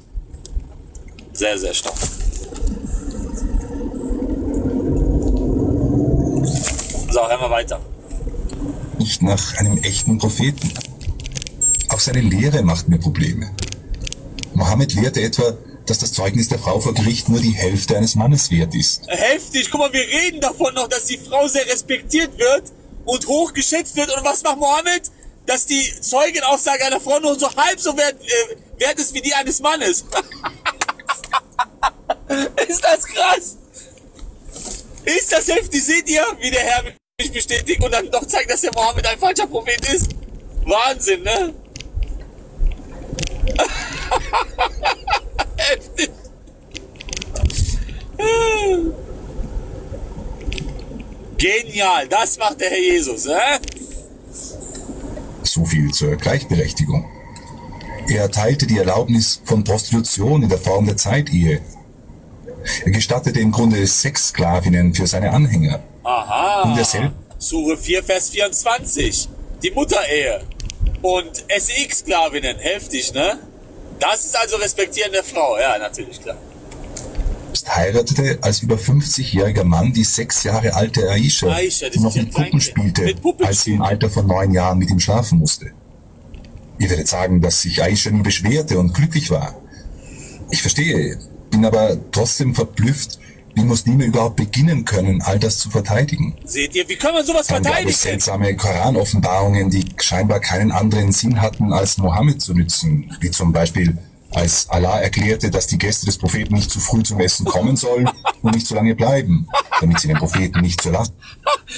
Sehr, sehr erstaunt. So, hören wir weiter. Nicht nach einem echten Propheten. Auch seine Lehre macht mir Probleme. Mohammed lehrte etwa, dass das Zeugnis der Frau vor Gericht nur die Hälfte eines Mannes wert ist. Heftig, guck mal, wir reden davon noch, dass die Frau sehr respektiert wird und hoch geschätzt wird. Und was macht Mohammed? Dass die Zeugenaussage einer Frau nur so halb so wert ist wie die eines Mannes. Ist das krass? Ist das heftig? Seht ihr, wie der Herr mich bestätigt und dann doch zeigt, dass der Mohammed ein falscher Prophet ist? Wahnsinn, ne? Heftig. Genial, das macht der Herr Jesus, ne? So viel zur Gleichberechtigung. Er erteilte die Erlaubnis von Prostitution in der Form der Zeitehe. Er gestattete im Grunde Sexsklavinnen für seine Anhänger. Aha. Und derselbe Surah 4, Vers 24. Die Mutterehe. Und SX-Sklavinnen. Heftig, ne? Das ist also Respektieren der Frau. Ja, natürlich, klar. Heiratete als über 50-jähriger Mann die 6 Jahre alte Aisha, die noch mit Puppen spielte, als sie im Alter von 9 Jahren mit ihm schlafen musste. Ihr werdet sagen, dass sich Aisha nie beschwerte und glücklich war. Ich verstehe, bin aber trotzdem verblüfft, wie Muslime überhaupt beginnen können, all das zu verteidigen. Seht ihr, wie kann man sowas verteidigen? Seltsame Koranoffenbarungen, die scheinbar keinen anderen Sinn hatten, als Mohammed zu nützen, wie zum Beispiel, als Allah erklärte, dass die Gäste des Propheten nicht zu früh zum Essen kommen sollen und nicht zu lange bleiben, damit sie den Propheten nicht zur Last.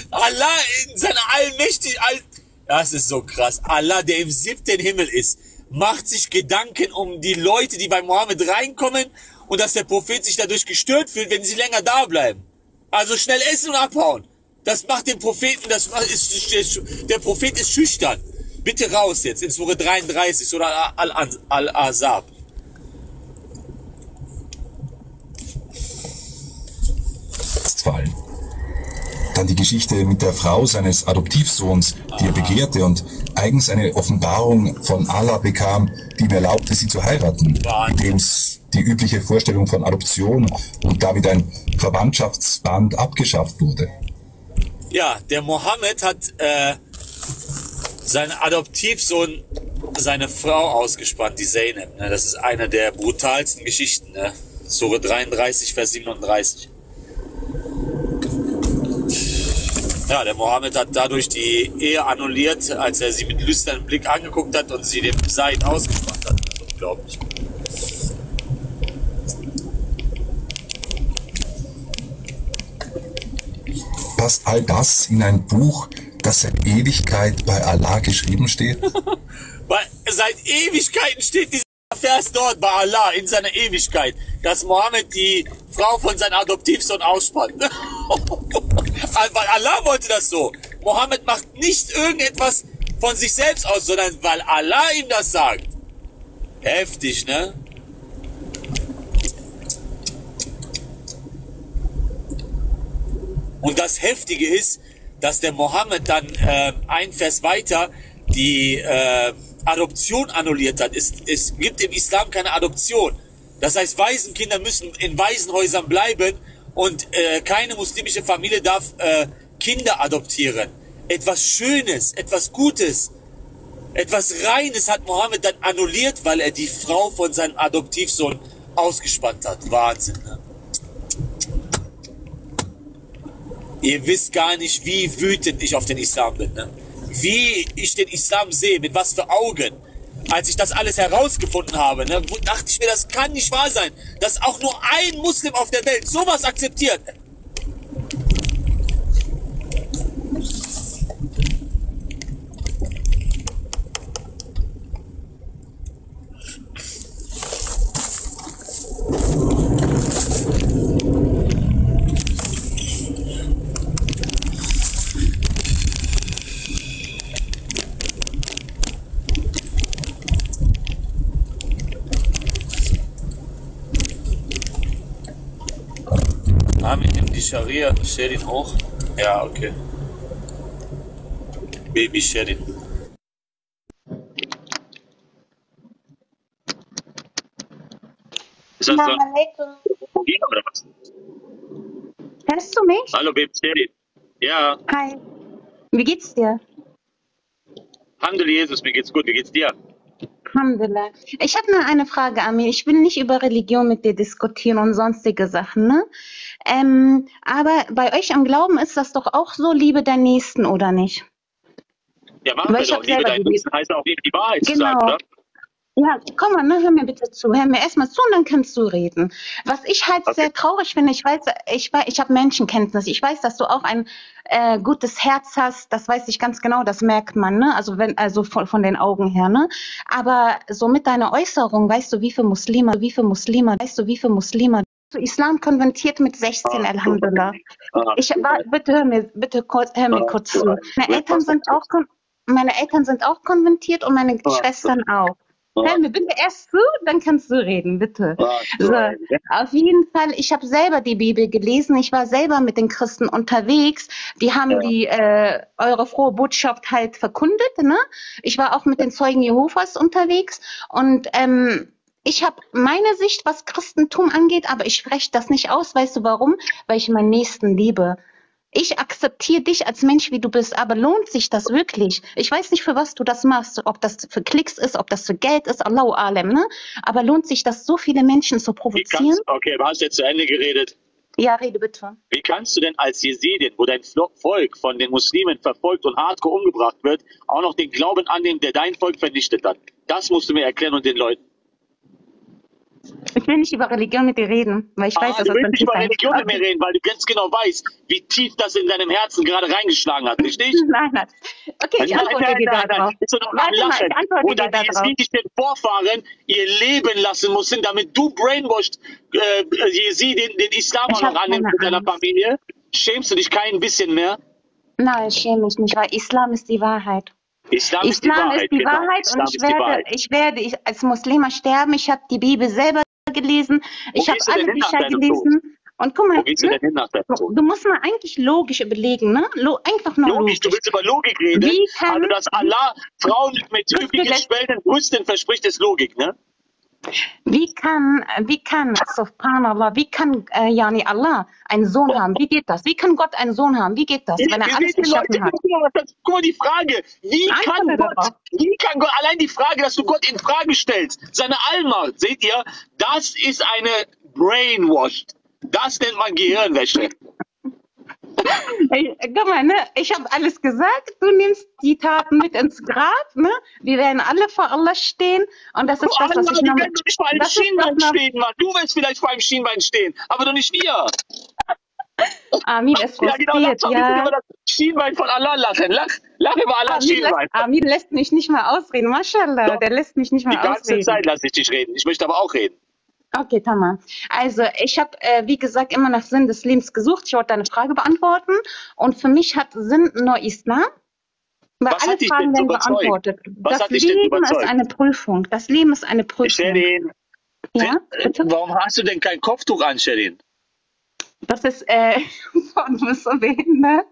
Allah in seiner Allmächtigkeit, das ist so krass. Allah, der im 7. Himmel ist, macht sich Gedanken um die Leute, die bei Mohammed reinkommen und dass der Prophet sich dadurch gestört fühlt, wenn sie länger da bleiben. Also schnell essen und abhauen. Das macht den Propheten, der Prophet ist schüchtern. Bitte raus jetzt, in Surah 33 oder Al-Azab. Dann die Geschichte mit der Frau seines Adoptivsohns, die er begehrte und eigens eine Offenbarung von Allah bekam, die ihm erlaubte, sie zu heiraten, indem es die übliche Vorstellung von Adoption und damit ein Verwandtschaftsband abgeschafft wurde. Ja, der Mohammed hat seinen Adoptivsohn, seine Frau ausgespannt, die Zeynep. Ne? Das ist eine der brutalsten Geschichten. Ne? Surah 33, Vers 37. Ja, der Mohammed hat dadurch die Ehe annulliert, als er sie mit lüsternem Blick angeguckt hat und sie dem Said ausgespannt hat. Das ist unglaublich. Passt all das in ein Buch, das seit Ewigkeit bei Allah geschrieben steht? Seit Ewigkeiten steht dieser Vers dort bei Allah, in seiner Ewigkeit, dass Mohammed die Frau von seinem Adoptivsohn ausspannt. Weil Allah wollte das so. Mohammed macht nicht irgendetwas von sich selbst aus, sondern weil Allah ihm das sagt. Heftig, ne? Und das Heftige ist, dass der Mohammed dann ein Vers weiter die Adoption annulliert hat. Es gibt im Islam keine Adoption. Das heißt, Waisenkinder müssen in Waisenhäusern bleiben. Und keine muslimische Familie darf Kinder adoptieren. Etwas Schönes, etwas Gutes, etwas Reines hat Mohammed dann annulliert, weil er die Frau von seinem Adoptivsohn ausgespannt hat. Wahnsinn, ne? Ihr wisst gar nicht, wie wütend ich auf den Islam bin, ne? Wie ich den Islam sehe, mit was für Augen. Als ich das alles herausgefunden habe, ne, dachte ich mir, das kann nicht wahr sein, dass auch nur ein Muslim auf der Welt sowas akzeptiert. Scharia, Sherin hoch. Ja, okay. Baby Sherin. Ist das so? Ja, oder was? Hörst du mich? Hallo, Baby Sherin. Ja. Hi. Wie geht's dir? Alhamdulillah, Jesus, mir geht's gut. Wie geht's dir? Alhamdulillah. Ich habe nur eine Frage, Amir. Ich will nicht über Religion mit dir diskutieren und sonstige Sachen, ne? Aber bei euch am Glauben ist das doch auch so, liebe deinen Nächsten, oder nicht? Ja, machen wir doch. Liebe deinen Nächsten heißt auch eben die Wahrheit zu sagen, oder? Ja, komm mal, ne, hör mir bitte zu. Hör mir erstmal zu und dann kannst du reden. Was ich halt sehr traurig finde, ich weiß, ich habe Menschenkenntnis. Ich weiß, dass du auch ein gutes Herz hast. Das weiß ich ganz genau, das merkt man, ne? Also wenn, also von den Augen her, ne? Aber so mit deiner Äußerung, weißt du, wie viele Muslime zu Islam konvertiert mit 16, Alhamdulillah. Bitte hör mir kurz zu. Meine Eltern sind auch konvertiert und meine Schwestern auch. Hör mir bitte erst zu, dann kannst du reden, bitte. So, auf jeden Fall, ich habe selber die Bibel gelesen, ich war selber mit den Christen unterwegs, die haben eure frohe Botschaft halt verkündet, ne? Ich war auch mit den Zeugen Jehovas unterwegs und ich habe meine Sicht, was Christentum angeht, aber ich spreche das nicht aus, weißt du warum? Weil ich meinen Nächsten liebe. Ich akzeptiere dich als Mensch, wie du bist, aber lohnt sich das wirklich? Ich weiß nicht, für was du das machst, ob das für Klicks ist, ob das für Geld ist, Allahu Alem, ne? Aber lohnt sich das, so viele Menschen zu provozieren? Okay, du hast jetzt zu Ende geredet. Ja, rede bitte. Wie kannst du denn als Jesidin, wo dein Volk von den Muslimen verfolgt und hardcore umgebracht wird, auch noch den Glauben annehmen, der dein Volk vernichtet hat? Das musst du mir erklären und den Leuten. Ich will nicht über Religion mit dir reden, weil ich weiß, dass das nicht. Du willst nicht über Religion mit mir reden, weil du ganz genau weißt, wie tief das in deinem Herzen gerade reingeschlagen hat, richtig? Nein. Okay, ich antworte dir da drauf. Oder die jesidischen Vorfahren ihr Leben lassen mussten, damit du brainwashed Jesiden, den Islam auch noch annimmst mit deiner Familie. Schämst du dich kein bisschen mehr? Nein, ich schäme mich nicht, weil Islam ist die Wahrheit. Islam ist die Wahrheit und ich werde als Muslima sterben. Ich habe die Bibel selber gelesen, ich habe alle Bücher gelesen. Und guck mal, du musst mal eigentlich logisch überlegen, ne? Einfach nur logisch. Du willst über Logik reden, also dass Allah Frauen mit üppigen Schwellen und Brüsten verspricht, ist Logik, ne? Wie kann Yani Allah einen Sohn haben? Wie geht das? Wie kann Gott einen Sohn haben? Wie geht das, wenn er alles geschaffen hat? Guck mal die Frage, wie kann Gott, allein die Frage, dass du Gott in Frage stellst, seine Allmacht, seht ihr, das ist eine Brainwashed. Das nennt man Gehirnwäsche. Guck mal, ne? Ich habe alles gesagt, du nimmst die Taten mit ins Grab, ne? Wir werden alle vor Allah stehen und das ist das, was ich meine. Du wirst vor einem Schienbein stehen, Mann. Du willst vielleicht vor einem Schienbein stehen, aber doch nicht wir. Amir ist frustriert, ja. Genau, lass über das Schienbein von Allah lachen. Lach über Allahs Schienbein. Amir lässt mich nicht mal ausreden, Maschallah, doch, der lässt mich nicht mal ausreden. Die ganze Zeit lasse ich dich reden, ich möchte aber auch reden. Okay, Tamam. Also ich habe, wie gesagt, immer nach Sinn des Lebens gesucht. Ich wollte deine Frage beantworten. Und für mich hat Sinn nur Islam. Weil alle Fragen werden beantwortet. Das Leben ist eine Prüfung. Das Leben ist eine Prüfung. Sherin, ja, warum hast du denn kein Kopftuch an, Sherin? Das ist von Mussolini, ne?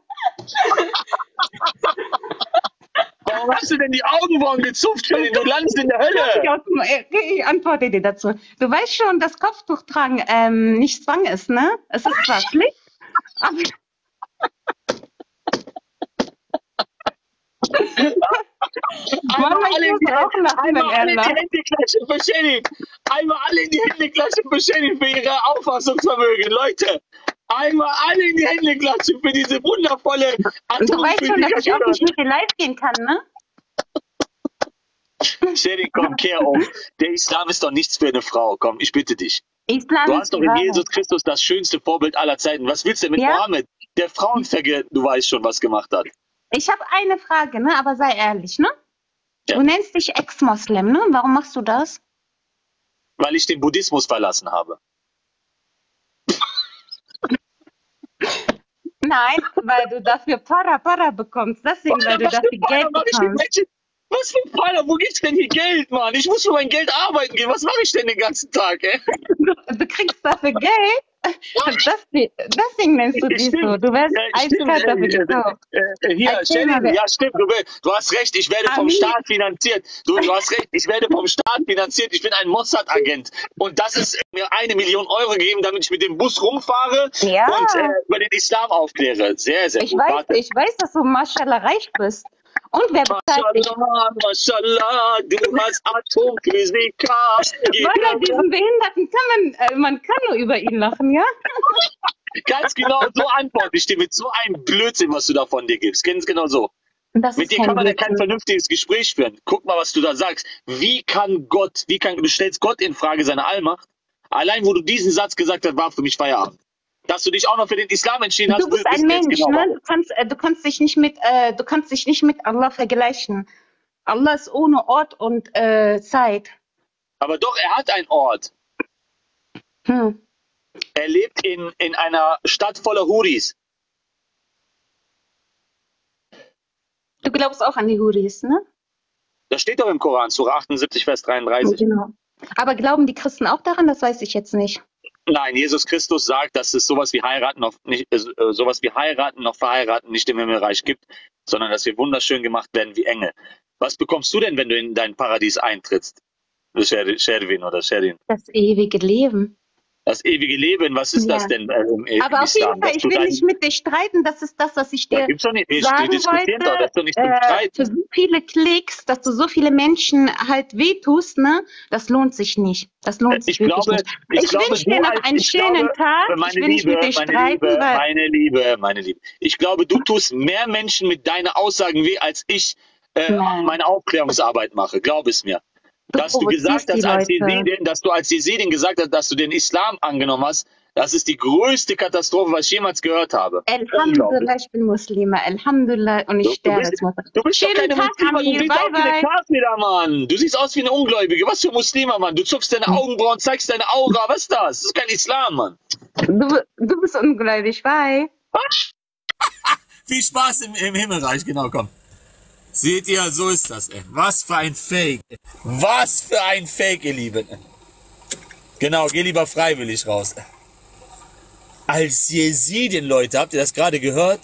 Warum hast du denn die Augenbrauen gezupft, Sherin? Du landest in der Hölle. Ich antworte dir dazu. Du weißt schon, dass Kopftuch tragen nicht Zwang ist, ne? Es ist zwar Pflicht, aber... Einmal alle in die Hände klatschen für Shelly, für ihre Auffassungsvermögen, Leute. Einmal alle in die Hände klatschen für diese wundervolle Atomphysik. Du weißt schon, dass ich auch nicht mit dir live gehen kann, ne? Shelly, komm, kehr um. Der Islam ist doch nichts für eine Frau. Komm, ich bitte dich. Islam, du hast doch in Jesus Christus das schönste Vorbild aller Zeiten. Was willst du denn mit Mohammed, der Frauenvergewaltiger, du weißt schon, was gemacht hat? Ich habe eine Frage, ne? Aber sei ehrlich, ne? Ja. Du nennst dich Ex-Moslem, ne? Warum machst du das? Weil ich den Buddhismus verlassen habe. Nein, weil du dafür Para bekommst. Deswegen, weil du dafür Geld bekommst. Was für ein Pfeiler? Wo gibt's denn hier Geld, Mann? Ich muss für mein Geld arbeiten gehen. Was mache ich denn den ganzen Tag, ey? Du kriegst dafür Geld? Deswegen nennst du dich so. Du wärst eiskalt dafür gekauft. Hier, Shelly, ja stimmt, du hast recht, ich werde vom Staat finanziert. Du hast recht, ich werde vom Staat finanziert. Ich bin ein Mossad-Agent. Und das ist mir 1 Million Euro gegeben, damit ich mit dem Bus rumfahre und über den Islam aufkläre. Sehr, sehr gut. Ich weiß, dass du Maschallah reich bist. Und wer bezahlt dich? Maschallah, du hast Atomphysiker. Bei diesem Behinderten kann man kann nur über ihn lachen, ja? Ganz genau, so antworte ich dir mit so einem Blödsinn, was du da von dir gibst. Ganz genau so. Mit dir kann man ja kein vernünftiges Gespräch führen. Guck mal, was du da sagst. Du stellst Gott in Frage, seine Allmacht. Allein, wo du diesen Satz gesagt hast, war für mich Feierabend. Dass du dich auch noch für den Islam entschieden hast. Du bist ein Mensch, ne? Du kannst dich nicht mit Allah vergleichen. Allah ist ohne Ort und Zeit. Aber doch, er hat einen Ort. Er lebt in einer Stadt voller Huris. Du glaubst auch an die Huris, ne? Das steht doch im Koran, Surah 78, Vers 33. Genau. Aber glauben die Christen auch daran? Das weiß ich jetzt nicht. Nein, Jesus Christus sagt, dass es sowas wie heiraten noch verheiraten nicht im Himmelreich gibt, sondern dass wir wunderschön gemacht werden wie Engel. Was bekommst du denn, wenn du in dein Paradies eintrittst? Sherwin oder Sherin? Das ewige Leben. Das ewige Leben, was ist das denn im ewigen Aber auf jeden Fall, ich will nicht mit dir streiten, das ist das, was ich dir da gibt's doch nicht, sagen wollte. Da, das ist doch nicht zum Streiten. Für so viele Klicks, dass du so viele Menschen halt wehtust, ne? Das lohnt sich nicht. Das lohnt sich wirklich nicht. Ich wünsche dir noch einen schönen Tag. Ich will nicht mit dir streiten. Meine Liebe. Ich glaube, du tust mehr Menschen mit deinen Aussagen weh, als ich meine Aufklärungsarbeit mache. Glaub es mir. Dass du gesagt hast, als Jezidin gesagt hast, dass du den Islam angenommen hast, das ist die größte Katastrophe, was ich jemals gehört habe. Alhamdulillah, ich bin Muslima, Alhamdulillah, und ich sterbe als Muslima. Du bist doch keine Muslima, du siehst aus wie eine Kafira, Mann. Du siehst aus wie eine Ungläubige. Was für Muslima, Mann? Du zupfst deine Augenbrauen, zeigst deine Aura. Was ist das? Das ist kein Islam, Mann. Du bist ungläubig, bye. Viel Spaß im Himmelreich, genau, komm. Seht ihr, so ist das, ey. Was für ein Fake. Was für ein Fake, ihr Lieben. Genau, geh lieber freiwillig raus. Als Jezidin, Leute, habt ihr das gerade gehört?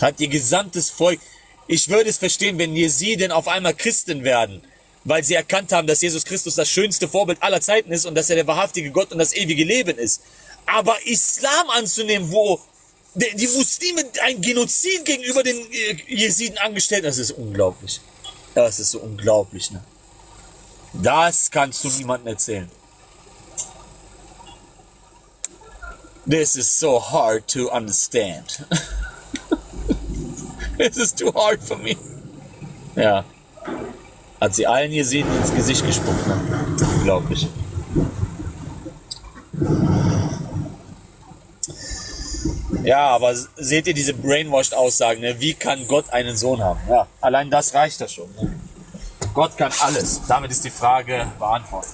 Hat ihr gesamtes Volk... Ich würde es verstehen, wenn Jezidin auf einmal Christen werden, weil sie erkannt haben, dass Jesus Christus das schönste Vorbild aller Zeiten ist und dass er der wahrhaftige Gott und das ewige Leben ist. Aber Islam anzunehmen, wo... Die Muslime ein Genozid gegenüber den Jesiden angestellt. Das ist unglaublich. Das ist so unglaublich, ne? Das kannst du niemandem erzählen. This is so hard to understand. This is too hard for me. Ja. Hat sie allen Jesiden ins Gesicht gespuckt, ne? Unglaublich. Ja, aber seht ihr diese Brainwashed-Aussagen, ne? Wie kann Gott einen Sohn haben? Ja, allein das reicht das schon. Ne? Gott kann alles. Damit ist die Frage beantwortet.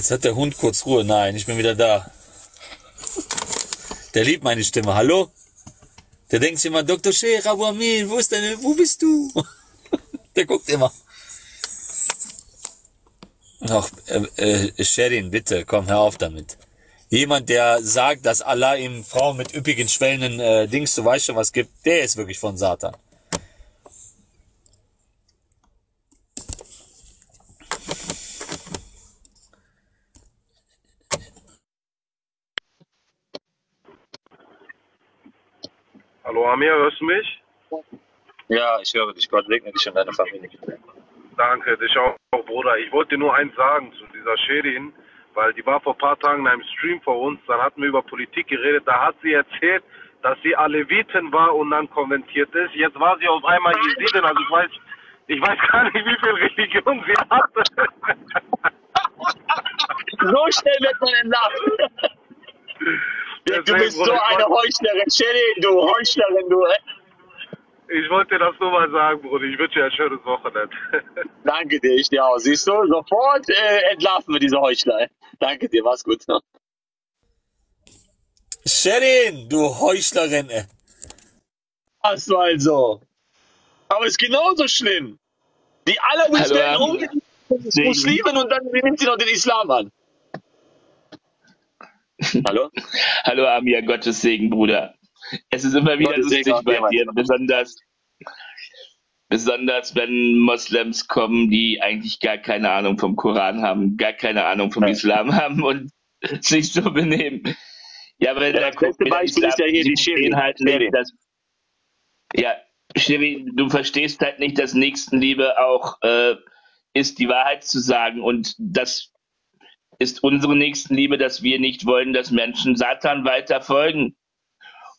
Jetzt hat der Hund kurz Ruhe. Nein, ich bin wieder da. Der liebt meine Stimme. Hallo? Der denkt sich immer, Dr. Sheikh Abu Amin, wo bist du? Der guckt immer. Ach, Sherin, bitte, komm, hör auf damit. Jemand, der sagt, dass Allah ihm Frauen mit üppigen, schwellenden Dings, du weißt schon was gibt, der ist wirklich von Satan. Hallo Amir, hörst du mich? Ja, ich höre dich. Gott segne dich und deine Familie. Danke, dich auch, Bruder. Ich wollte dir nur eins sagen zu dieser Scherin, weil die war vor ein paar Tagen in einem Stream vor uns, dann hatten wir über Politik geredet, da hat sie erzählt, dass sie Aleviten war und dann konvertiert ist. Jetzt war sie auf einmal Jesidin, also ich weiß gar nicht, wie viel Religion sie hatte. So schnell wird man entlarvt. Ja, du bist so eine Heuchlerin, Shelly, du Heuchlerin, du. Ich wollte das nur mal sagen, Bruder. Ich wünsche dir ein schönes Wochenende. Danke dir, ich dir auch. Siehst du, sofort entlarven wir diese Heuchlei. Danke dir, mach's gut. Shelly, du Heuchlerin. Achso, also. Aber es ist genauso schlimm. Die allermeisten werden umgesetzt, Muslimen, und dann nimmt sie noch den Islam an. Hallo? Hallo Amir, Gottes Segen, Bruder. Es ist immer wieder Gottes lustig bei dir, besonders wenn Moslems kommen, die eigentlich gar keine Ahnung vom Koran haben, gar keine Ahnung vom Islam haben und sich so benehmen. Ja, aber der beste Beispiel ist ja hier die Schiri. Ja, Schiri, du verstehst halt nicht, dass Nächstenliebe auch ist, die Wahrheit zu sagen, und das ist unsere Nächstenliebe, dass wir nicht wollen, dass Menschen Satan weiter folgen.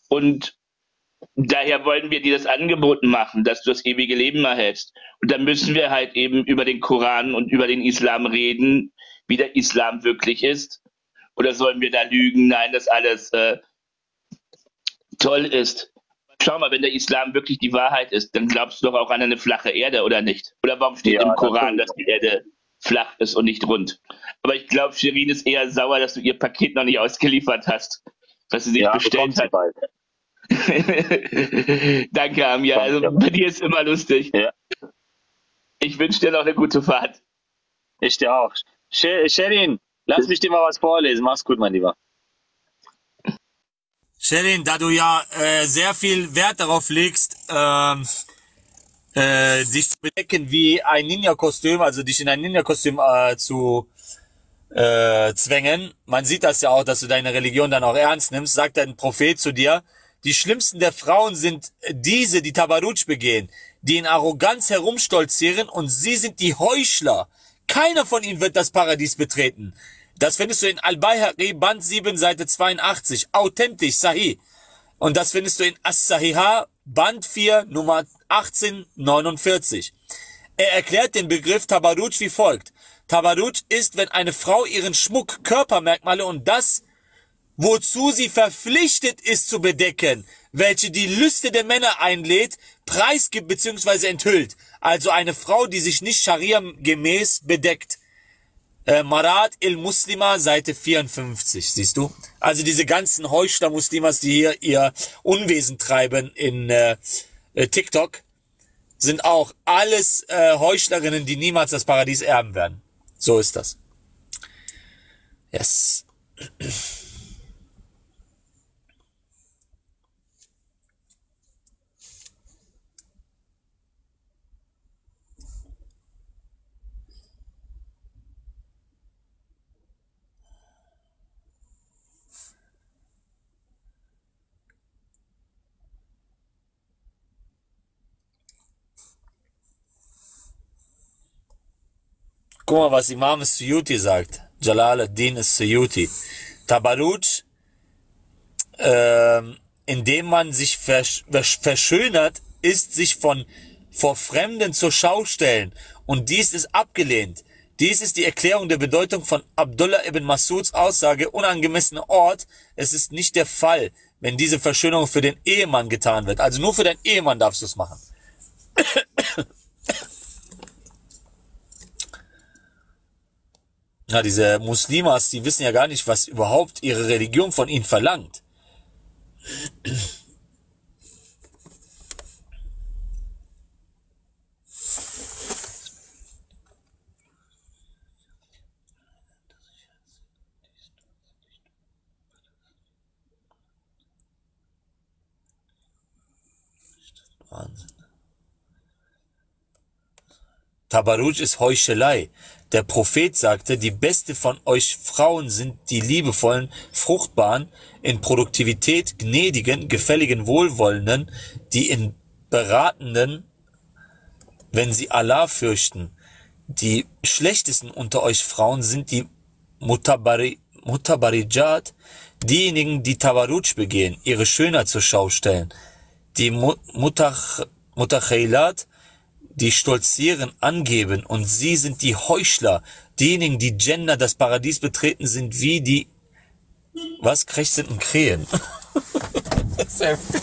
Und daher wollen wir dir das Angebot machen, dass du das ewige Leben erhältst. Und dann müssen wir halt eben über den Koran und über den Islam reden, wie der Islam wirklich ist. Oder sollen wir da lügen? Nein, dass alles toll ist. Schau mal, wenn der Islam wirklich die Wahrheit ist, dann glaubst du doch auch an eine flache Erde, oder nicht? Oder warum steht im Koran, dass die Erde flach ist und nicht rund? Aber ich glaube, Shirin ist eher sauer, dass du ihr Paket noch nicht ausgeliefert hast, was sie sich bestellt hat. Danke, Amir. Also bei dir ist immer lustig. Ja. Ich wünsche dir noch eine gute Fahrt. Ich dir auch. Shirin, lass mich dir mal was vorlesen. Mach's gut, mein Lieber. Shirin, da du ja sehr viel Wert darauf legst, dich zu bedecken wie ein Ninja-Kostüm, also dich in ein Ninja-Kostüm zu zwängen. Man sieht das ja auch, dass du deine Religion dann auch ernst nimmst. Sagt ein Prophet zu dir, die schlimmsten der Frauen sind diese, die Tabaruj begehen, die in Arroganz herumstolzieren, und sie sind die Heuchler. Keiner von ihnen wird das Paradies betreten. Das findest du in Al-Bayhaqi, Band 7, Seite 82. Authentisch, Sahih. Und das findest du in As-Sahiha, Band 4, Nummer 1849. Er erklärt den Begriff Tabaruj wie folgt. Tabaruj ist, wenn eine Frau ihren Schmuck, Körpermerkmale und das, wozu sie verpflichtet ist, zu bedecken, welche die Lüste der Männer einlädt, preisgibt bzw. enthüllt. Also eine Frau, die sich nicht Scharia gemäß bedeckt. Marat il-Muslima, Seite 54, siehst du? Also diese ganzen Heuchler-Muslimas, die hier ihr Unwesen treiben in TikTok, sind auch alles Heuchlerinnen, die niemals das Paradies erben werden. So ist das. Yes. Guck mal, was Imam Suyuti sagt. Jalal ad-Din Suyuti. Tabaruj, indem man sich verschönert, ist sich vor Fremden zur Schau stellen. Und dies ist abgelehnt. Dies ist die Erklärung der Bedeutung von Abdullah ibn Masuds Aussage, unangemessener Ort. Es ist nicht der Fall, wenn diese Verschönerung für den Ehemann getan wird. Also nur für deinen Ehemann darfst du es machen. Na, diese Muslimas, die wissen ja gar nicht, was überhaupt ihre Religion von ihnen verlangt. Wahnsinn. Tabaruj ist Heuchelei. Der Prophet sagte, die beste von euch Frauen sind die liebevollen, fruchtbaren, in Produktivität gnädigen, gefälligen, wohlwollenden, die in beratenden, wenn sie Allah fürchten. Die schlechtesten unter euch Frauen sind die Mutabarijat, diejenigen, die Tabaruj begehen, ihre Schönheit zur Schau stellen. Die Mutachailat, die stolzieren, angeben, und sie sind die Heuchler, diejenigen, die Jannah, das Paradies betreten, sind wie die, was, krächzenden Krähen. Das ist heftig.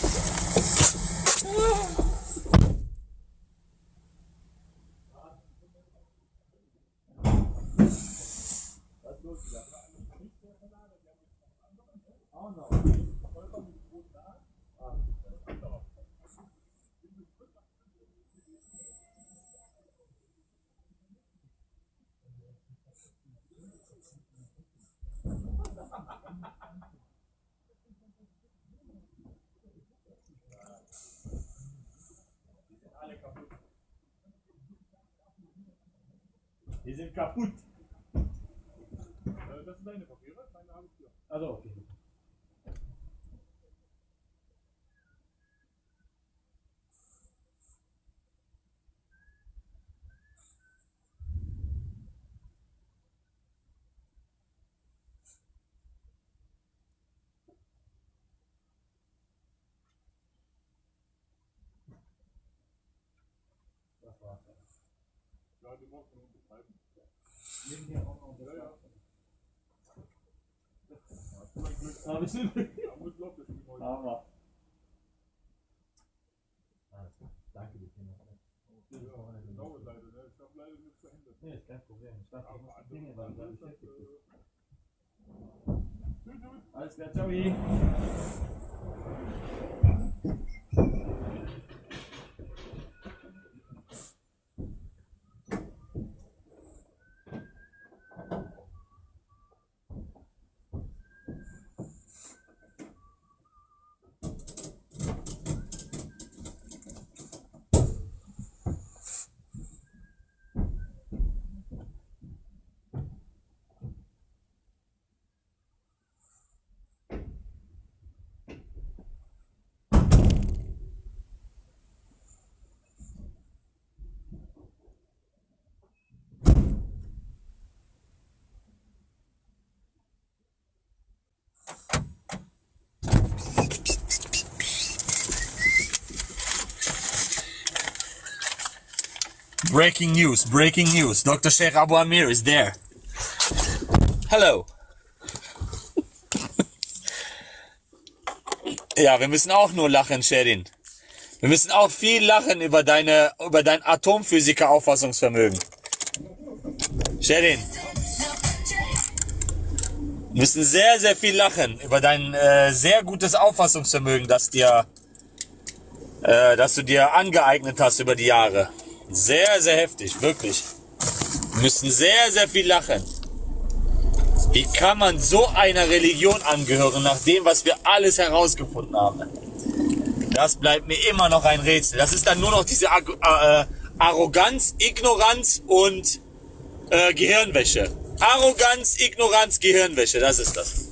Die sind kaputt. Das sind deine Papiere, deine habe ich hier. Also, okay. Das war's. Ja, du brauchst nur betreiben. Danke dir. Ich habe leider nichts verhindert. Nee, ist kein Problem. Ich dachte, ich muss die Dinge, weil du beschäftigt bist. Alles klar, ciao. Breaking news, breaking news. Dr. Sheikh Abu Amir is there. Hello. Ja, wir müssen auch nur lachen, Sherin. Wir müssen auch viel lachen über dein Atomphysiker-Auffassungsvermögen. Sherin. Wir müssen sehr, sehr viel lachen über dein sehr gutes Auffassungsvermögen, das du dir angeeignet hast über die Jahre. Sehr, sehr heftig, wirklich. Wir müssen sehr, sehr viel lachen. Wie kann man so einer Religion angehören, nach dem, was wir alles herausgefunden haben? Das bleibt mir immer noch ein Rätsel. Das ist dann nur noch diese Arroganz, Ignoranz und Gehirnwäsche. Arroganz, Ignoranz, Gehirnwäsche, das ist das.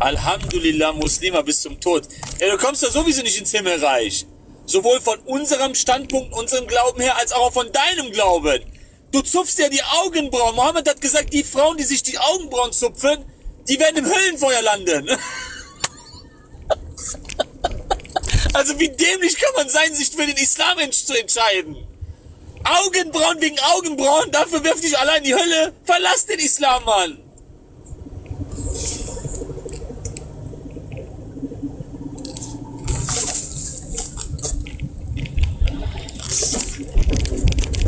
Alhamdulillah, Muslima bis zum Tod. Ja, du kommst ja sowieso nicht ins Himmelreich. Sowohl von unserem Standpunkt, unserem Glauben her, als auch von deinem Glauben. Du zupfst ja die Augenbrauen. Mohammed hat gesagt, die Frauen, die sich die Augenbrauen zupfen, die werden im Höllenfeuer landen. Also wie dämlich kann man sein, sich für den Islam zu entscheiden? Augenbrauen wegen Augenbrauen, dafür wirft dich allein in die Hölle. Verlass den Islam, Mann.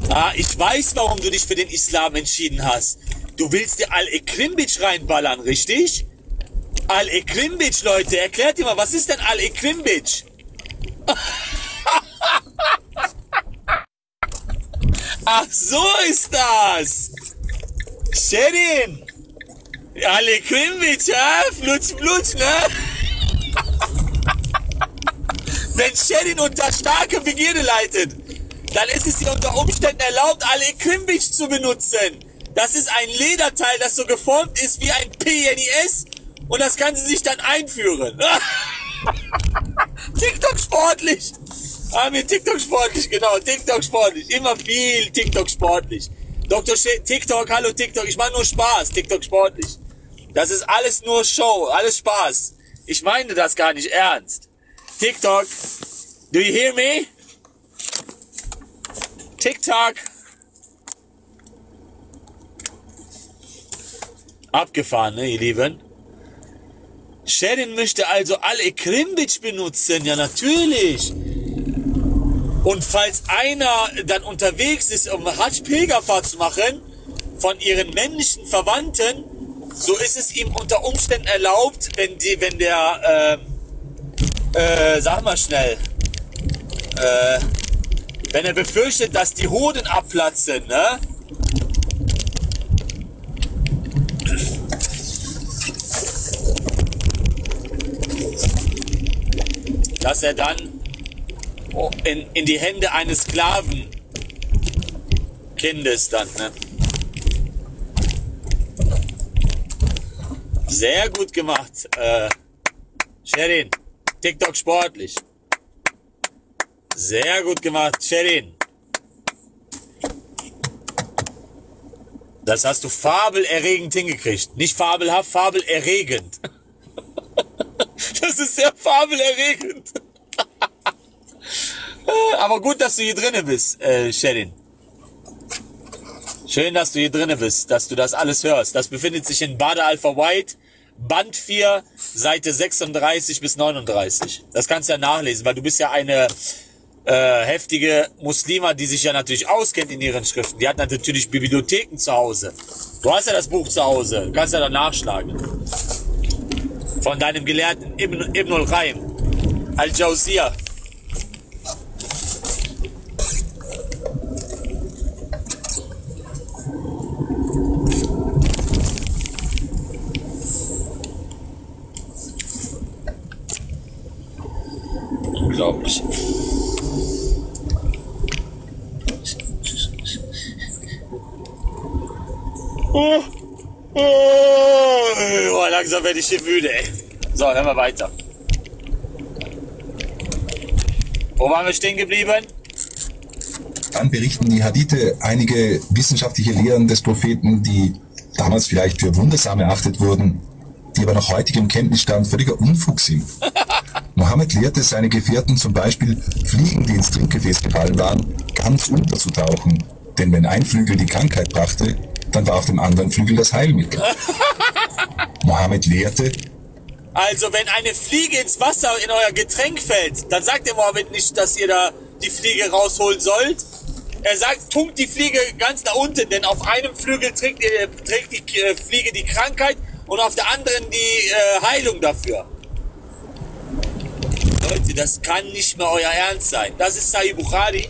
Ah, ich weiß, warum du dich für den Islam entschieden hast. Du willst dir Al-Eklimbitsch reinballern, richtig? Al-Eklimbitsch, Leute, erklärt dir mal, was ist denn Al-Eklimbitsch? Ach, so ist das! Sherin! Al-Eklimbitsch, ja? Flutsch, flutsch, ne? Wenn Sherin unter starke Begierde leitet, dann ist es dir unter Umständen erlaubt, Al-Eklimbitsch zu benutzen. Das ist ein Lederteil, das so geformt ist wie ein PNIS und das kann sie sich dann einführen. TikTok sportlich. Ah, mit TikTok sportlich, genau. TikTok sportlich. Immer viel TikTok sportlich. Dr. TikTok, hallo TikTok. Ich mache nur Spaß. TikTok sportlich. Das ist alles nur Show, alles Spaß. Ich meine das gar nicht ernst. TikTok, do you hear me? TikTok. Abgefahren, ne, ihr Lieben? Sherin möchte also Al-Eklimbitsch benutzen, ja natürlich. Und falls einer dann unterwegs ist, um Hajj-Pilgerfahrt zu machen, von ihren männlichen Verwandten, so ist es ihm unter Umständen erlaubt, wenn er befürchtet, dass die Hoden abplatzen, ne? Dass er dann in die Hände eines Sklavenkindes dann, ne? Sehr gut gemacht, Sherin. TikTok sportlich. Sehr gut gemacht, Sherin. Das hast du fabelerregend hingekriegt. Nicht fabelhaft, fabelerregend. Das ist sehr fabelerregend. Aber gut, dass du hier drinnen bist, Sherin. Schön, dass du hier drinnen bist, dass du das alles hörst. Das befindet sich in Bada Alpha White, Band 4, Seite 36 bis 39. Das kannst du ja nachlesen, weil du bist ja eine heftige Muslima, die sich ja natürlich auskennt in ihren Schriften. Die hat natürlich Bibliotheken zu Hause. Du hast ja das Buch zu Hause, du kannst ja dann nachschlagen. Von deinem Gelehrten Ibn al-Qayyim al-Jawziyah. Unglaublich. Oh, langsam werde ich hier müde, ey. So, hören wir weiter. Wo waren wir stehen geblieben? Dann berichten die Hadithe einige wissenschaftliche Lehren des Propheten, die damals vielleicht für wundersam erachtet wurden, die aber nach heutigem Kenntnisstand völliger Unfug sind. Mohammed lehrte seine Gefährten zum Beispiel, Fliegen, die ins Trinkgefäß gefallen waren, ganz unterzutauchen. Denn wenn ein Flügel die Krankheit brachte, dann war auf dem anderen Flügel das Heilmittel. Mohammed lehrte, also wenn eine Fliege ins Wasser in euer Getränk fällt, dann sagt der Mohammed nicht, dass ihr da die Fliege rausholen sollt. Er sagt, tunkt die Fliege ganz nach unten, denn auf einem Flügel trägt die Fliege die Krankheit und auf der anderen die Heilung dafür. Leute, das kann nicht mehr euer Ernst sein. Das ist Sahih Bukhari.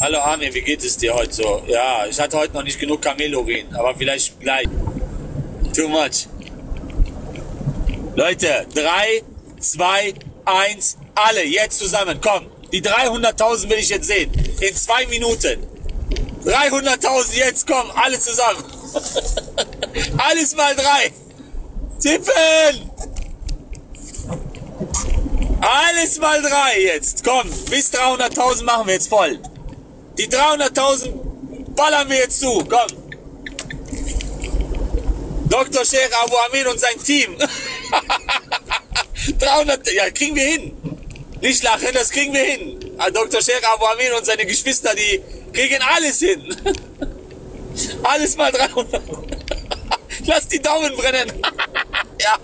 Hallo Armin, wie geht es dir heute so? Ja, ich hatte heute noch nicht genug Kamelurin, aber vielleicht gleich. Too much. Leute, 3, 2, 1, alle, jetzt zusammen, komm. Die 300.000 will ich jetzt sehen, in 2 Minuten. 300.000 jetzt, komm, alle zusammen. Alles mal 3. Tippen! Alles mal 3 jetzt, komm. Bis 300.000 machen wir jetzt voll. Die 300.000 ballern wir jetzt zu, komm. Dr. Sheikh Abu Amin und sein Team. 300, ja, kriegen wir hin. Nicht lachen, das kriegen wir hin. Dr. Sheikh Abu Amin und seine Geschwister, die kriegen alles hin. Alles mal 300. Lass die Daumen brennen. Ja.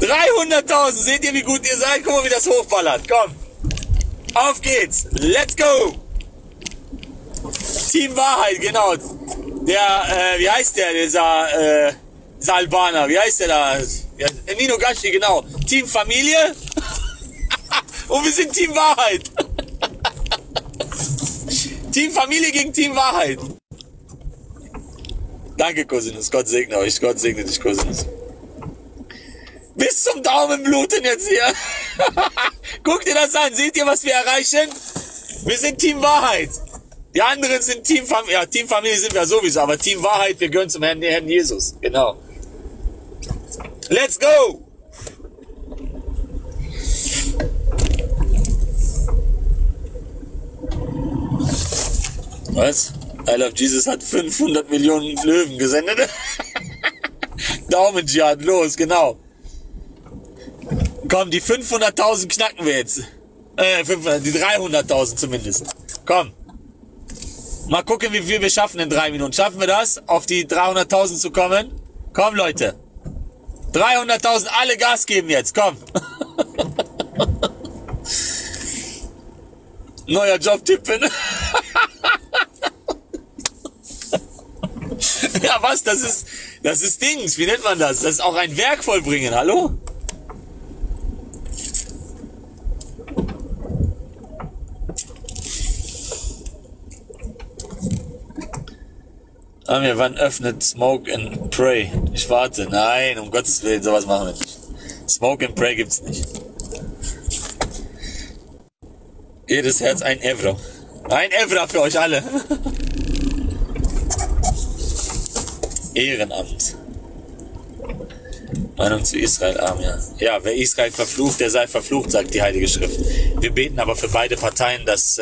300.000. Seht ihr, wie gut ihr seid? Guck mal, wie das hochballert. Komm. Auf geht's. Let's go. Team Wahrheit, genau. Der, wie heißt der, dieser, Albaner? Wie heißt der da? Ja, Nino Gashi, genau. Team Familie. Und wir sind Team Wahrheit. Team Familie gegen Team Wahrheit. Danke, Cosinus. Gott segne euch. Gott segne dich, Cosinus. Bis zum Daumenbluten jetzt hier. Guckt ihr das an? Seht ihr, was wir erreichen? Wir sind Team Wahrheit. Die anderen sind Team Familie. Ja, Team Familie sind wir sowieso. Aber Team Wahrheit, wir gehören zum Herrn Jesus. Genau. Let's go. Was? I Love Jesus hat 500 Millionen Löwen gesendet. Daumen-Dschihad, los, genau. Komm, die 500.000 knacken wir jetzt. Die 300.000 zumindest. Komm. Mal gucken, wie viel wir schaffen in 3 Minuten. Schaffen wir das, auf die 300.000 zu kommen? Komm, Leute. 300.000, alle Gas geben jetzt, komm. Neuer Jobtipp. Ja, was? Das ist Dings. Wie nennt man das? Das ist auch ein Werk vollbringen. Hallo? Amir, wann öffnet Smoke and Pray? Ich warte. Nein, um Gottes Willen, sowas machen wir nicht. Smoke and Pray gibt's nicht. Jedes Herz ein Evro. Ein Evra für euch alle. Ehrenamt. Meinung zu Israel, Amen. Ja, wer Israel verflucht, der sei verflucht, sagt die Heilige Schrift. Wir beten aber für beide Parteien, dass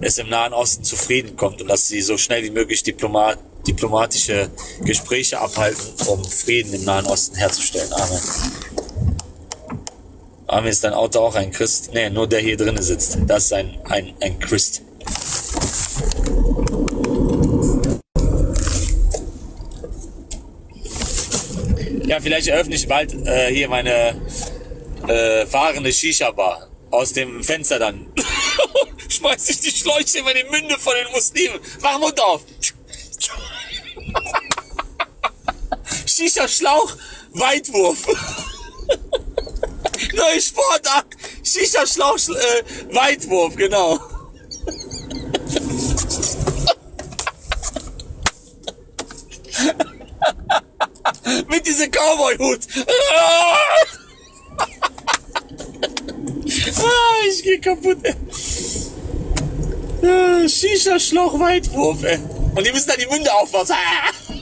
es im Nahen Osten zu Frieden kommt und dass sie so schnell wie möglich diplomatische Gespräche abhalten, um Frieden im Nahen Osten herzustellen. Amen. Amen, ist dein Auto auch ein Christ? Nee, nur der hier drinnen sitzt. Das ist ein Christ. Ja, vielleicht eröffne ich bald hier meine fahrende Shisha-Bar. Aus dem Fenster dann. Schmeiß ich die Schläuche über die Münde von den Muslimen. Mach Mund auf. Shisha-Schlauch, Weitwurf. Neue Sportart. Shisha-Schlauch, Weitwurf, genau. Mit diesem Cowboy-Hut. Ich geh kaputt, ey. Shisha-Schlauch-Weitwurf, ey. Und die müssen dann die Münde aufmachen.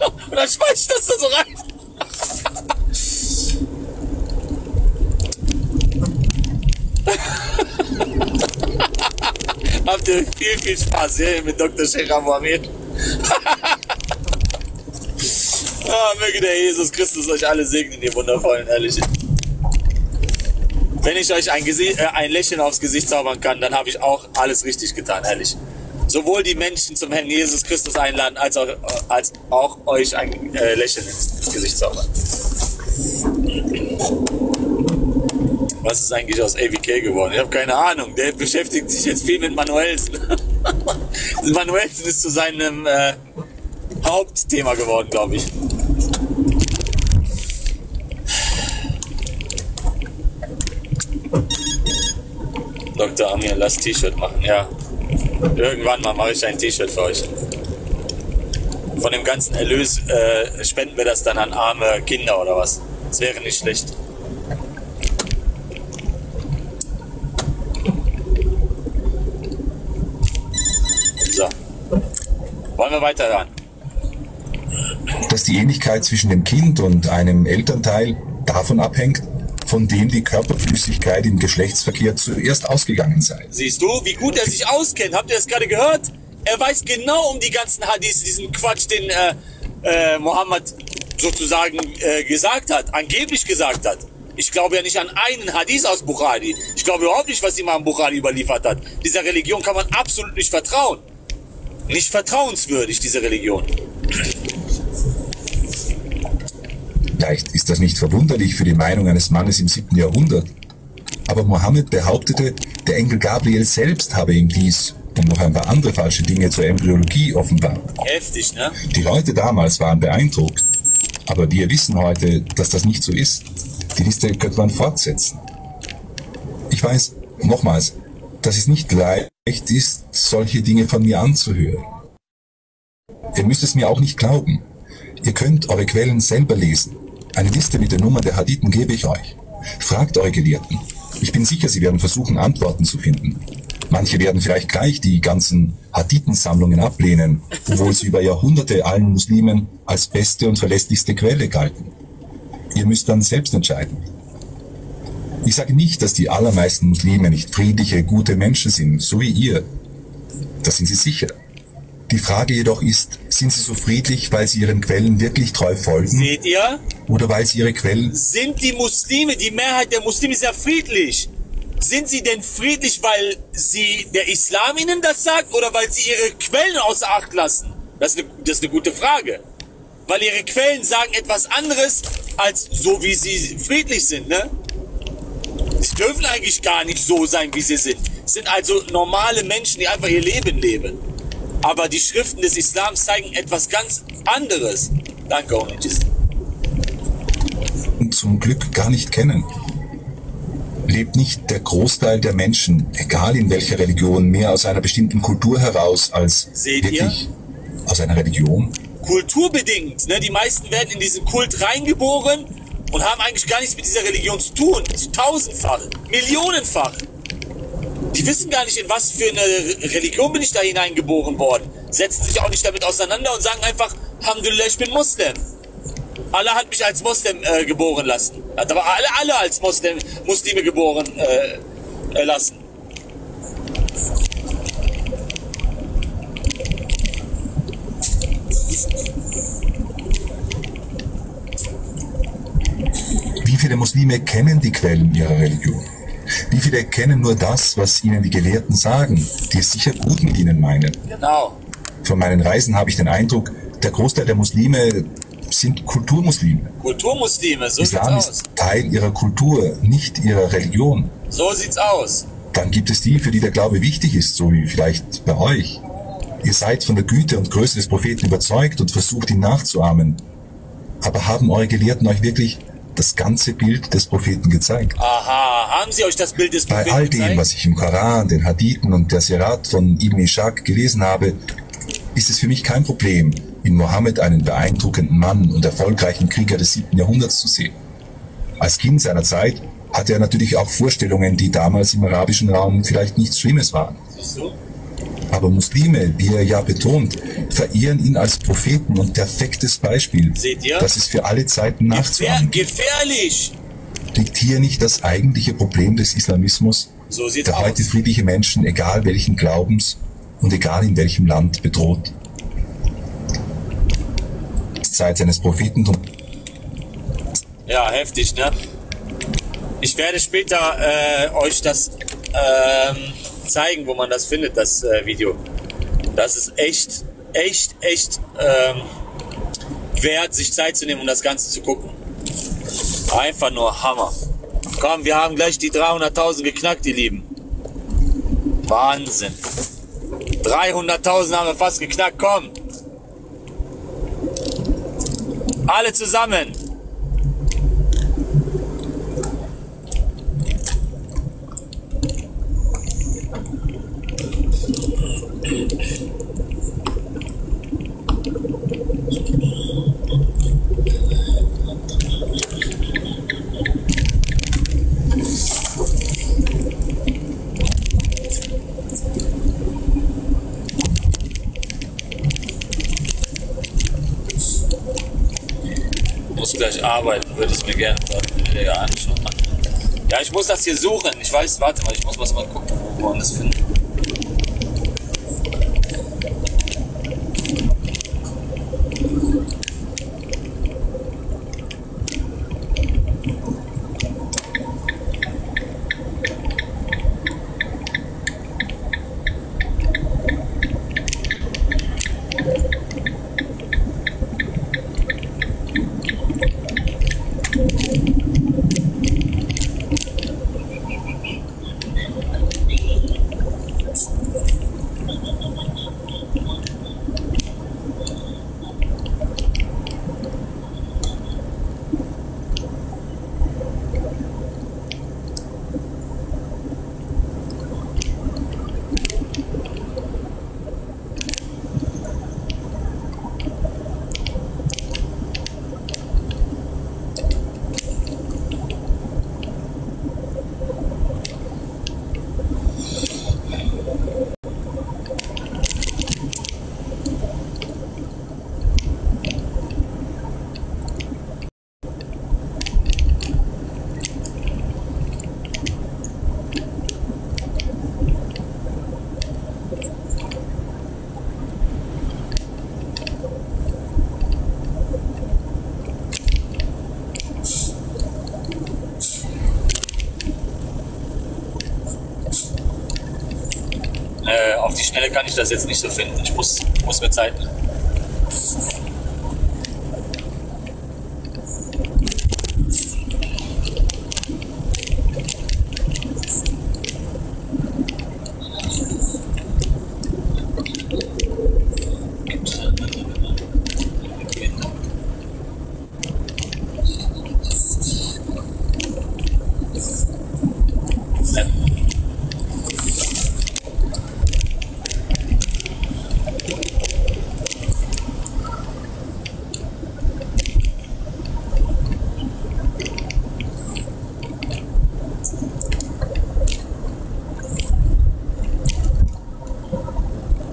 Und dann schmeiß ich das da so rein. Habt ihr viel, viel Spaß hier mit Dr. Sheikh Abu Amir. Möge der Jesus Christus euch alle segnen, ihr wundervollen Ehrlichen. Wenn ich euch ein Lächeln aufs Gesicht zaubern kann, dann habe ich auch alles richtig getan, ehrlich. Sowohl die Menschen zum Herrn Jesus Christus einladen, als auch euch ein Lächeln ins Gesicht zaubern. Was ist eigentlich aus ABK geworden? Ich habe keine Ahnung. Der beschäftigt sich jetzt viel mit Manuelsen. Manuelsen ist zu seinem Hauptthema geworden, glaube ich. Dr. Amir, lass T-Shirt machen. Ja, irgendwann mal mache ich ein T-Shirt für euch. Von dem ganzen Erlös spenden wir das dann an arme Kinder oder was. Das wäre nicht schlecht. So. Wollen wir weiter ran? Dass die Ähnlichkeit zwischen dem Kind und einem Elternteil davon abhängt, von dem die Körperflüssigkeit im Geschlechtsverkehr zuerst ausgegangen sei. Siehst du, wie gut er sich auskennt? Habt ihr das gerade gehört? Er weiß genau um die ganzen Hadiths, diesen Quatsch, den Mohammed sozusagen gesagt hat, angeblich gesagt hat. Ich glaube ja nicht an einen Hadith aus Bukhari. Ich glaube überhaupt nicht, was Imam Bukhari überliefert hat. Dieser Religion kann man absolut nicht vertrauen. Nicht vertrauenswürdig, diese Religion. Vielleicht ist das nicht verwunderlich für die Meinung eines Mannes im 7. Jahrhundert. Aber Mohammed behauptete, der Engel Gabriel selbst habe ihm dies und noch ein paar andere falsche Dinge zur Embryologie offenbart. Heftig, ne? Die Leute damals waren beeindruckt. Aber wir wissen heute, dass das nicht so ist. Die Liste könnte man fortsetzen. Ich weiß, nochmals, dass es nicht leicht ist, solche Dinge von mir anzuhören. Ihr müsst es mir auch nicht glauben. Ihr könnt eure Quellen selber lesen. Eine Liste mit der Nummer der Hadithen gebe ich euch. Fragt eure Gelehrten. Ich bin sicher, sie werden versuchen, Antworten zu finden. Manche werden vielleicht gleich die ganzen Hadithensammlungen ablehnen, obwohl sie über Jahrhunderte allen Muslimen als beste und verlässlichste Quelle galten. Ihr müsst dann selbst entscheiden. Ich sage nicht, dass die allermeisten Muslime nicht friedliche, gute Menschen sind, so wie ihr. Das sind sie sicher. Die Frage jedoch ist, sind sie so friedlich, weil sie ihren Quellen wirklich treu folgen? Seht ihr? Oder weil sie ihre Quellen... Sind die Muslime, die Mehrheit der Muslime ist ja friedlich. Sind sie denn friedlich, weil sie der Islam ihnen das sagt oder weil sie ihre Quellen außer Acht lassen? Das ist eine gute Frage. Weil ihre Quellen sagen etwas anderes, als so wie sie friedlich sind, ne? Sie dürfen eigentlich gar nicht so sein, wie sie sind. Es sind also normale Menschen, die einfach ihr Leben leben. Aber die Schriften des Islams zeigen etwas ganz anderes. Danke, Onidis. Und zum Glück gar nicht kennen. Lebt nicht der Großteil der Menschen, egal in welcher Religion, mehr aus einer bestimmten Kultur heraus als wirklich aus einer Religion? Kulturbedingt. Ne? Die meisten werden in diesen Kult reingeboren und haben eigentlich gar nichts mit dieser Religion zu tun. Zu tausendfachen, millionenfachen. Die wissen gar nicht, in was für eine Religion bin ich da hineingeboren worden. Setzen sich auch nicht damit auseinander und sagen einfach, Alhamdulillah, ich bin Muslim. Allah hat mich als Muslim geboren lassen. Hat aber alle als Muslime geboren lassen. Wie viele Muslime kennen die Quellen ihrer Religion? Wie viele kennen nur das, was ihnen die Gelehrten sagen, die es sicher gut mit ihnen meinen? Genau. Von meinen Reisen habe ich den Eindruck, der Großteil der Muslime sind Kulturmuslime. Kulturmuslime, so sieht's aus. Islam ist Teil ihrer Kultur, nicht ihrer Religion. So sieht's aus. Dann gibt es die, für die der Glaube wichtig ist, so wie vielleicht bei euch. Ihr seid von der Güte und Größe des Propheten überzeugt und versucht, ihn nachzuahmen. Aber haben eure Gelehrten euch wirklich das ganze Bild des Propheten gezeigt? Aha, haben sie euch das Bild des Propheten gezeigt? Bei all dem, was ich im Koran, den Hadithen und der Sirat von Ibn Ishaq gelesen habe, ist es für mich kein Problem, in Mohammed einen beeindruckenden Mann und erfolgreichen Krieger des 7. Jahrhunderts zu sehen. Als Kind seiner Zeit hatte er natürlich auch Vorstellungen, die damals im arabischen Raum vielleicht nichts Schlimmes waren. Aber Muslime, wie er ja betont, verehren ihn als Propheten und perfektes Beispiel. Seht ihr? Das ist für alle Zeiten nachzuahmen. Gefährlich! Liegt hier nicht das eigentliche Problem des Islamismus, so sieht's der heute friedliche Menschen, egal welchen Glaubens und egal in welchem Land, bedroht? Zeit seines Prophetentums. Ja, heftig, ne? Ich werde später euch das zeigen, wo man das findet, das Video. Das ist echt wert, sich Zeit zu nehmen, um das Ganze zu gucken. Einfach nur Hammer. Komm, wir haben gleich die 300.000 geknackt, die Lieben. Wahnsinn. 300.000 haben wir fast geknackt, komm. Alle zusammen. Gleich arbeiten, würde ich mir gerne anschauen. Ja, ich muss das hier suchen. Ich weiß, warte mal, ich muss was mal gucken, wo man das findet. schnell kann ich das jetzt nicht so finden. Ich muss mir Zeit nehmen.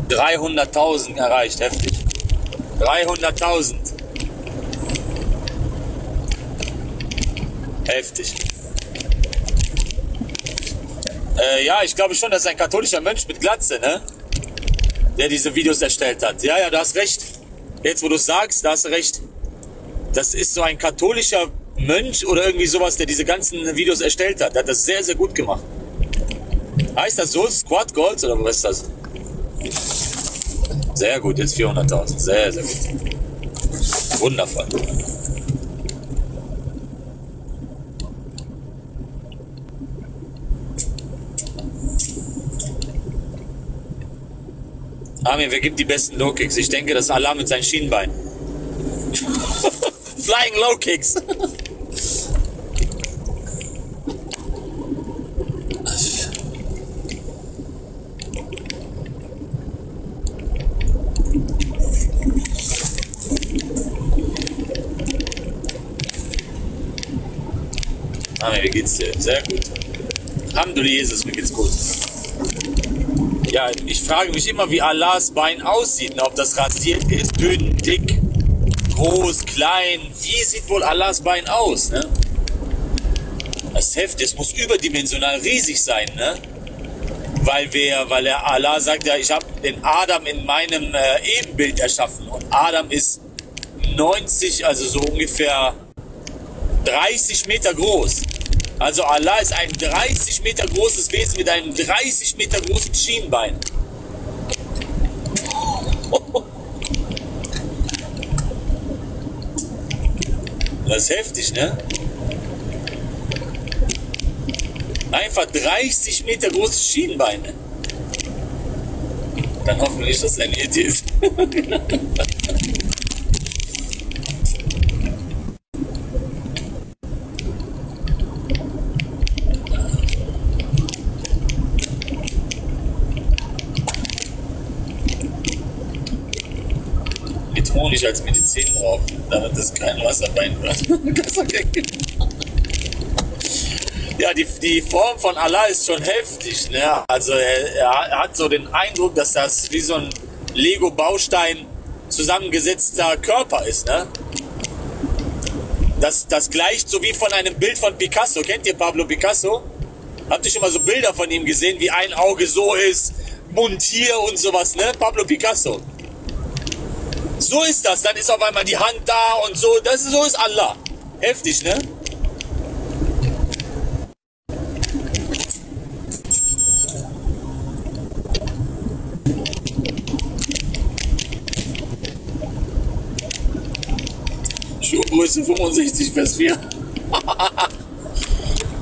...300.000 erreicht, heftig. 300.000. Heftig. Ja, ich glaube schon, das ist ein katholischer Mensch mit Glatze, ne? Der diese Videos erstellt hat. Ja, ja, du hast recht. Jetzt, wo du es sagst, da hast du recht. Das ist so ein katholischer Mönch oder irgendwie sowas, der diese ganzen Videos erstellt hat. Der hat das sehr, sehr gut gemacht. Heißt das so? Squad Goals oder was ist das? Sehr gut, jetzt 400.000. Sehr, sehr gut. Wundervoll. Amir, wer gibt die besten Low-Kicks? Ich denke, das ist Allah mit seinen Schienenbeinen. Flying Low-Kicks. Mir geht's dir sehr gut. Alhamdulillah, Jesus, mir geht's gut. Ja, ich frage mich immer, wie Allahs Bein aussieht. Ob das rasiert ist, dünn, dick, groß, klein. Wie sieht wohl Allahs Bein aus? Ne? Das ist heftig, es muss überdimensional riesig sein. Ne? Weil Allah sagt, ja, ich habe den Adam in meinem Ebenbild erschaffen. Und Adam ist 90, also so ungefähr 30 Meter groß. Also Allah ist ein 30 Meter großes Wesen mit einem 30 Meter großen Schienbein. Das ist heftig, ne? Einfach 30 Meter große Schienbeine. Dann hoffentlich, dass er ein Idiot ist. Honig als Medizin drauf, damit das kein Wasserbein wird. Ja, die Form von Allah ist schon heftig, ne? Also er hat so den Eindruck, dass das wie so ein Lego-Baustein zusammengesetzter Körper ist, ne? Das gleicht so wie von einem Bild von Picasso. Kennt ihr Pablo Picasso? Habt ihr schon mal so Bilder von ihm gesehen, wie ein Auge so ist, Mund hier und sowas, ne? Pablo Picasso. So ist das, dann ist auf einmal die Hand da und so, so ist Allah. Heftig, ne? Schuhgröße 65 Vers 4.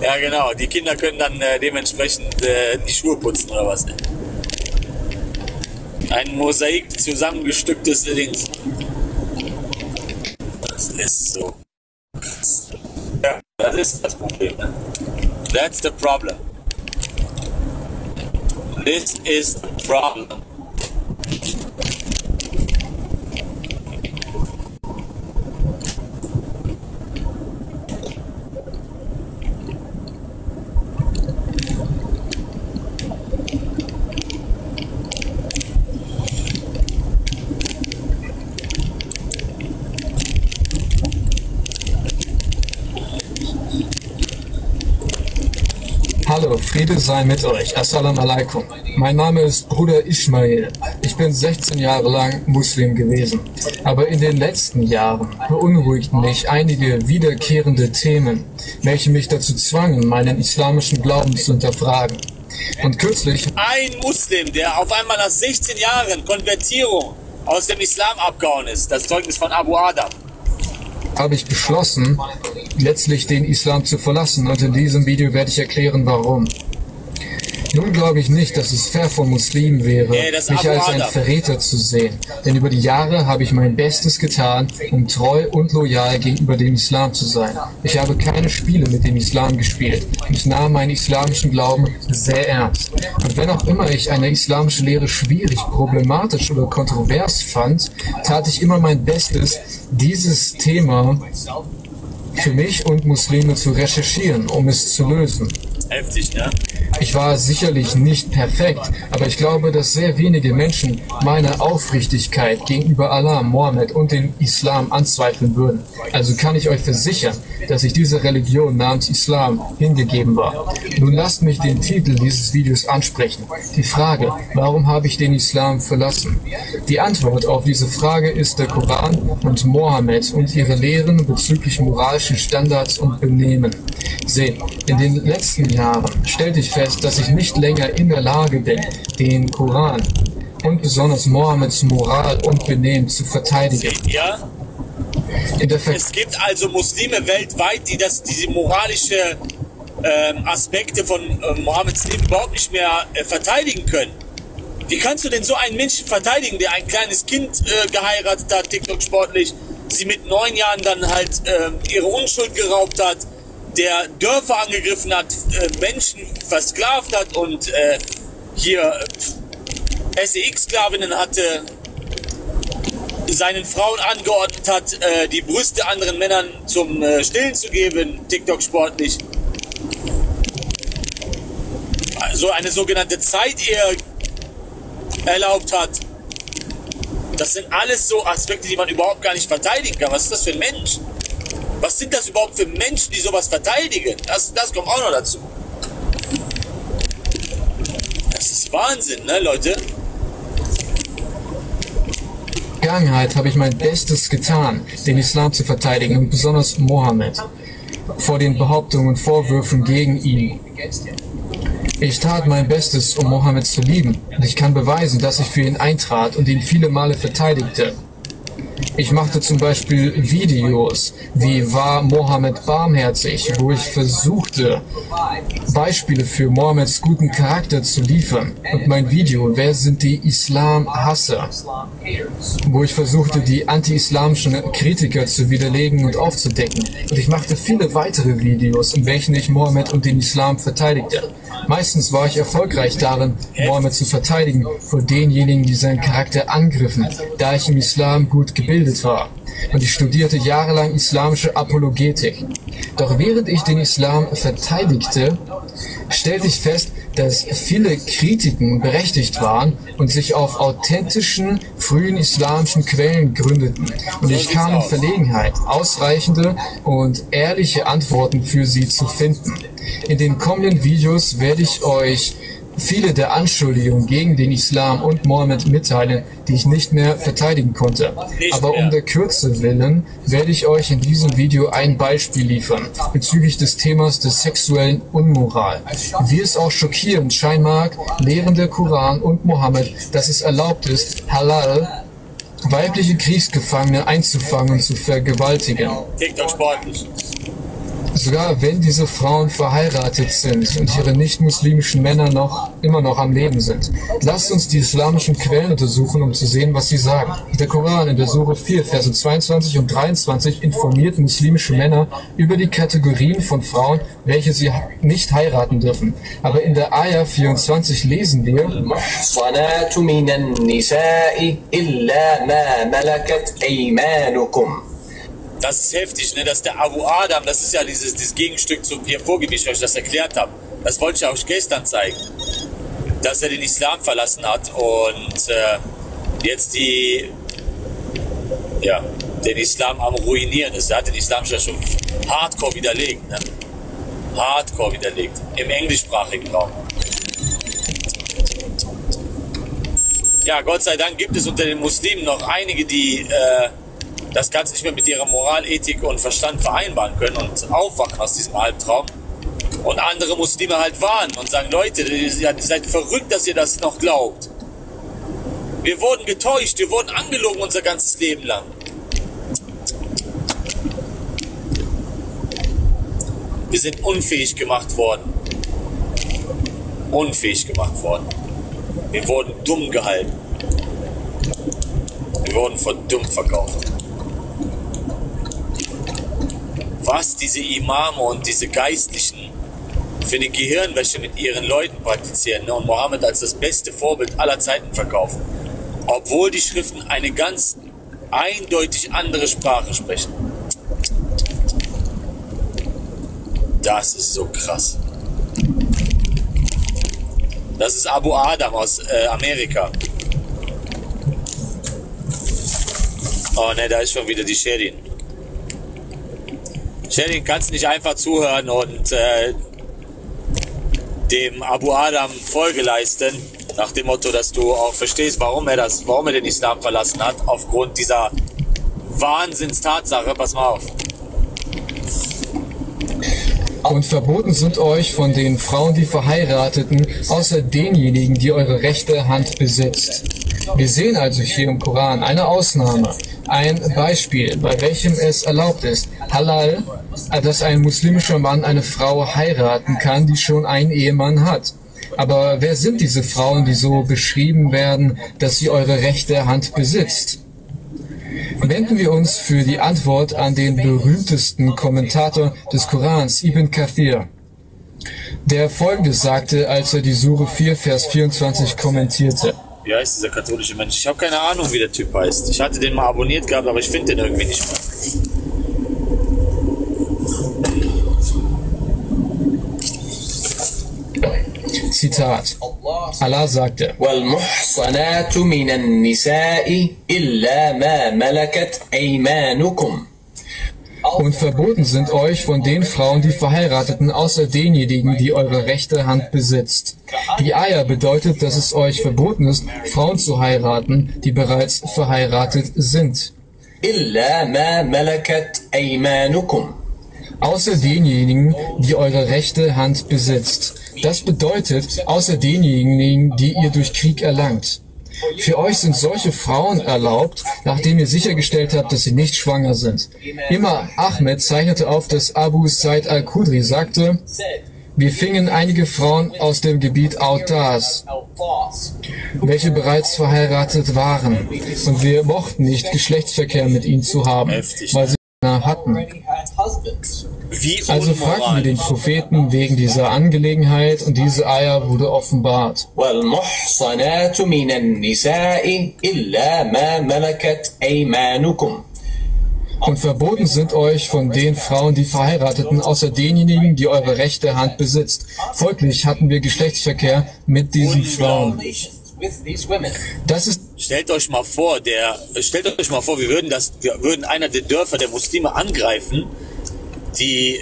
Ja genau, die Kinder können dann dementsprechend die Schuhe putzen oder was, ne? Ein Mosaik zusammengestücktes Ding. Das ist so. Ja, das ist das Problem. Ne? That's the problem. This is the problem. Friede sei mit euch. Assalamu alaikum. Mein Name ist Bruder Ismail. Ich bin 16 Jahre lang Muslim gewesen. Aber in den letzten Jahren beunruhigten mich einige wiederkehrende Themen, welche mich dazu zwangen, meinen islamischen Glauben zu hinterfragen. Und kürzlich ein Muslim, der auf einmal nach 16 Jahren Konvertierung aus dem Islam abgehauen ist, das Zeugnis von Abu Adam, habe ich beschlossen, letztlich den Islam zu verlassen, und in diesem Video werde ich erklären, warum. Nun glaube ich nicht, dass es fair von Muslimen wäre, mich als einen Verräter zu sehen, denn über die Jahre habe ich mein Bestes getan, um treu und loyal gegenüber dem Islam zu sein. Ich habe keine Spiele mit dem Islam gespielt. Ich nahm meinen islamischen Glauben sehr ernst. Und wenn auch immer ich eine islamische Lehre schwierig, problematisch oder kontrovers fand, tat ich immer mein Bestes, dieses Thema für mich und Muslime zu recherchieren, um es zu lösen. Heftig, ne? Ich war sicherlich nicht perfekt, aber ich glaube, dass sehr wenige Menschen meine Aufrichtigkeit gegenüber Allah, Mohammed und dem Islam anzweifeln würden. Also kann ich euch versichern, dass ich dieser Religion namens Islam hingegeben war. Nun lasst mich den Titel dieses Videos ansprechen. Die Frage, warum habe ich den Islam verlassen? Die Antwort auf diese Frage ist der Koran und Mohammed und ihre Lehren bezüglich moralischen Standards und Benehmen. Seht, in den letzten Jahren stellte ich fest, dass ich nicht länger in der Lage bin, den Koran und besonders Mohammeds Moral und Benehmen zu verteidigen. Es gibt also Muslime weltweit, die diese moralischen Aspekte von Mohammeds Leben überhaupt nicht mehr verteidigen können. Wie kannst du denn so einen Menschen verteidigen, der ein kleines Kind geheiratet hat, TikTok-sportlich, sie mit 9 Jahren dann halt ihre Unschuld geraubt hat, der Dörfer angegriffen hat, Menschen versklavt hat und hier SEX-Sklavinnen hatte, seinen Frauen angeordnet hat, die Brüste anderen Männern zum Stillen zu geben, TikTok-sportlich. Also eine sogenannte Zeitehe erlaubt hat. Das sind alles so Aspekte, die man überhaupt gar nicht verteidigen kann. Was ist das für ein Mensch? Was sind das überhaupt für Menschen, die sowas verteidigen? Das kommt auch noch dazu. Das ist Wahnsinn, ne, Leute? In der Vergangenheit habe ich mein Bestes getan, den Islam zu verteidigen und besonders Mohammed vor den Behauptungen und Vorwürfen gegen ihn. Ich tat mein Bestes, um Mohammed zu lieben, und ich kann beweisen, dass ich für ihn eintrat und ihn viele Male verteidigte. Ich machte zum Beispiel Videos, wie war Mohammed barmherzig, wo ich versuchte, Beispiele für Mohammeds guten Charakter zu liefern. Und mein Video, wer sind die Islamhasser, wo ich versuchte, die anti-islamischen Kritiker zu widerlegen und aufzudecken. Und ich machte viele weitere Videos, in welchen ich Mohammed und den Islam verteidigte. Meistens war ich erfolgreich darin, Mohammed zu verteidigen vor denjenigen, die seinen Charakter angriffen, da ich im Islam gut gebildet war. Und ich studierte jahrelang islamische Apologetik. Doch während ich den Islam verteidigte, stellte ich fest, dass viele Kritiken berechtigt waren und sich auf authentischen, frühen islamischen Quellen gründeten. Und ich kam in Verlegenheit, ausreichende und ehrliche Antworten für sie zu finden. In den kommenden Videos werde ich euch viele der Anschuldigungen gegen den Islam und Mohammed mitteilen, die ich nicht mehr verteidigen konnte. Aber um der Kürze willen werde ich euch in diesem Video ein Beispiel liefern bezüglich des Themas der sexuellen Unmoral. Wie es auch schockierend scheinen mag, lehren der Koran und Mohammed, dass es erlaubt ist, halal, weibliche Kriegsgefangene einzufangen und zu vergewaltigen. Sogar wenn diese Frauen verheiratet sind und ihre nicht-muslimischen Männer immer noch am Leben sind. Lasst uns die islamischen Quellen untersuchen, um zu sehen, was sie sagen. Der Koran in der Surah 4, Verse 22 und 23 informiert muslimische Männer über die Kategorien von Frauen, welche sie nicht heiraten dürfen. Aber in der Ayah 24 lesen wir: Das ist heftig, ne? Dass der Abu Adam, das ist ja dieses Gegenstück zu ihrem Vorgebiet, weil ich das erklärt habe. Das wollte ich euch gestern zeigen, dass er den Islam verlassen hat und jetzt den Islam am Ruinieren ist. Er hat den Islam schon hardcore widerlegt, ne? Hardcore widerlegt, im englischsprachigen Raum. Ja, Gott sei Dank gibt es unter den Muslimen noch einige, die das Ganze nicht mehr mit ihrer Moral, Ethik und Verstand vereinbaren können und aufwachen aus diesem Albtraum und andere Muslime halt warnen und sagen, Leute, ihr seid verrückt, dass ihr das noch glaubt. Wir wurden getäuscht, wir wurden angelogen unser ganzes Leben lang. Wir sind unfähig gemacht worden. Unfähig gemacht worden. Wir wurden dumm gehalten. Wir wurden für dumm verkauft. Was diese Imame und diese Geistlichen für eine Gehirnwäsche mit ihren Leuten praktizieren, ne? Und Mohammed als das beste Vorbild aller Zeiten verkaufen. Obwohl die Schriften eine ganz eindeutig andere Sprache sprechen. Das ist so krass. Das ist Abu Adam aus Amerika. Oh ne, da ist schon wieder die Sherin. Sherin, kannst nicht einfach zuhören und dem Abu Adam Folge leisten, nach dem Motto, dass du auch verstehst, warum er den Islam verlassen hat, aufgrund dieser Wahnsinnstatsache. Pass mal auf. Und verboten sind euch von den Frauen, die Verheirateten, außer denjenigen, die eure rechte Hand besitzt. Wir sehen also hier im Koran eine Ausnahme, ein Beispiel, bei welchem es erlaubt ist, halal, dass ein muslimischer Mann eine Frau heiraten kann, die schon einen Ehemann hat. Aber wer sind diese Frauen, die so beschrieben werden, dass sie eure rechte Hand besitzt? Wenden wir uns für die Antwort an den berühmtesten Kommentator des Korans, Ibn Kathir, der Folgendes sagte, als er die Sure 4, Vers 24 kommentierte. Wie heißt dieser katholische Mensch? Ich habe keine Ahnung, wie der Typ heißt. Ich hatte den mal abonniert gehabt, aber ich finde den irgendwie nicht mehr. Zitat. Allah sagte: Und verboten sind euch von den Frauen, die Verheirateten, außer denjenigen, die eure rechte Hand besitzt. Die Ayah bedeutet, dass es euch verboten ist, Frauen zu heiraten, die bereits verheiratet sind. Außer denjenigen, die eure rechte Hand besitzt. Das bedeutet, außer denjenigen, die ihr durch Krieg erlangt. Für euch sind solche Frauen erlaubt, nachdem ihr sichergestellt habt, dass sie nicht schwanger sind. Immer Ahmed zeichnete auf, dass Abu Said al-Khudri sagte, wir fingen einige Frauen aus dem Gebiet Autas, welche bereits verheiratet waren, und wir mochten nicht, Geschlechtsverkehr mit ihnen zu haben, weil sie Männer hatten. Also fragten wir den Propheten wegen dieser Angelegenheit, und diese Eier wurde offenbart. Und verboten sind euch von den Frauen, die Verheirateten, außer denjenigen, die eure rechte Hand besitzt. Folglich hatten wir Geschlechtsverkehr mit diesen Frauen. Das ist. Stellt euch mal vor, wir würden einer der Dörfer der Muslime angreifen. Die,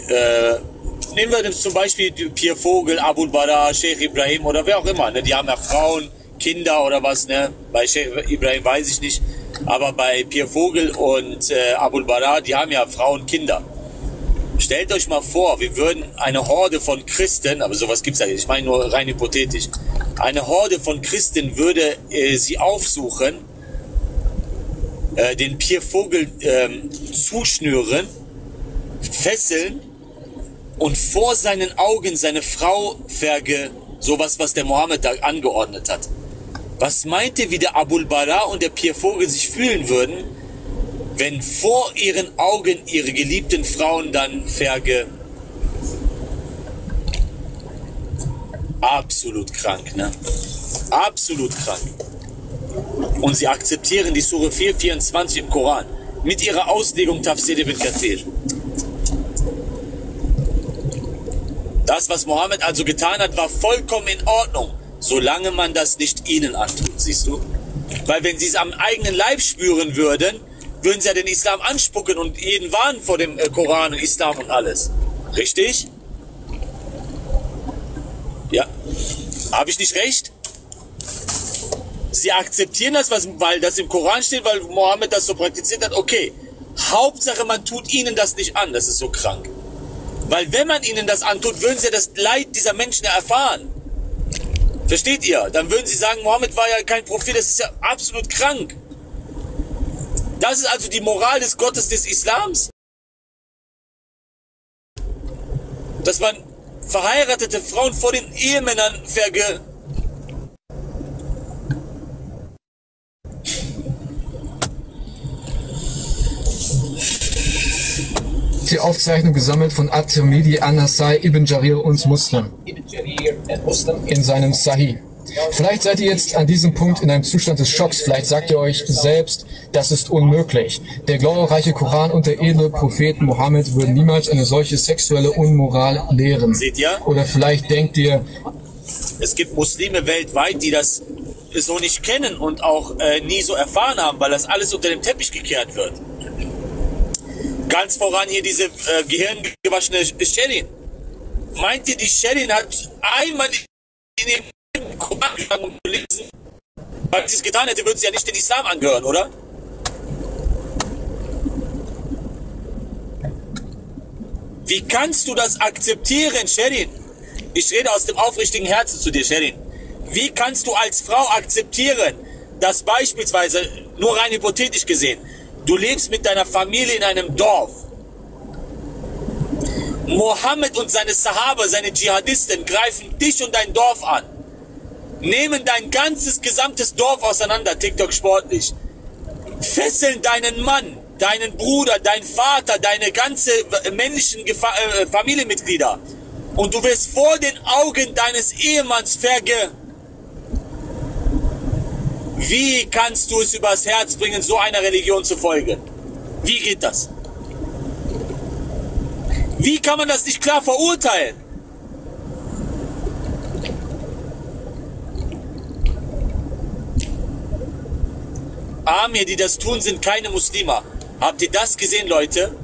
nehmen wir zum Beispiel Pierre Vogel, Abul Bara, Sheikh Ibrahim oder wer auch immer, ne? Die haben ja Frauen, Kinder oder was, ne? Bei Sheikh Ibrahim weiß ich nicht, aber bei Pierre Vogel und Abul Bara, die haben ja Frauen, Kinder. Stellt euch mal vor, wir würden eine Horde von Christen, aber sowas gibt's ja nicht, ich meine nur rein hypothetisch, eine Horde von Christen würde sie aufsuchen, den Pierre Vogel zuschnüren, fesseln und vor seinen Augen seine Frau sowas, was der Mohammed da angeordnet hat. Was meint ihr, wie der Abul Bara und der Pierre Vogel sich fühlen würden, wenn vor ihren Augen ihre geliebten Frauen dann Absolut krank, ne? Absolut krank. Und sie akzeptieren die Sure 4,24 im Koran mit ihrer Auslegung Tafsir ibn Kathir. Das, was Mohammed also getan hat, war vollkommen in Ordnung, solange man das nicht ihnen antut, siehst du? Weil wenn sie es am eigenen Leib spüren würden, würden sie ja den Islam anspucken und jeden warnen vor dem Koran und Islam und alles. Richtig? Ja. Habe ich nicht recht? Sie akzeptieren das, weil das im Koran steht, weil Mohammed das so praktiziert hat. Okay, Hauptsache man tut ihnen das nicht an, das ist so krank. Weil wenn man ihnen das antut, würden sie das Leid dieser Menschen erfahren. Versteht ihr? Dann würden sie sagen, Mohammed war ja kein Prophet, das ist ja absolut krank. Das ist also die Moral des Gottes des Islams. Dass man verheiratete Frauen vor den Ehemännern Die Aufzeichnung gesammelt von At-Tirmidhi, An-Nasai, Ibn Jarir und Muslim in seinem Sahih. Vielleicht seid ihr jetzt an diesem Punkt in einem Zustand des Schocks. Vielleicht sagt ihr euch selbst, das ist unmöglich. Der glorreiche Koran und der edle Prophet Mohammed würden niemals eine solche sexuelle Unmoral lehren. Seht ihr? Oder vielleicht denkt ihr, es gibt Muslime weltweit, die das so nicht kennen und auch nie so erfahren haben, weil das alles unter dem Teppich gekehrt wird. Ganz voran hier diese gehirngewaschene Sherin. Meint ihr, die Sherin hat einmal in den Koran gegangen, um zu lesen? Weil sie es getan hätte, würde sie ja nicht den Islam angehören, oder? Wie kannst du das akzeptieren, Sherin? Ich rede aus dem aufrichtigen Herzen zu dir, Sherin. Wie kannst du als Frau akzeptieren, dass beispielsweise, nur rein hypothetisch gesehen, du lebst mit deiner Familie in einem Dorf. Mohammed und seine Sahaba, seine Dschihadisten, greifen dich und dein Dorf an. Nehmen dein ganzes, gesamtes Dorf auseinander, TikTok sportlich. Fesseln deinen Mann, deinen Bruder, deinen Vater, deine ganze männlichen Familienmitglieder. Und du wirst vor den Augen deines Ehemanns vergewaltigt. Wie kannst du es übers Herz bringen, so einer Religion zu folgen? Wie geht das? Wie kann man das nicht klar verurteilen? Amir, die das tun, sind keine Muslime. Habt ihr das gesehen, Leute?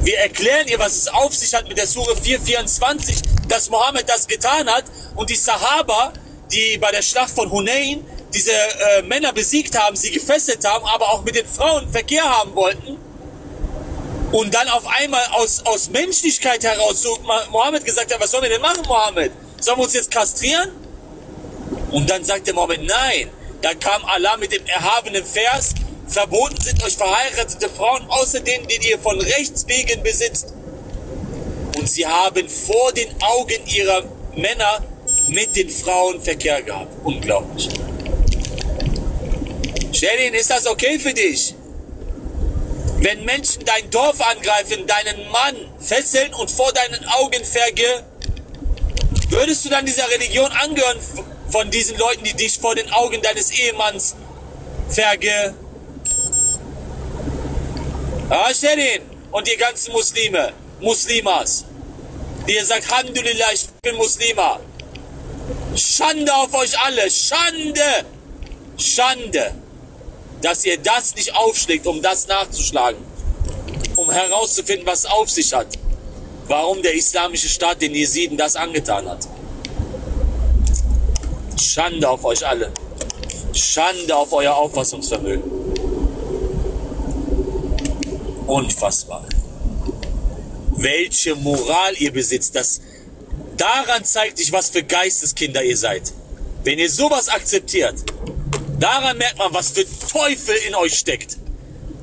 Wir erklären ihr, was es auf sich hat mit der Surah 424, dass Mohammed das getan hat und die Sahaba, die bei der Schlacht von Hunayn diese Männer besiegt haben, sie gefesselt haben, aber auch mit den Frauen Verkehr haben wollten und dann auf einmal aus Menschlichkeit heraus so Mohammed gesagt hat, was sollen wir denn machen, Mohammed? Sollen wir uns jetzt kastrieren? Und dann sagte Mohammed, nein. Dann kam Allah mit dem erhabenen Vers, verboten sind euch verheiratete Frauen, außer denen, die ihr von Rechts wegen besitzt. Und sie haben vor den Augen ihrer Männer mit den Frauen Verkehr gehabt. Unglaublich. Sherin, ist das okay für dich? Wenn Menschen dein Dorf angreifen, deinen Mann fesseln und vor deinen Augen vergewaltigen, würdest du dann dieser Religion angehören von diesen Leuten, die dich vor den Augen deines Ehemanns vergewaltigen? Ah, Sherin und ihr ganzen Muslime, Muslimas, die ihr sagt, Alhamdulillah, ich bin Muslima. Schande auf euch alle, Schande, Schande. Dass ihr das nicht aufschlägt, um das nachzuschlagen, um herauszufinden, was auf sich hat, warum der islamische Staat den Jesiden das angetan hat. Schande auf euch alle. Schande auf euer Auffassungsvermögen. Unfassbar. Welche Moral ihr besitzt, das daran zeigt sich, was für Geisteskinder ihr seid. Wenn ihr sowas akzeptiert, daran merkt man, was für Teufel in euch steckt.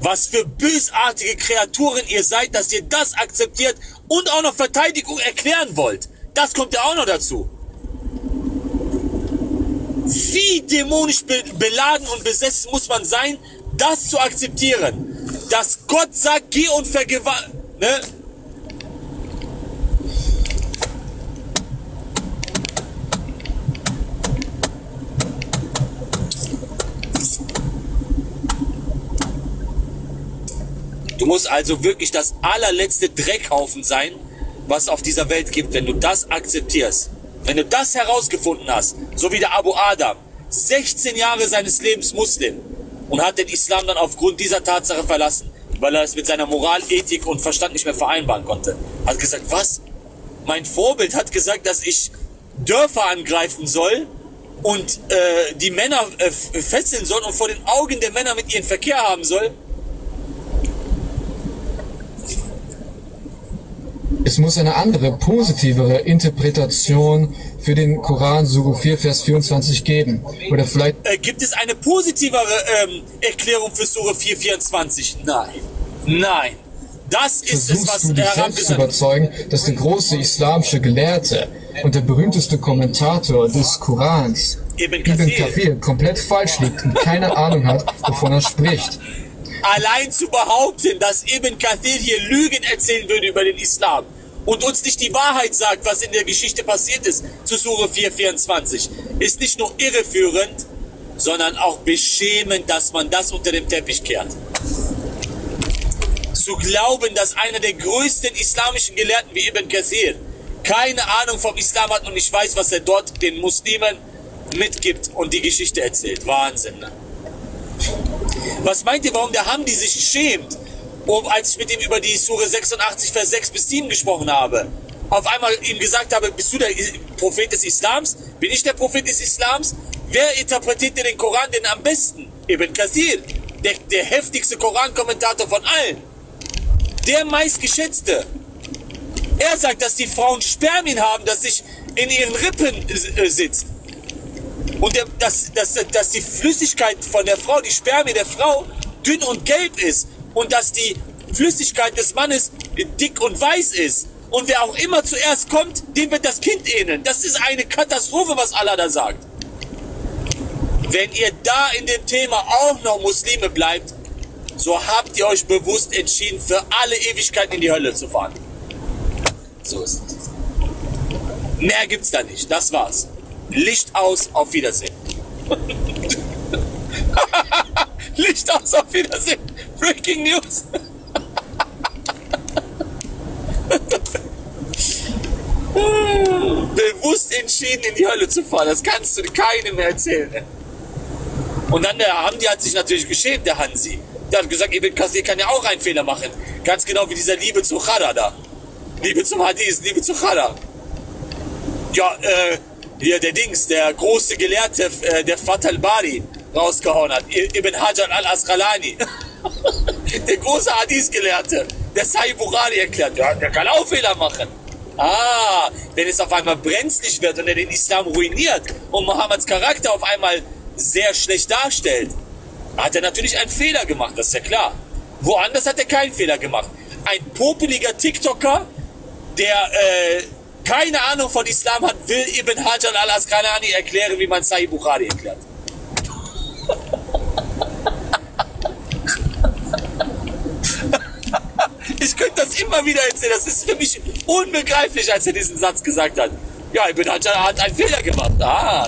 Was für bösartige Kreaturen ihr seid, dass ihr das akzeptiert und auch noch Verteidigung erklären wollt. Das kommt ja auch noch dazu. Wie dämonisch beladen und besessen muss man sein, das zu akzeptieren. Dass Gott sagt, geh und vergewaltige. Ne? Du musst also wirklich das allerletzte Dreckhaufen sein, was es auf dieser Welt gibt, wenn du das akzeptierst. Wenn du das herausgefunden hast, so wie der Abu Adam, 16 Jahre seines Lebens Muslim und hat den Islam dann aufgrund dieser Tatsache verlassen, weil er es mit seiner Moral, Ethik und Verstand nicht mehr vereinbaren konnte. Hat gesagt, was? Mein Vorbild hat gesagt, dass ich Dörfer angreifen soll und die Männer fesseln soll und vor den Augen der Männer mit ihren Verkehr haben soll. Es muss eine andere, positivere Interpretation für den Koran, Surah 4, Vers 24 geben. Oder vielleicht... gibt es eine positivere Erklärung für Surah 4, 24? Nein. Nein. Das ist es, was du dich selbst zu überzeugen, dass der große islamische Gelehrte und der berühmteste Kommentator des Korans, Ibn Kathir, komplett falsch liegt und keine Ahnung hat, wovon er spricht. Allein zu behaupten, dass Ibn Kathir hier Lügen erzählen würde über den Islam und uns nicht die Wahrheit sagt, was in der Geschichte passiert ist, zu Surah 4,24, ist nicht nur irreführend, sondern auch beschämend, dass man das unter den Teppich kehrt. Zu glauben, dass einer der größten islamischen Gelehrten wie Ibn Kathir keine Ahnung vom Islam hat und nicht weiß, was er dort den Muslimen mitgibt und die Geschichte erzählt. Wahnsinn, ne? Was meint ihr, warum der Hamdi sich schämt, als ich mit ihm über die Surah 86, Vers 6 bis 7 gesprochen habe? Auf einmal ihm gesagt habe, bist du der Prophet des Islams? Bin ich der Prophet des Islams? Wer interpretiert den Koran denn am besten? Ibn Kathir, der heftigste Korankommentator von allen. Der meistgeschätzte. Er sagt, dass die Frauen Spermien haben, das sich in ihren Rippen sitzt. Und dass die Flüssigkeit von der Frau, die Spermie der Frau, dünn und gelb ist. Und dass die Flüssigkeit des Mannes dick und weiß ist. Und wer auch immer zuerst kommt, dem wird das Kind ähneln. Das ist eine Katastrophe, was Allah da sagt. Wenn ihr da in dem Thema auch noch Muslime bleibt, so habt ihr euch bewusst entschieden, für alle Ewigkeiten in die Hölle zu fahren. So ist es. Mehr gibt's da nicht. Das war's. Licht aus, auf Wiedersehen. Licht aus, auf Wiedersehen. Breaking News. Bewusst entschieden, in die Hölle zu fahren. Das kannst du keinem mehr erzählen. Und dann der Hamdi hat sich natürlich geschämt, der Hansi. Der hat gesagt, Ibn Kathir kann ja auch einen Fehler machen. Ganz genau wie dieser Liebe zu Chara da. Liebe zum Hadith, Liebe zu Chara. Ja, hier der Dings, der große Gelehrte, der Fath al-Bari rausgehauen hat, Ibn Hajjar al-Asqalani, der große Hadith-Gelehrte, der Sahih al-Bukhari erklärt, der kann auch Fehler machen. Wenn es auf einmal brenzlig wird und er den Islam ruiniert und Mohammeds Charakter auf einmal sehr schlecht darstellt, hat er natürlich einen Fehler gemacht, das ist ja klar. Woanders hat er keinen Fehler gemacht. Ein popeliger TikToker, der keine Ahnung von Islam hat, will Ibn Hajjar al-Asqalani erklären, wie man Sahih Bukhari erklärt. Ich könnte das immer wieder erzählen, das ist für mich unbegreiflich, als er diesen Satz gesagt hat. Ja, Ibn Hajjar hat einen Fehler gemacht.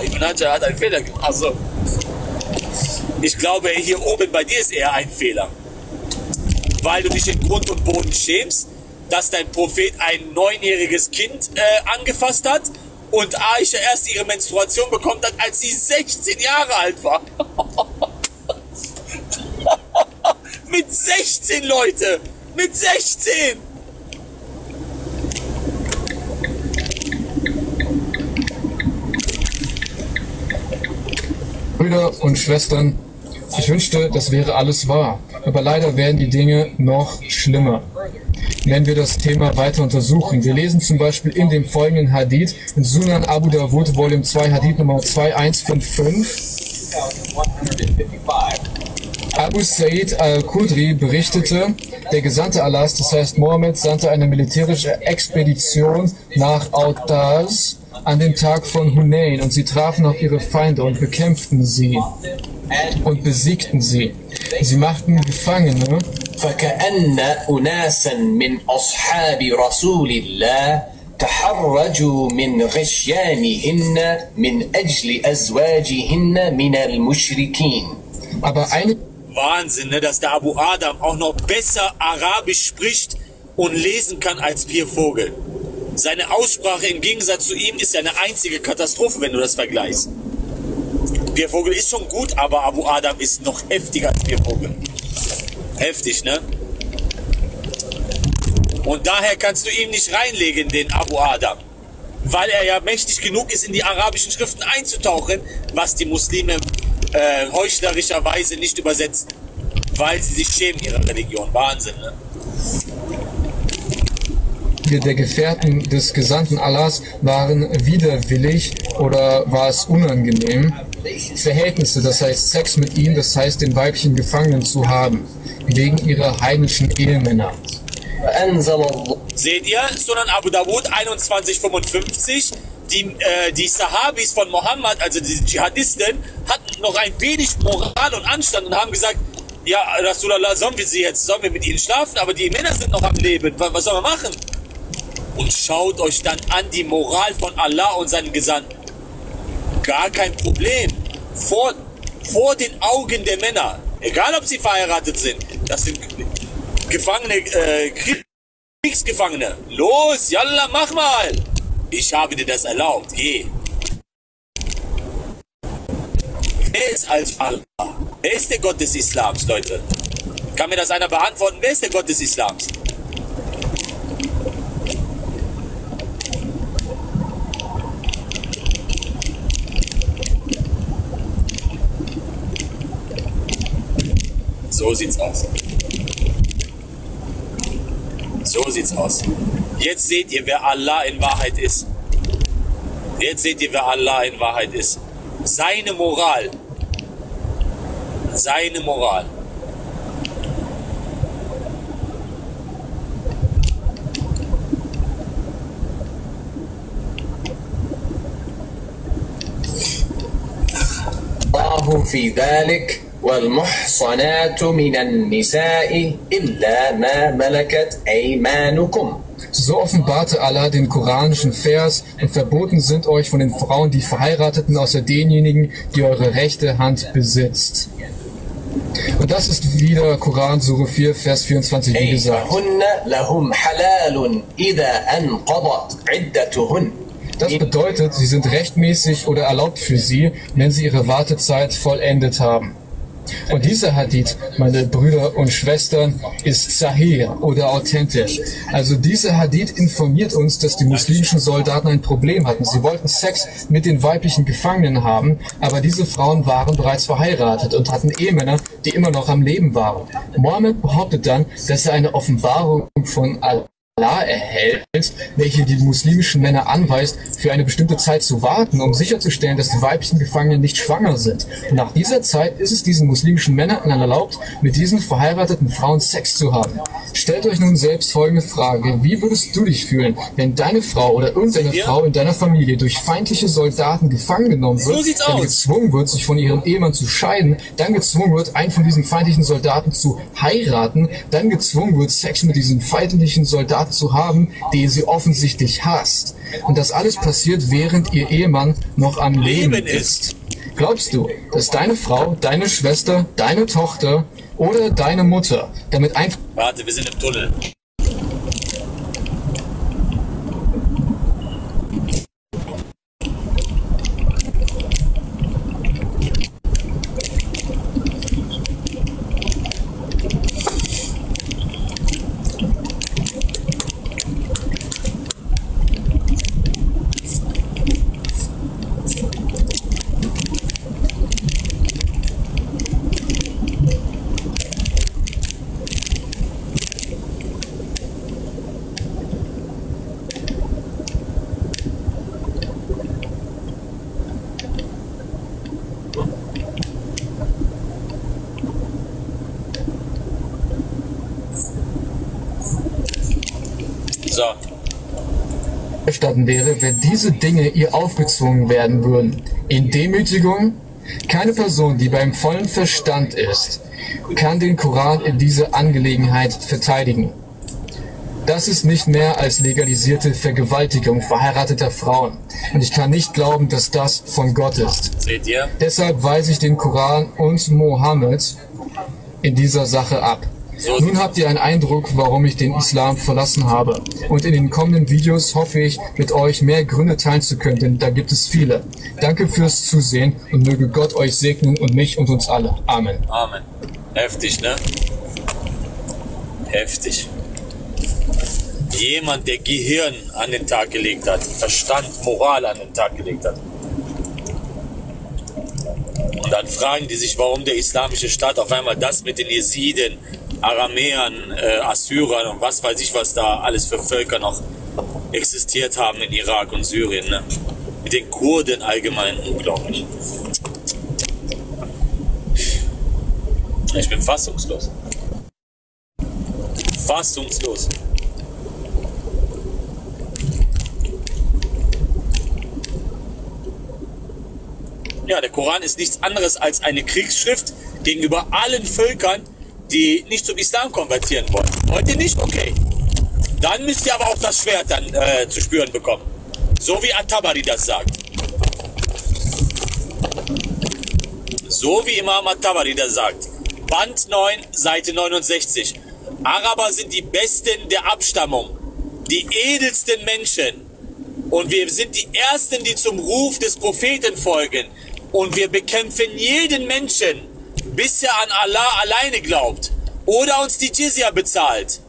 Ibn Hajjar hat einen Fehler gemacht. Also, ich glaube, hier oben bei dir ist eher ein Fehler. Weil du dich in Grund und Boden schämst, dass dein Prophet ein 9-jähriges Kind angefasst hat und Aisha erst ihre Menstruation bekommen hat, als sie 16 Jahre alt war. Mit 16, Leute! Mit 16! Brüder und Schwestern, ich wünschte, das wäre alles wahr, aber leider werden die Dinge noch schlimmer. Wenn wir das Thema weiter untersuchen. Wir lesen zum Beispiel in dem folgenden Hadith, in Sunan Abu Dawud, Volume 2, Hadith Nummer 2155. Abu Sa'id al-Khudri berichtete, der Gesandte Allahs, das heißt Mohammed, sandte eine militärische Expedition nach Autaz an dem Tag von Hunayn und sie trafen auf ihre Feinde und bekämpften sie und besiegten sie. Sie machten Gefangene. فَكَأَنَّ أُنَاسًا مِنْ أَصْحَابِ رَسُولِ اللَّهِ تَحَرَّجُوا مِنْ غِشْيَانِهِنَّ مِنْ أَجْلِ أَزْوَاجِهِنَّ مِنَ الْمُشْرِكِينَ. Aber eine Wahnsinn, ne, dass der Abu Adam auch noch besser Arabisch spricht und lesen kann als Pier Vogel. Seine Aussprache im Gegensatz zu ihm ist ja eine einzige Katastrophe, wenn du das vergleichst. Pier Vogel ist schon gut, aber Abu Adam ist noch heftiger als Pier Vogel. Heftig, ne? Und daher kannst du ihm nicht reinlegen, den Abu Adam. Weil er ja mächtig genug ist, in die arabischen Schriften einzutauchen, was die Muslime heuchlerischerweise nicht übersetzen. Weil sie sich schämen ihrer Religion. Wahnsinn, ne? viele der Gefährten des Gesandten Allahs waren widerwillig oder war es unangenehm, Verhältnisse, das heißt Sex mit ihm, das heißt den weiblichen Gefangenen zu haben, wegen ihrer heidnischen Ehemänner. Seht ihr, sondern Abu Dawud 21,55, die Sahabis von Mohammed, also die Dschihadisten, hatten noch ein wenig Moral und Anstand und haben gesagt, ja, Rasulallah, sollen wir mit ihnen schlafen? Aber die Männer sind noch am Leben. Was sollen wir machen? Und schaut euch dann an die Moral von Allah und seinen Gesandten. Gar kein Problem. Vor den Augen der Männer, egal ob sie verheiratet sind, das sind Gefangene, Kriegsgefangene. Los, yalla, mach mal. Ich habe dir das erlaubt. Geh. Wer ist als Allah? Wer ist der Gott des Islams, Leute? Kann mir das einer beantworten? Wer ist der Gott des Islams? So sieht's aus. So sieht's aus. Jetzt seht ihr, wer Allah in Wahrheit ist. Jetzt seht ihr, wer Allah in Wahrheit ist. Seine Moral. Seine Moral. Allahu fi dhalik wal muhsanatu minan nisa'i illa ma malakat aymanukum. So offenbarte Allah den koranischen Vers, und verboten sind euch von den Frauen die Verheirateten, außer denjenigen, die eure rechte Hand besitzt. Und das ist wieder Koran, Surah 4, Vers 24, wie gesagt. Das bedeutet, sie sind rechtmäßig oder erlaubt für sie, wenn sie ihre Wartezeit vollendet haben. Und dieser Hadith, meine Brüder und Schwestern, ist Sahih oder authentisch. Also dieser Hadith informiert uns, dass die muslimischen Soldaten ein Problem hatten. Sie wollten Sex mit den weiblichen Gefangenen haben, aber diese Frauen waren bereits verheiratet und hatten Ehemänner, die immer noch am Leben waren. Mohammed behauptet dann, dass er eine Offenbarung von Allah erhält, welche die muslimischen Männer anweist, für eine bestimmte Zeit zu warten, um sicherzustellen, dass die weiblichen Gefangenen nicht schwanger sind. Nach dieser Zeit ist es diesen muslimischen Männern erlaubt, mit diesen verheirateten Frauen Sex zu haben. Stellt euch nun selbst folgende Frage: Wie würdest du dich fühlen, wenn deine Frau oder irgendeine Frau in deiner Familie durch feindliche Soldaten gefangen genommen wird, dann gezwungen wird, sich von ihrem Ehemann zu scheiden, dann gezwungen wird, einen von diesen feindlichen Soldaten zu heiraten, dann gezwungen wird, Sex mit diesen feindlichen Soldaten zu haben, den sie offensichtlich hasst. Und das alles passiert, während ihr Ehemann noch am Leben ist. Glaubst du, dass deine Frau, deine Schwester, deine Tochter oder deine Mutter damit einfach... Warte, wir sind im Tunnel. Wäre, wenn diese Dinge ihr aufgezwungen werden würden. In Demütigung? Keine Person, die beim vollen Verstand ist, kann den Koran in dieser Angelegenheit verteidigen. Das ist nicht mehr als legalisierte Vergewaltigung verheirateter Frauen. Und ich kann nicht glauben, dass das von Gott ist. Seht ihr? Deshalb weise ich den Koran und Mohammed in dieser Sache ab. Nun habt ihr einen Eindruck, warum ich den Islam verlassen habe. Und in den kommenden Videos hoffe ich, mit euch mehr Gründe teilen zu können, denn da gibt es viele. Danke fürs Zusehen und möge Gott euch segnen und mich und uns alle. Amen. Amen. Heftig, ne? Heftig. Jemand, der Gehirn an den Tag gelegt hat, Verstand, Moral an den Tag gelegt hat. Und dann fragen die sich, warum der islamische Staat auf einmal das mit den Jesiden, Aramäern, Assyrern und was weiß ich, was da alles für Völker noch existiert haben in Irak und Syrien, ne? Mit den Kurden allgemein, unglaublich. Ich bin fassungslos. Fassungslos. Ja, der Koran ist nichts anderes als eine Kriegsschrift gegenüber allen Völkern, die nicht zum Islam konvertieren wollen. Heute nicht? Okay. Dann müsst ihr aber auch das Schwert dann zu spüren bekommen. So wie At-Tabari das sagt. So wie Imam At-Tabari das sagt. Band 9, Seite 69. Araber sind die Besten der Abstammung, die edelsten Menschen. Und wir sind die Ersten, die zum Ruf des Propheten folgen. Und wir bekämpfen jeden Menschen, bis er an Allah alleine glaubt oder uns die Jizya bezahlt.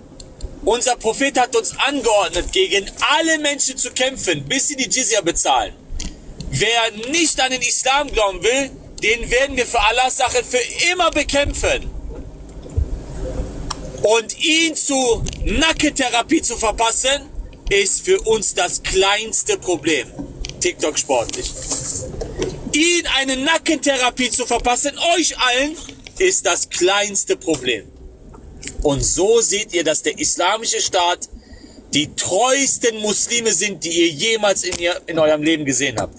Unser Prophet hat uns angeordnet, gegen alle Menschen zu kämpfen, bis sie die Jizya bezahlen. Wer nicht an den Islam glauben will, den werden wir für Allahs Sache für immer bekämpfen. Und ihn zu Nackentherapie zu verpassen, ist für uns das kleinste Problem. TikTok sportlich. Ihn eine Nackentherapie zu verpassen, euch allen, ist das kleinste Problem. Und so seht ihr, dass der islamische Staat die treuesten Muslime sind, die ihr jemals in eurem Leben gesehen habt.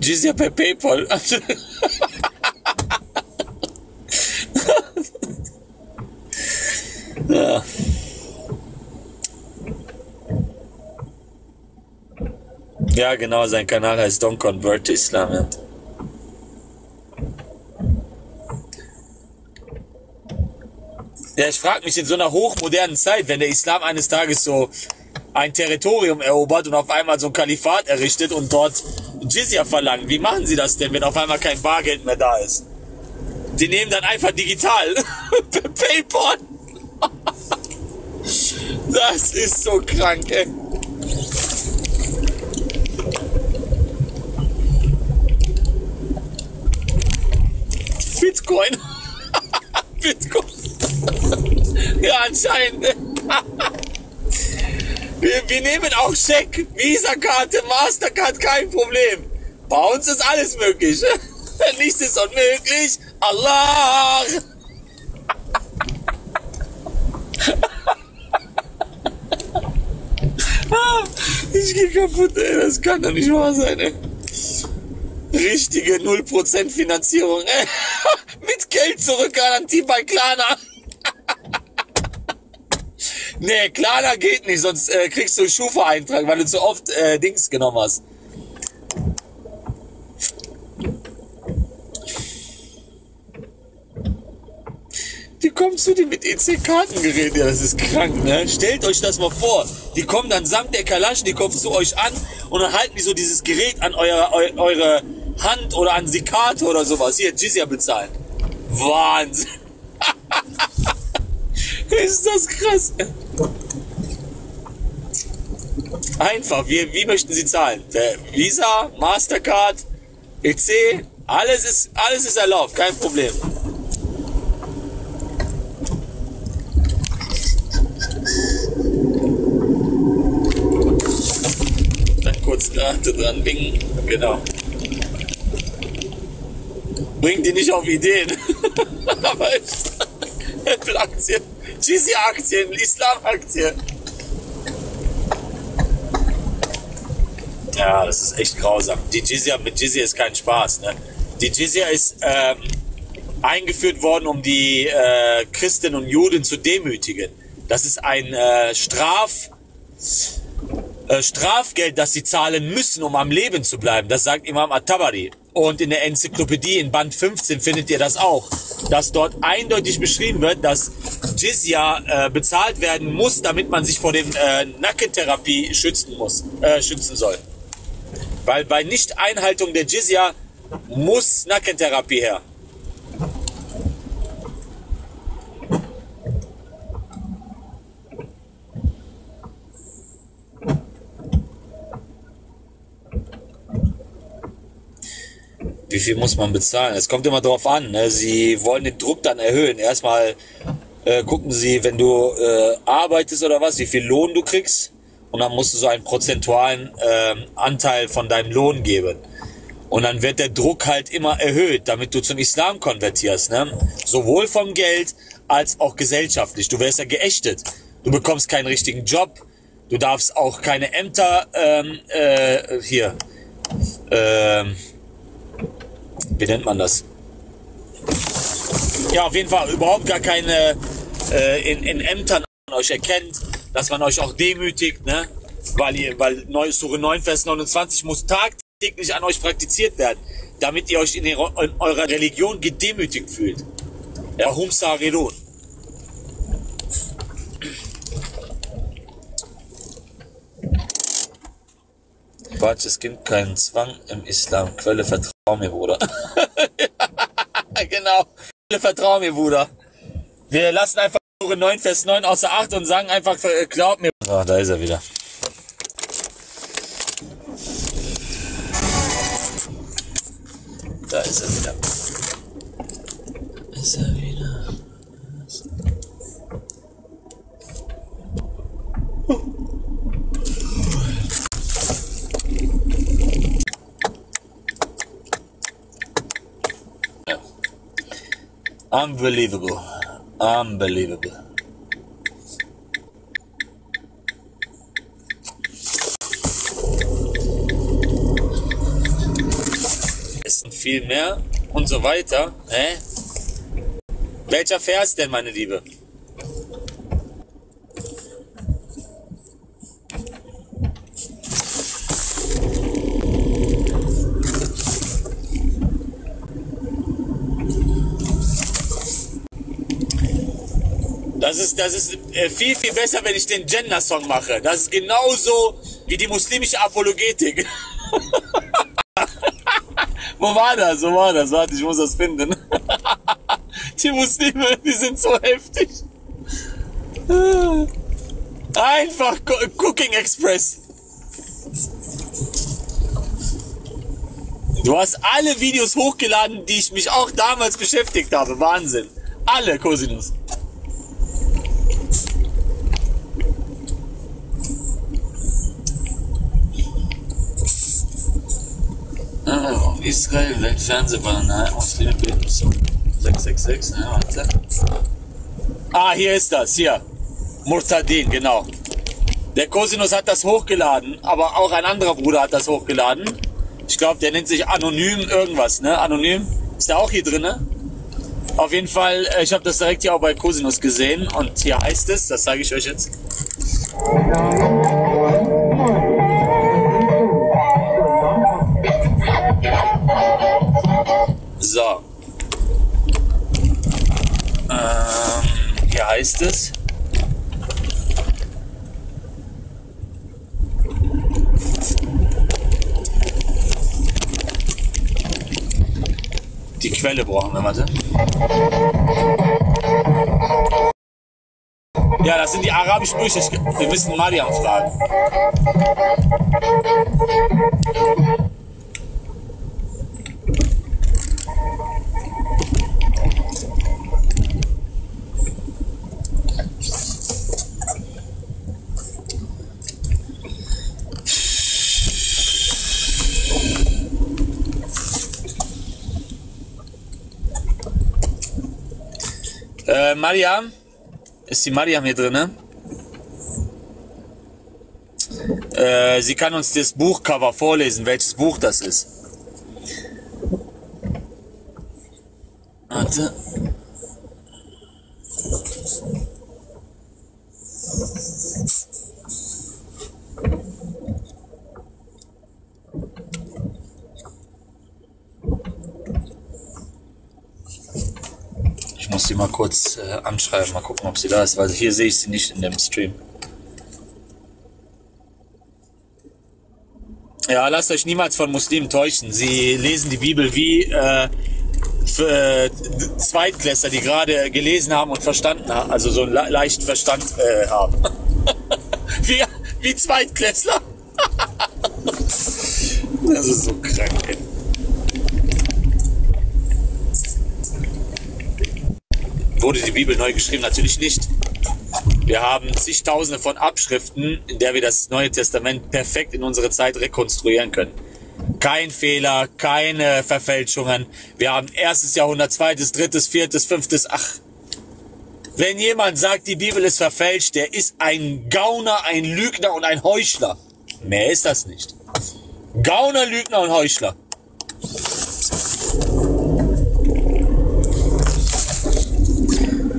Jizya per Paypal. Ja. Ja, genau, sein Kanal heißt Don't Convert to Islam. Ja. Ja, ich frage mich in so einer hochmodernen Zeit, wenn der Islam eines Tages so ein Territorium erobert und auf einmal so ein Kalifat errichtet und dort Jizya verlangt. Wie machen sie das denn, wenn auf einmal kein Bargeld mehr da ist? Sie nehmen dann einfach digital PayPal. Das ist so krank, ey. Bitcoin. Bitcoin. Ja, anscheinend. Wir nehmen auch Scheck, Visa-Karte, Mastercard, kein Problem. Bei uns ist alles möglich. Nichts ist unmöglich. Allah. Ich geh kaputt, ey. Das kann doch nicht wahr sein, ey. Richtige 0% Finanzierung. Mit Geld zurück, Garantie bei Klarna. Nee, Klarna geht nicht, sonst kriegst du einen Schufa-Eintrag, weil du zu oft Dings genommen hast. Die kommen zu dir mit EC-Kartengerät, ja, das ist krank, ne? Stellt euch das mal vor. Die kommen dann samt der Kalaschen, die kommen zu euch an und dann halten die so dieses Gerät an eure Hand oder an die Karte oder sowas. Hier, Jizya bezahlen. Wahnsinn. Ist das krass. Einfach, wie möchten Sie zahlen? Visa, Mastercard, EC, alles ist erlaubt, kein Problem. Karte dran winken, genau. Bringt die nicht auf Ideen. Aber Apple-Aktien, Jizya-Aktien, Islam-Aktien. Ja, das ist echt grausam. Die Jizya mit Jizya ist kein Spaß, ne? Die Jizya ist eingeführt worden, um die Christen und Juden zu demütigen. Das ist ein Strafgeld, das sie zahlen müssen, um am Leben zu bleiben. Das sagt Imam At-Tabari. Und in der Enzyklopädie in Band 15 findet ihr das auch, dass dort eindeutig beschrieben wird, dass Jizya bezahlt werden muss, damit man sich vor den Nackentherapie schützen soll. Weil bei Nicht-Einhaltung der Jizya muss Nackentherapie her. Wie viel muss man bezahlen? Es kommt immer drauf an, ne? Sie wollen den Druck dann erhöhen. Erstmal gucken sie, wenn du arbeitest oder was, wie viel Lohn du kriegst. und dann musst du so einen prozentualen Anteil von deinem Lohn geben. Und dann wird der Druck halt immer erhöht, damit du zum Islam konvertierst, ne? Sowohl vom Geld als auch gesellschaftlich. Du wirst ja geächtet. Du bekommst keinen richtigen Job. Du darfst auch keine Ämter wie nennt man das? Ja, auf jeden Fall überhaupt gar keine in Ämtern euch erkennt, dass man euch auch demütigt, ne? Weil Surah 9, Vers 29 muss tagtäglich an euch praktiziert werden, damit ihr euch in eurer Religion gedemütigt fühlt. Ja, hum sarirun. Quatsch, es gibt keinen Zwang im Islam. Quelle, vertrau mir, Bruder. Ja, genau. Quelle, vertrau mir, Bruder. Wir lassen einfach Surah 9, Vers 9 außer 8 und sagen einfach, glaub mir. Ach, da ist er wieder. Da ist er wieder. Ist er wieder. Unbelievable. Unbelievable. Essen viel mehr und so weiter. Welcher Vers denn, meine Liebe? Das ist viel, viel besser, wenn ich den Gender-Song mache. Das ist genauso wie die muslimische Apologetik. Wo war das? Wo war das? Warte, ich muss das finden. Die Muslime, die sind so heftig. Einfach Cooking Express. Du hast alle Videos hochgeladen, die ich mich auch damals beschäftigt habe. Wahnsinn. Alle, Cosinus. Israel, Weltfernsehbahn, Muslime beten so. 666, ne, warte. Ah, hier ist das, hier. Murtadin, genau. Der Cosinus hat das hochgeladen, aber auch ein anderer Bruder hat das hochgeladen. Ich glaube, der nennt sich Anonym irgendwas, ne? Anonym. Ist der auch hier drin, ne? Auf jeden Fall, ich habe das direkt hier auch bei Cosinus gesehen. Und hier heißt es, das zeige ich euch jetzt. So, hier heißt es, die Quelle brauchen wir, warte. Ja, das sind die arabischen Bücher, wir müssen Mariam fragen. Mariam? Ist die Mariam hier drin, ne? Sie kann uns das Buchcover vorlesen, welches Buch das ist. Warte. Ich muss sie mal kurz anschreiben, mal gucken, ob sie da ist, weil hier sehe ich sie nicht in dem Stream. Ja, lasst euch niemals von Muslimen täuschen. Sie lesen die Bibel wie Zweitklässler, die gerade gelesen haben und verstanden haben, also so einen leichten Verstand haben. wie Zweitklässler. Das ist so krank, ey. Wurde die Bibel neu geschrieben? Natürlich nicht. Wir haben zigtausende von Abschriften, in der wir das Neue Testament perfekt in unsere Zeit rekonstruieren können. Kein Fehler, keine Verfälschungen. Wir haben erstes Jahrhundert, zweites, drittes, viertes, fünftes, ach. Wenn jemand sagt, die Bibel ist verfälscht, der ist ein Gauner, ein Lügner und ein Heuchler. Mehr ist das nicht. Gauner, Lügner und Heuchler.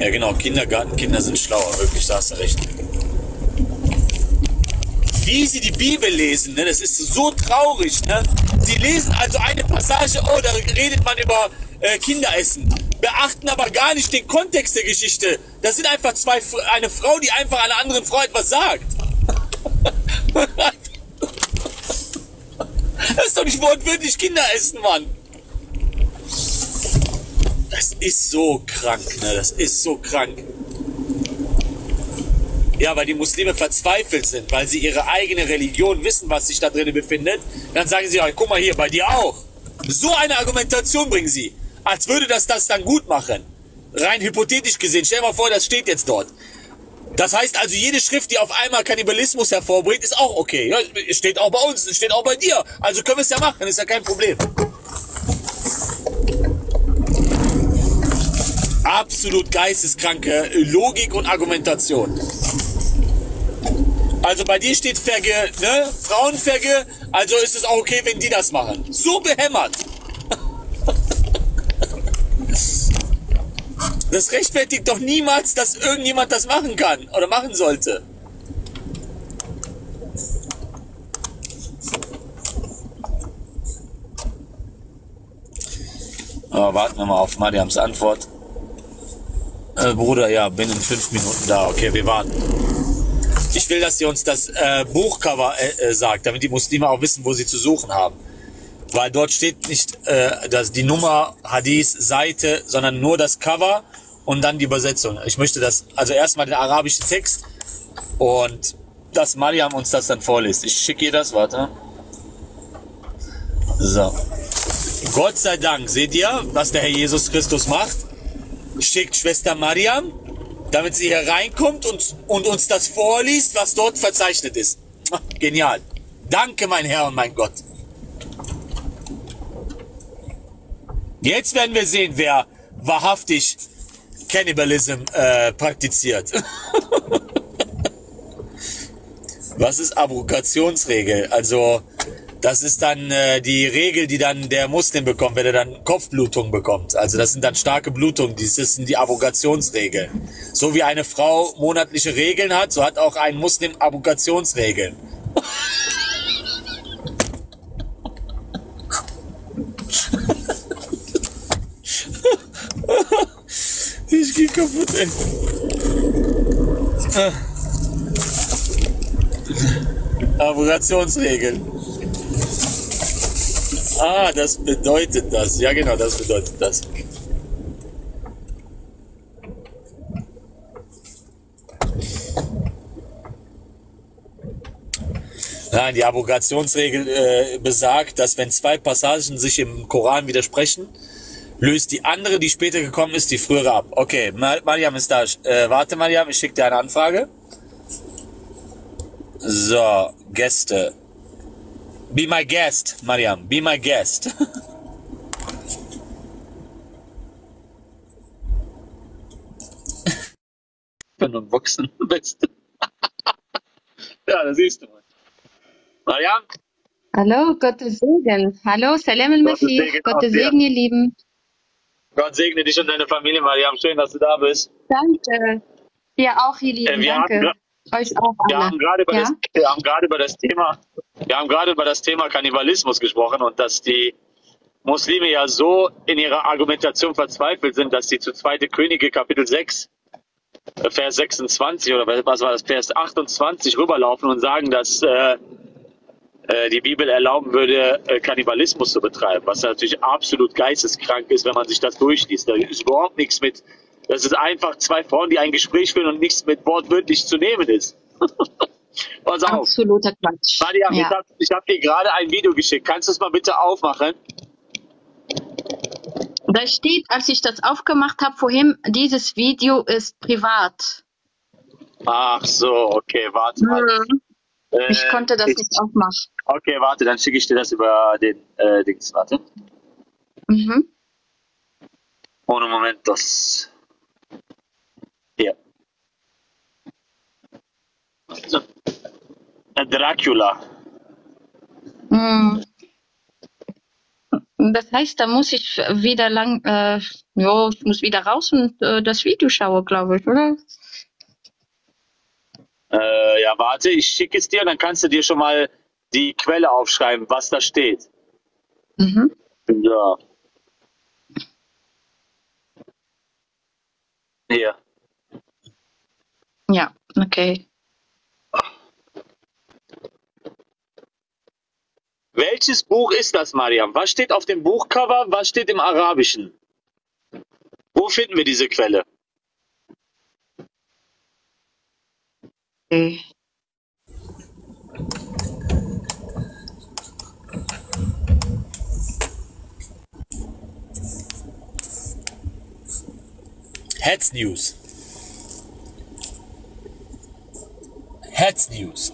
Ja genau, Kindergartenkinder sind schlauer, wirklich, da hast du recht. Wie sie die Bibel lesen, ne? Das ist so traurig. Ne? Sie lesen also eine Passage, oh, da redet man über Kinderessen, beachten aber gar nicht den Kontext der Geschichte. Das sind einfach eine Frau, die einfach einer anderen Frau etwas sagt. Das ist doch nicht wortwörtlich Kinderessen, Mann. Das ist so krank, ne? Das ist so krank. Ja, weil die Muslime verzweifelt sind, weil sie ihre eigene Religion wissen, was sich da drin befindet. Dann sagen sie, oh, guck mal hier, bei dir auch. So eine Argumentation bringen sie, als würde das dann gut machen. Rein hypothetisch gesehen, stell dir mal vor, das steht jetzt dort. Das heißt also, jede Schrift, die auf einmal Kannibalismus hervorbringt, ist auch okay. Ja, steht auch bei uns, steht auch bei dir. Also können wir es ja machen, ist ja kein Problem. Absolut geisteskranke Logik und Argumentation. Also bei dir steht Verge, ne? Frauenverge, also ist es auch okay, wenn die das machen. So behämmert. Das rechtfertigt doch niemals, dass irgendjemand das machen kann oder machen sollte. Aber warten wir mal auf Mariams Antwort. Bruder, ja, bin in 5 Minuten da. Okay, wir warten. Ich will, dass ihr uns das Buchcover sagt, damit die Muslime auch wissen, wo sie zu suchen haben. Weil dort steht nicht dass die Nummer, Hadith, Seite, sondern nur das Cover und dann die Übersetzung. Ich möchte das, also erstmal den arabischen Text und dass Mariam uns das dann vorliest. Ich schicke ihr das, warte. So. Gott sei Dank, seht ihr, was der Herr Jesus Christus macht? Schickt Schwester Mariam, damit sie hier reinkommt und uns das vorliest, was dort verzeichnet ist. Genial. Danke, mein Herr und mein Gott. Jetzt werden wir sehen, wer wahrhaftig Cannibalism praktiziert. Was ist Abrogationsregel? Also, das ist dann die Regel, die dann der Muslim bekommt, wenn er dann Kopfblutung bekommt. Also das sind dann starke Blutungen, das sind die Abrogationsregeln. So wie eine Frau monatliche Regeln hat, so hat auch ein Muslim Abrogationsregeln. Ich geh kaputt, ey. Abrogationsregeln. Ah, das bedeutet das. Ja, genau, das bedeutet das. Nein, die Abrogationsregel besagt, dass wenn zwei Passagen sich im Koran widersprechen, löst die andere, die später gekommen ist, die frühere ab. Okay, Mariam ist da. Warte, Mariam, ich schicke dir eine Anfrage. So, Gäste. Be my guest, Mariam. Be my guest. Und Boxen am besten. Ja, das siehst du mal. Mariam? Hallo, Gottes Segen. Hallo, Salam al-Masih. Gottes Segen, ihr Lieben. Gott segne dich und deine Familie, Mariam. Schön, dass du da bist. Danke. Ja, auch, ihr Lieben. Danke. Euch auch, wir haben gerade über das Thema Kannibalismus gesprochen und dass die Muslime ja so in ihrer Argumentation verzweifelt sind, dass sie zu 2. Könige Kapitel 6, Vers 26 oder was war das, Vers 28 rüberlaufen und sagen, dass die Bibel erlauben würde, Kannibalismus zu betreiben, was natürlich absolut geisteskrank ist, wenn man sich das durchliest. Da ist überhaupt nichts mit. Das ist einfach zwei Frauen, die ein Gespräch führen und nichts mit wortwörtlich zu nehmen ist. Pass auf. Absoluter Quatsch. Mariam, ja. Ich hab dir gerade ein Video geschickt. Kannst du es mal bitte aufmachen? Da steht, als ich das aufgemacht habe vorhin, dieses Video ist privat. Ach so, okay, warte mal. Ich konnte das nicht aufmachen. Okay, warte, dann schicke ich dir das über den Dings, warte. Mhm. Ohne Moment, das... Hier. So. Dracula. Mhm. Das heißt, da muss ich wieder lang... jo, ich muss wieder raus und das Video schauen, glaube ich, oder? Ja, warte, ich schicke es dir, dann kannst du dir schon mal die Quelle aufschreiben, was da steht. Mhm. Ja. Hier. Ja, okay. Welches Buch ist das, Mariam? Was steht auf dem Buchcover? Was steht im Arabischen? Wo finden wir diese Quelle? Okay. Heads News. Heads News.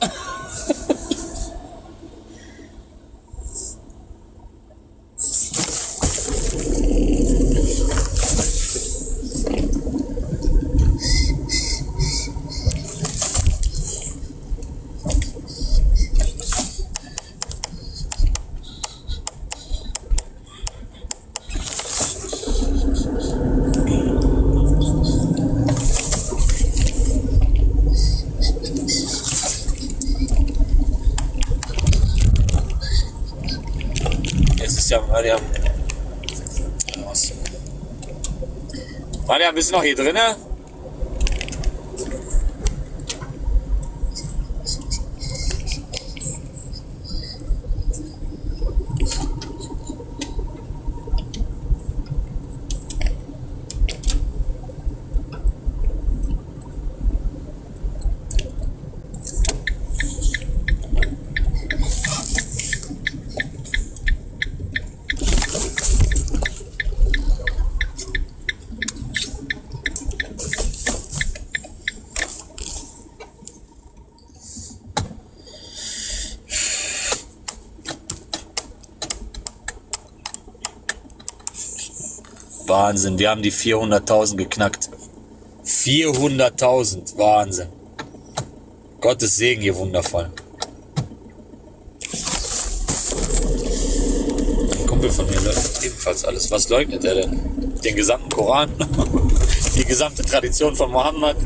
Mariam, bist du noch hier drin? Wahnsinn, wir haben die 400.000 geknackt. 400.000, Wahnsinn. Gottes Segen hier wundervoll. Ein Kumpel von mir leugnet ebenfalls alles. Was leugnet er denn? Den gesamten Koran? Die gesamte Tradition von Mohammed?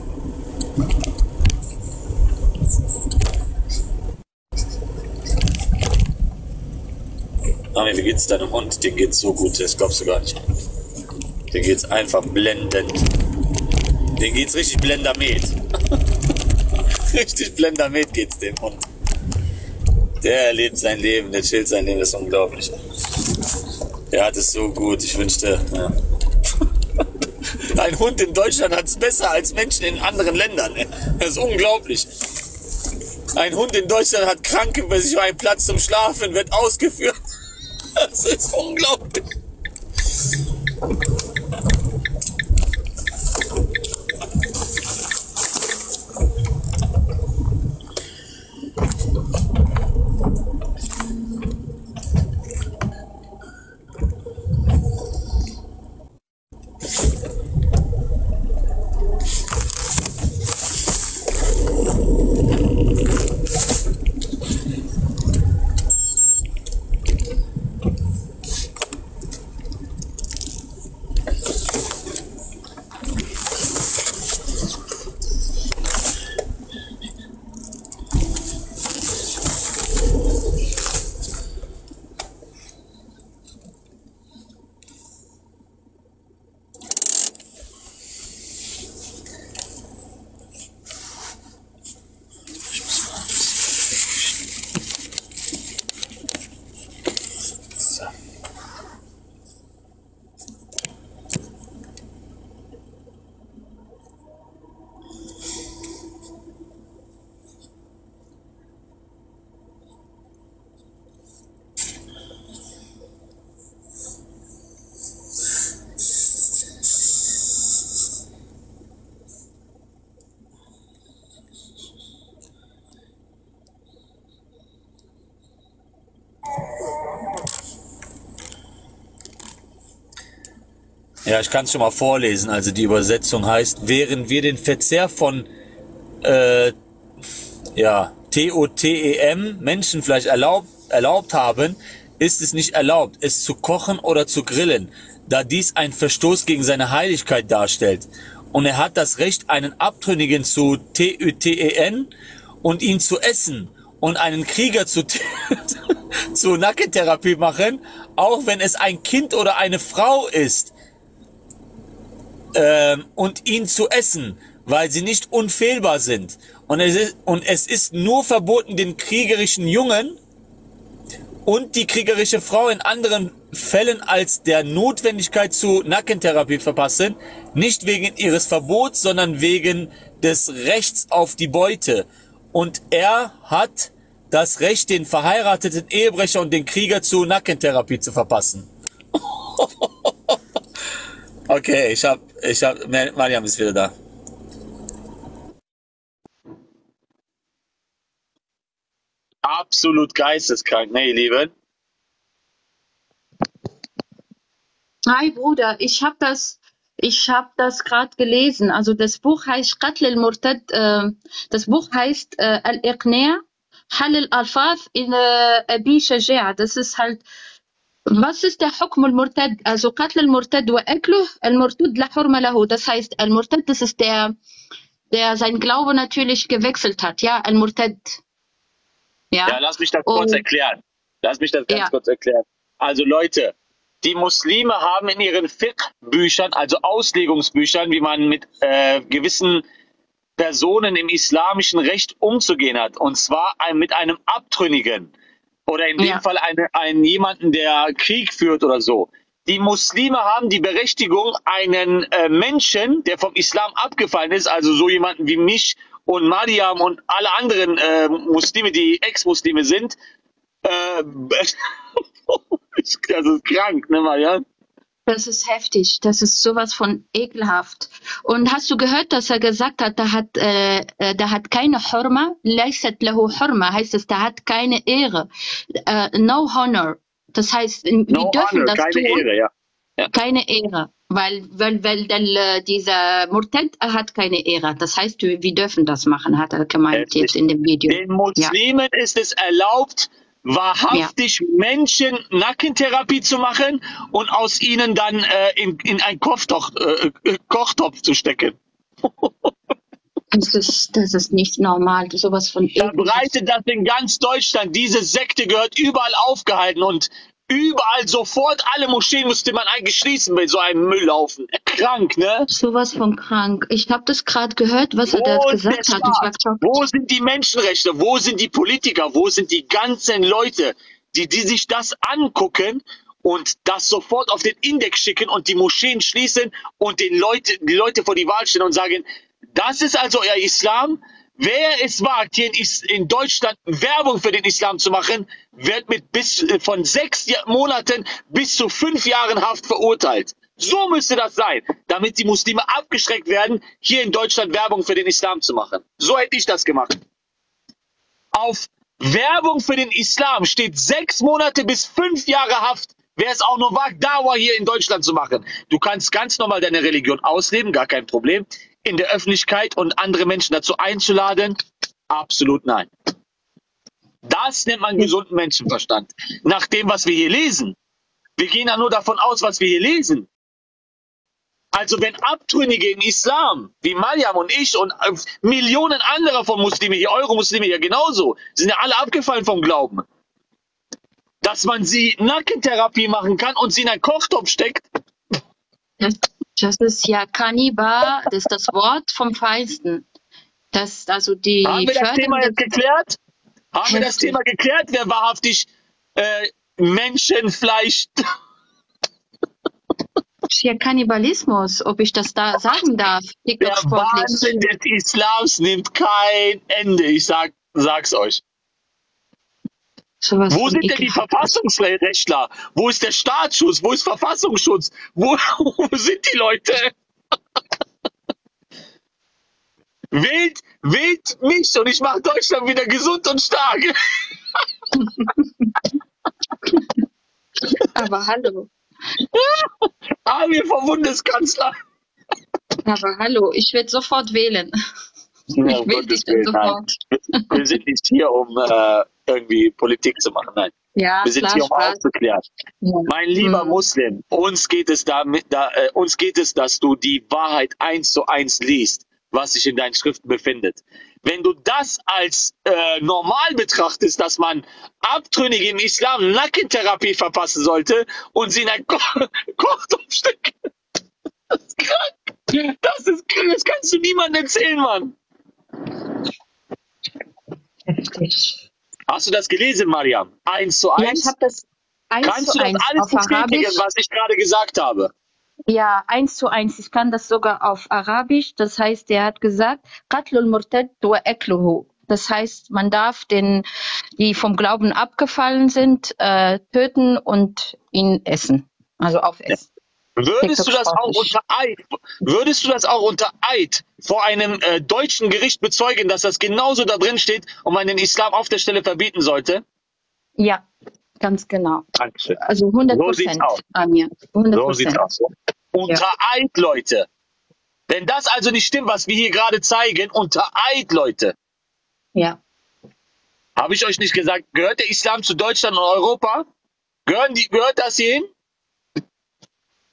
Mami, wie geht's deinem Hund? Dem geht's so gut, das glaubst du gar nicht. Den geht's einfach blendend. Den geht's richtig blendermet. Richtig blendermet geht's dem Hund. Der lebt sein Leben, der chillt sein Leben, das ist unglaublich. Der hat es so gut, ich wünschte. Ja. Ein Hund in Deutschland hat's besser als Menschen in anderen Ländern. Das ist unglaublich. Ein Hund in Deutschland hat Kranke bei sich auf einen Platz zum Schlafen, wird ausgeführt. Das ist unglaublich. Ja, ich kann es schon mal vorlesen. Also die Übersetzung heißt, während wir den Verzehr von TOTEM, Menschenfleisch, erlaubt haben, ist es nicht erlaubt, es zu kochen oder zu grillen, da dies einen Verstoß gegen seine Heiligkeit darstellt. Und er hat das Recht, einen Abtrünnigen zu TÜTEN und ihn zu essen und einen Krieger zu Nackentherapie machen, auch wenn es ein Kind oder eine Frau ist, und ihn zu essen, weil sie nicht unfehlbar sind. Und es ist nur verboten, den kriegerischen Jungen und die kriegerische Frau in anderen Fällen als der Notwendigkeit zu Nackentherapie verpassen, nicht wegen ihres Verbots, sondern wegen des Rechts auf die Beute. Und er hat das Recht, den verheirateten Ehebrecher und den Krieger zu Nackentherapie zu verpassen. Okay, Mariam ist wieder da. Absolut geisteskrank, ne, ihr Lieben? Hi Bruder, ich habe das gerade gelesen. Also das Buch heißt Qatl al-Murtad, das Buch heißt Al-Iqna' Hal al-Alfaz in Abi Shaja'a. Das ist halt, was ist der Hukm al-Murtad? Also Qatl al-Murtad wa akluh al-Murtad la hurma lahu. Das heißt, al-Murtad, das ist der sein Glaube natürlich gewechselt hat, ja, al-Murtad. Ja, lass mich das kurz erklären. Lass mich das ganz kurz erklären. Also Leute, die Muslime haben in ihren Fiqh-Büchern, also Auslegungsbüchern, wie man mit gewissen Personen im islamischen Recht umzugehen hat. Und zwar mit einem Abtrünnigen oder in dem Fall jemanden, der Krieg führt oder so. Die Muslime haben die Berechtigung, einen Menschen, der vom Islam abgefallen ist, also so jemanden wie mich und Mariam und alle anderen Muslime, die Ex-Muslime sind, das ist krank, ne Mariam? Das ist heftig, das ist sowas von ekelhaft. Und hast du gehört, dass er gesagt hat, da hat keine Hurma, leistet lahu Hurma, heißt es, da hat keine Ehre, no honor. Das heißt, wir dürfen keine Ehre tun. Weil dieser Murtad hat keine Ehre. Das heißt, wir dürfen das machen, hat er gemeint jetzt in dem Video. Den Muslimen ist es erlaubt, wahrhaftig Menschen Nackentherapie zu machen und aus ihnen dann in einen Kochtopf zu stecken. Das ist nicht normal, sowas von... Verbreitet das in ganz Deutschland. Diese Sekte gehört überall aufgehalten und überall sofort alle Moscheen müsste man eigentlich schließen bei so einem Mülllaufen. Krank, ne? Sowas von krank. Ich habe das gerade gehört, was er da gesagt hat. Wo sind die Menschenrechte? Wo sind die Politiker? Wo sind die ganzen Leute, die sich das angucken und das sofort auf den Index schicken und die Moscheen schließen und die Leute vor die Wahl stellen und sagen, das ist also euer Islam? Wer es wagt, hier in Deutschland Werbung für den Islam zu machen, wird mit von 6 Monaten bis zu 5 Jahren Haft verurteilt. So müsste das sein, damit die Muslime abgeschreckt werden, hier in Deutschland Werbung für den Islam zu machen. So hätte ich das gemacht. Auf Werbung für den Islam steht 6 Monate bis 5 Jahre Haft. Wer es auch nur wagt, Dawah hier in Deutschland zu machen. Du kannst ganz normal deine Religion ausleben, gar kein Problem. In der Öffentlichkeit und andere Menschen dazu einzuladen? Absolut nein. Das nennt man gesunden Menschenverstand. Nach dem, was wir hier lesen. Wir gehen ja nur davon aus, was wir hier lesen. Also wenn Abtrünnige im Islam, wie Mariam und ich und Millionen anderer von Muslime hier, Euro-Muslime hier genauso, sind ja alle abgefallen vom Glauben, dass man sie Nackentherapie machen kann und sie in einen Kochtopf steckt. Das ist ja Kannibar, das ist das Wort vom Feisten. Das, also die haben wir das Thema jetzt geklärt? Haben wir das Thema geklärt, wer wahrhaftig Menschenfleisch... Ja, Kannibalismus, ob ich das da sagen darf. Der Wahnsinn des Islams nimmt kein Ende, ich sag's euch. Sowas. Wo sind denn die Verfassungsrechtler? Wo ist der Staatsschutz? Wo ist Verfassungsschutz? Wo sind die Leute? Wählt mich und ich mache Deutschland wieder gesund und stark. Aber hallo. Armin vom Bundeskanzler. Aber hallo, ich werde sofort wählen. Ja, ich will dich dann sofort. Wir sind nicht hier, um irgendwie Politik zu machen, nein. Ja, wir sind klar, hier, um aufzuklären. Ja. Mein lieber Muslim, uns geht es damit, uns geht es, dass du die Wahrheit 1:1 liest, was sich in deinen Schriften befindet. Wenn du das als normal betrachtest, dass man Abtrünnige im Islam Nackentherapie verpassen sollte und sie in ein Kochtopfstück. Das ist krank. Das kannst du niemandem erzählen, Mann. Heftig. Hast du das gelesen, Mariam? 1:1? Ja, ich habe das 1:1. Kannst du das alles bestätigen, was ich gerade gesagt habe? Ja, 1:1. Ich kann das sogar auf Arabisch. Das heißt, er hat gesagt, Qatlul Murtad wa Akluhu. Das heißt, man darf den, die vom Glauben abgefallen sind, töten und ihn essen. Also aufessen. Ja. Würdest du das auch unter Eid vor einem deutschen Gericht bezeugen, dass das genauso da drin steht und man den Islam auf der Stelle verbieten sollte? Ja. Ganz genau. Dankeschön. Also 100%, Amir. So sieht's aus. Unter Eid, Leute. Wenn das also nicht stimmt, was wir hier gerade zeigen, unter Eid, Leute. Ja. Habe ich euch nicht gesagt, gehört der Islam zu Deutschland und Europa? Gehört das hierhin?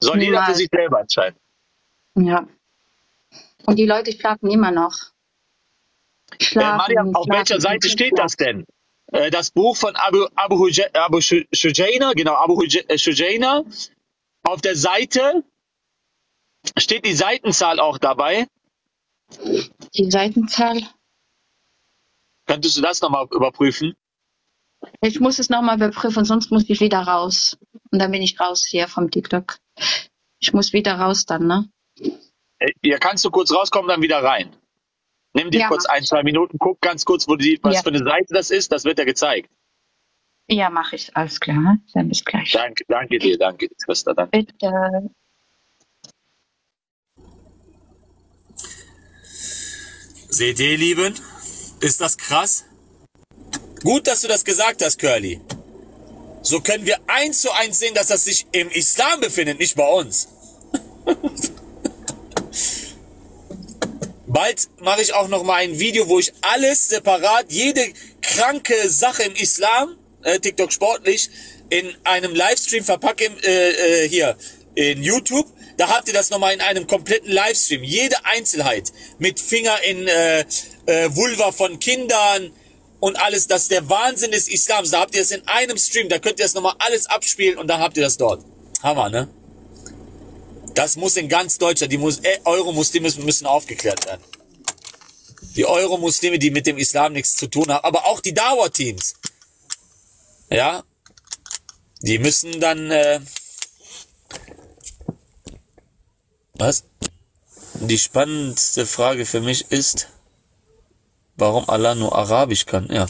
Soll jeder für sich selber entscheiden. Ja. Und die Leute schlafen immer noch. Mariam, auf welcher Seite steht das denn? Das Buch von Abu Shujaina, auf der Seite steht die Seitenzahl auch dabei. Die Seitenzahl? Könntest du das nochmal überprüfen? Ich muss es nochmal überprüfen, sonst muss ich wieder raus. Und dann bin ich raus hier vom TikTok. Ich muss wieder raus dann, ne? Ja, kannst du kurz rauskommen, dann wieder rein. Nimm dir kurz 1-2 Minuten, guck ganz kurz, wo die, was für eine Seite das ist, das wird ja gezeigt. Ja, mache ich, alles klar, dann bis gleich. Danke dir, Christa. Danke. Bitte. Seht ihr, ihr Lieben, ist das krass? Gut, dass du das gesagt hast, Curly. So können wir 1:1 sehen, dass das sich im Islam befindet, nicht bei uns. Bald mache ich auch noch mal ein Video, wo ich alles separat, jede kranke Sache im Islam, TikTok sportlich, in einem Livestream verpacke hier in YouTube. Da habt ihr das nochmal in einem kompletten Livestream. Jede Einzelheit mit Finger in Vulva von Kindern und alles. Das ist der Wahnsinn des Islams. Da habt ihr es in einem Stream. Da könnt ihr das nochmal alles abspielen und dann habt ihr das dort. Hammer, ne? Das muss in ganz Deutschland, Euro-Muslime müssen aufgeklärt werden. Die Euro-Muslime, die mit dem Islam nichts zu tun haben, aber auch die Dawa-Teams. Ja, die müssen dann, was? Die spannendste Frage für mich ist, warum Allah nur Arabisch kann, ja.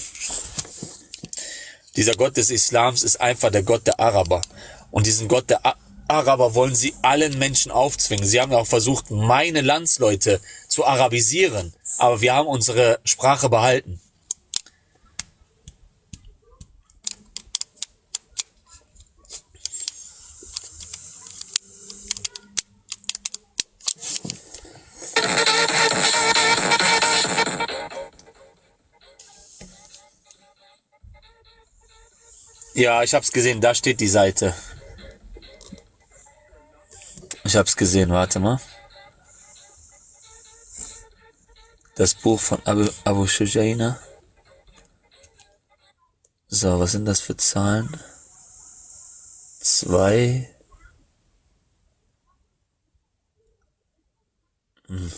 Dieser Gott des Islams ist einfach der Gott der Araber. Und diesen Gott der Araber wollen sie allen Menschen aufzwingen. Sie haben ja auch versucht, meine Landsleute zu arabisieren. Aber wir haben unsere Sprache behalten. Ja, ich hab's gesehen. Da steht die Seite. Ich hab's gesehen, warte mal. Das Buch von Abu Shujaina. So, was sind das für Zahlen? 2. Hm.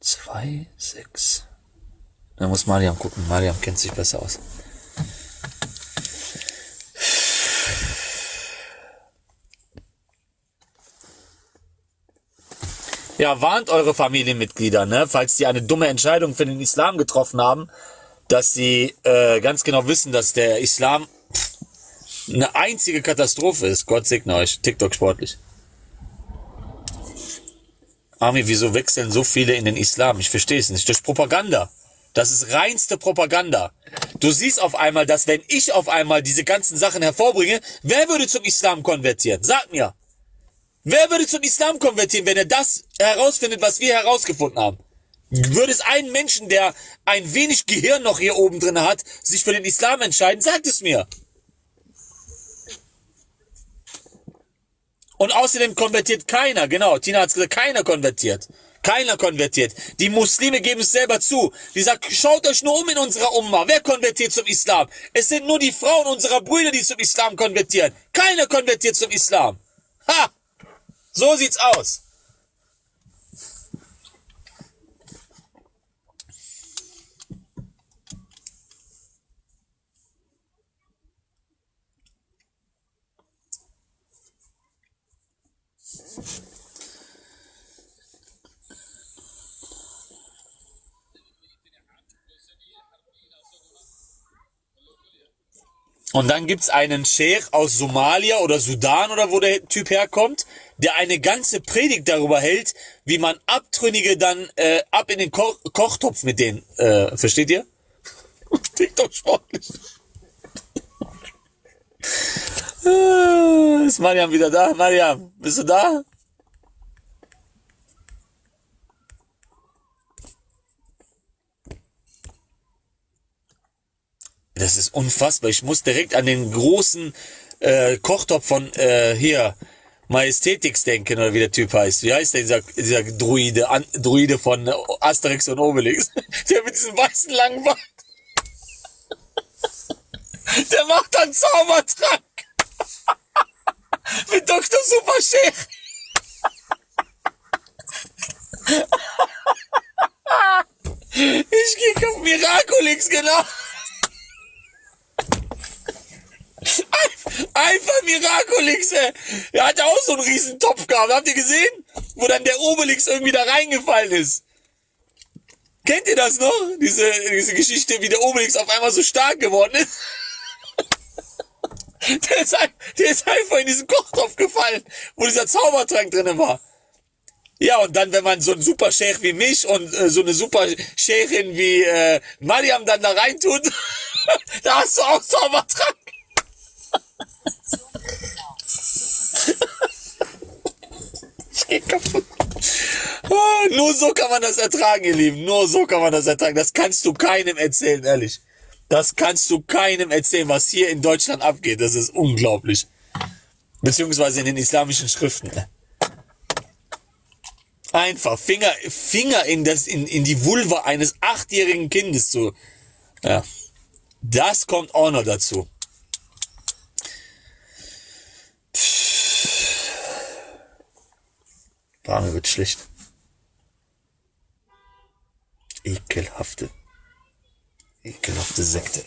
2, 6. Da muss Mariam gucken. Mariam kennt sich besser aus. Ja, warnt eure Familienmitglieder, ne? Falls die eine dumme Entscheidung für den Islam getroffen haben, dass sie ganz genau wissen, dass der Islam eine einzige Katastrophe ist. Gott segne euch. TikTok sportlich. Armin, wieso wechseln so viele in den Islam? Ich verstehe es nicht. Durch Propaganda. Das ist reinste Propaganda. Du siehst auf einmal, dass wenn ich auf einmal diese ganzen Sachen hervorbringe, wer würde zum Islam konvertieren? Sag mir. Wer würde zum Islam konvertieren, wenn er das herausfindet, was wir herausgefunden haben? Würde es einen Menschen, der ein wenig Gehirn noch hier oben drin hat, sich für den Islam entscheiden? Sagt es mir. Und außerdem konvertiert keiner. Genau, Tina hat es gesagt, keiner konvertiert. Keiner konvertiert. Die Muslime geben es selber zu. Die sagen, schaut euch nur um in unserer Umma. Wer konvertiert zum Islam? Es sind nur die Frauen unserer Brüder, die zum Islam konvertieren. Keiner konvertiert zum Islam. Ha! So sieht's aus. Und dann gibt's einen Scheich aus Somalia oder Sudan oder wo der Typ herkommt, der eine ganze Predigt darüber hält, wie man Abtrünnige dann ab in den Kochtopf mit denen, versteht ihr? Klingt doch sportlich. Ist Mariam wieder da? Mariam, bist du da? Das ist unfassbar. Ich muss direkt an den großen Kochtopf von hier Majestätix denken, oder wie der Typ heißt. Wie heißt der, dieser Druide, Druide von Asterix und Obelix? Der mit diesem weißen langen Bart. Der macht einen Zaubertrank. Mit Dr. Superschäfer. Ich gehe auf Miraculix, genau. Einfach Miraculix, ey. Er hatte auch so einen riesen Topf gehabt. Habt ihr gesehen? Wo dann der Obelix irgendwie da reingefallen ist. Kennt ihr das noch? Diese Geschichte, wie der Obelix auf einmal so stark geworden ist. Der ist einfach in diesen Kochtopf gefallen, wo dieser Zaubertrank drin war. Ja, und dann, wenn man so einen Super-Scheich wie mich und so eine Super-Scheichin wie Mariam dann da reintut, da hast du auch Zaubertrank. Oh, nur so kann man das ertragen, ihr Lieben. Nur so kann man das ertragen. Das kannst du keinem erzählen, ehrlich. Das kannst du keinem erzählen, was hier in Deutschland abgeht. Das ist unglaublich. Beziehungsweise in den islamischen Schriften. Einfach Finger in die Vulva eines 8-jährigen Kindes zu. Ja. Das kommt auch noch dazu. Mir wird schlecht. Ekelhafte Sekte.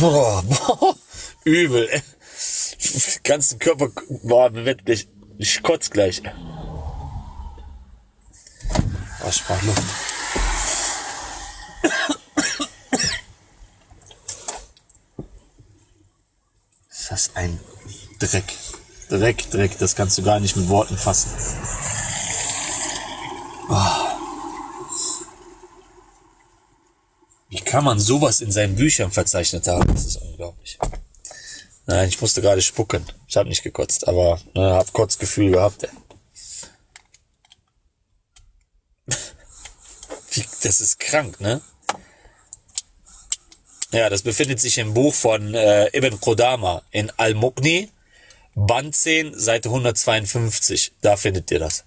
Boah, übel. Den ganzen Körper, boah, mir wird gleich, ich kotze gleich. Oh, spart Luft. Das ist ein Dreck. Dreck. Das kannst du gar nicht mit Worten fassen. Boah. Wie kann man sowas in seinen Büchern verzeichnet haben? Das ist unglaublich. Nein, ich musste gerade spucken. Ich habe nicht gekotzt, aber habe Kotzgefühl gehabt. Das ist krank, ne? Ja, das befindet sich im Buch von Ibn Qudama in Al-Muqni, Band 10, Seite 152. Da findet ihr das.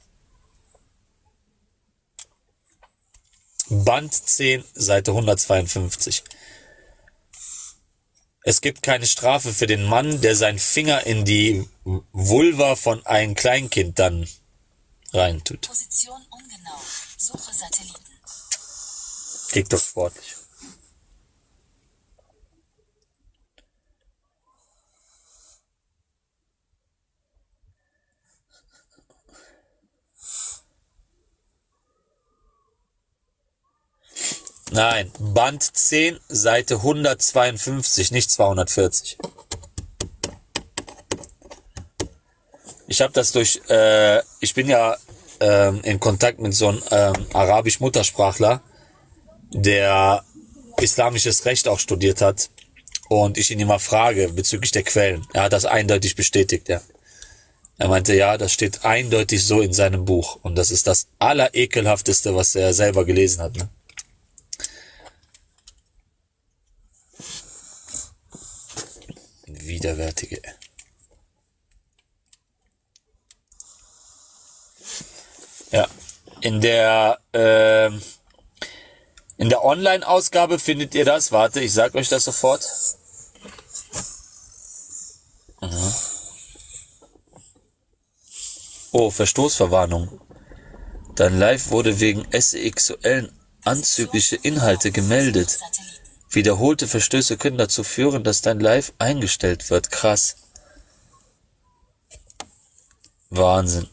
Band 10, Seite 152. Es gibt keine Strafe für den Mann, der seinen Finger in die Vulva von einem Kleinkind dann reintut. Position ungenau. Suche Satelliten. Klingt doch sportlich. Nein, Band 10, Seite 152, nicht 240. ich habe das durch, ich bin ja in Kontakt mit so einem Arabisch-Muttersprachler, der islamisches Recht auch studiert hat, und ich ihn immer frage bezüglich der Quellen. Er hat das eindeutig bestätigt, ja. Er meinte, ja, das steht eindeutig so in seinem Buch. Und das ist das Allerekelhafteste, was er selber gelesen hat. Ne? Widerwärtige. Ja, in der Online-Ausgabe findet ihr das. Warte, ich sag euch das sofort. Mhm. Oh, Verstoßverwarnung. Dein Live wurde wegen sexuellen anzügliche Inhalte gemeldet. Wiederholte Verstöße können dazu führen, dass dein Live eingestellt wird. Krass. Wahnsinn.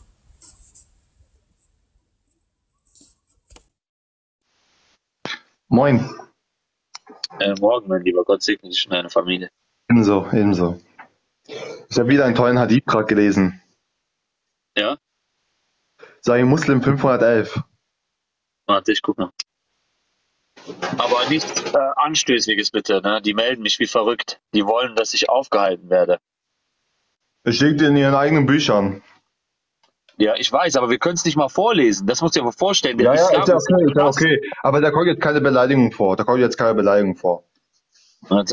Moin. Morgen, mein Lieber. Gott segne dich und deine Familie. Ebenso, ebenso. Ich habe wieder einen tollen Hadith gerade gelesen. Ja? Sahih Muslim 511. Warte, ich guck mal. Aber nichts Anstößiges bitte, ne? Die melden mich wie verrückt. Die wollen, dass ich aufgehalten werde. Es liegt in ihren eigenen Büchern. Ja, ich weiß, aber wir können es nicht mal vorlesen. Das musst du dir mal vorstellen. Der Islam ist ja okay, ist ja okay. Aber da kommt jetzt keine Beleidigung vor. Warte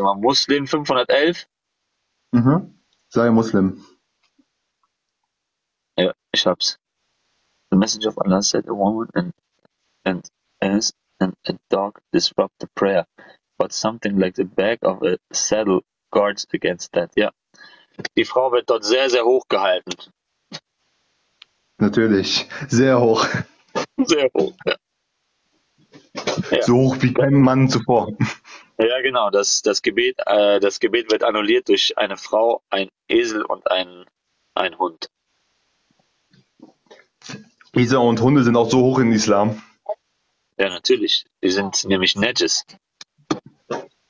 mal, Muslim 511? Mhm. Sahih Muslim. Ja, ich hab's. The Messenger of Allah said a woman and a dog disrupt the prayer, but something like the back of a saddle guards against that. Ja. Die Frau wird dort sehr, sehr hoch gehalten. Natürlich. Sehr hoch. Sehr hoch, ja. So hoch wie kein Mann zuvor. Ja, genau. Das Gebet wird annulliert durch eine Frau, ein Esel und ein Hund. Esel und Hunde sind auch so hoch im Islam. Ja, natürlich. Die sind nämlich Najis.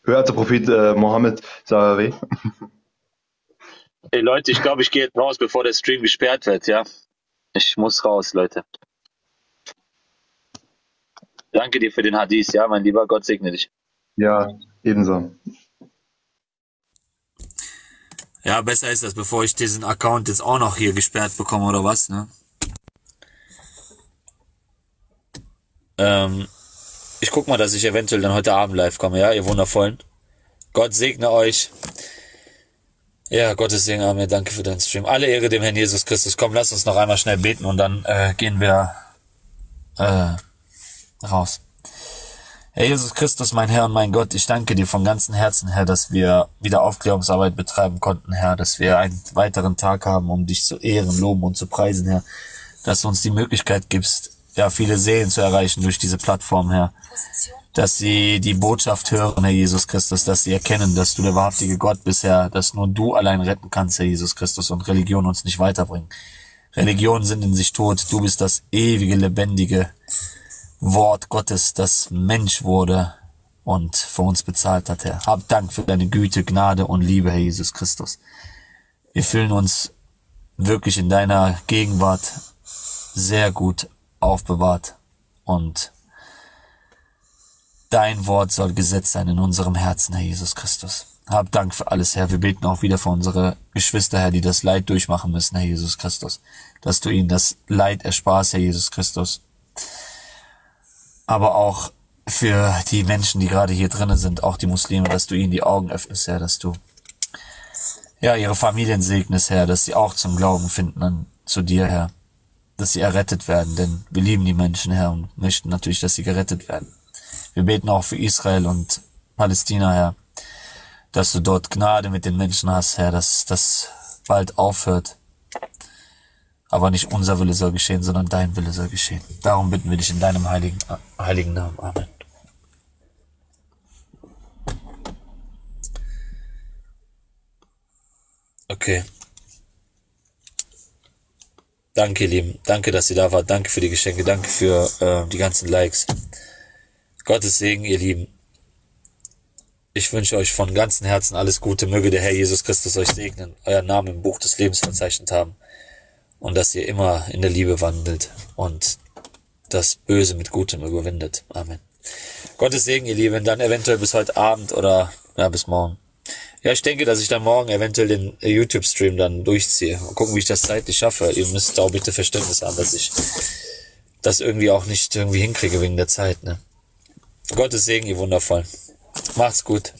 Hört der Prophet Mohammed Sallallahu. Ey Leute, ich glaube, ich gehe jetzt raus, bevor der Stream gesperrt wird, ja? Ich muss raus, Leute. Danke dir für den Hadith, ja, mein Lieber. Gott segne dich. Ja, ebenso. Ja, besser ist das, bevor ich diesen Account jetzt auch noch hier gesperrt bekomme oder was, ne? Ich guck mal, dass ich eventuell dann heute Abend live komme, ja, ihr Wundervollen. Gott segne euch. Ja, Gottes Segen, Amen. Danke für deinen Stream. Alle Ehre dem Herrn Jesus Christus. Komm, lass uns noch einmal schnell beten und dann gehen wir raus. Herr Jesus Christus, mein Herr und mein Gott, ich danke dir von ganzem Herzen, Herr, dass wir wieder Aufklärungsarbeit betreiben konnten, Herr, dass wir einen weiteren Tag haben, um dich zu ehren, loben und zu preisen, Herr, dass du uns die Möglichkeit gibst, ja, viele Seelen zu erreichen durch diese Plattform, Herr. Dass sie die Botschaft hören, Herr Jesus Christus, dass sie erkennen, dass du der wahrhaftige Gott bist, Herr, dass nur du allein retten kannst, Herr Jesus Christus, und Religion uns nicht weiterbringen. Religionen sind in sich tot. Du bist das ewige, lebendige Wort Gottes, das Mensch wurde und für uns bezahlt hat, Herr. Hab Dank für deine Güte, Gnade und Liebe, Herr Jesus Christus. Wir fühlen uns wirklich in deiner Gegenwart sehr gut aufbewahrt, und dein Wort soll Gesetz sein in unserem Herzen, Herr Jesus Christus. Hab Dank für alles, Herr. Wir beten auch wieder für unsere Geschwister, Herr, die das Leid durchmachen müssen, Herr Jesus Christus. Dass du ihnen das Leid ersparst, Herr Jesus Christus. Aber auch für die Menschen, die gerade hier drinnen sind, auch die Muslime, dass du ihnen die Augen öffnest, Herr, dass du ja ihre Familien segnest, Herr, dass sie auch zum Glauben finden zu dir, Herr. Dass sie errettet werden, denn wir lieben die Menschen, Herr, und möchten natürlich, dass sie gerettet werden. Wir beten auch für Israel und Palästina, Herr, dass du dort Gnade mit den Menschen hast, Herr, dass das bald aufhört. Aber nicht unser Wille soll geschehen, sondern dein Wille soll geschehen. Darum bitten wir dich in deinem heiligen Namen. Amen. Okay. Danke, ihr Lieben. Danke, dass ihr da wart. Danke für die Geschenke. Danke für die ganzen Likes. Gottes Segen, ihr Lieben. Ich wünsche euch von ganzem Herzen alles Gute. Möge der Herr Jesus Christus euch segnen, euren Namen im Buch des Lebens verzeichnet haben und dass ihr immer in der Liebe wandelt und das Böse mit Gutem überwindet. Amen. Gottes Segen, ihr Lieben, dann eventuell bis heute Abend oder ja, bis morgen. Ja, ich denke, dass ich dann morgen eventuell den YouTube-Stream dann durchziehe und gucken, wie ich das zeitlich schaffe. Ihr müsst auch bitte Verständnis haben, dass ich das irgendwie auch nicht hinkriege wegen der Zeit, ne? Gottes Segen, ihr Wundervollen. Macht's gut.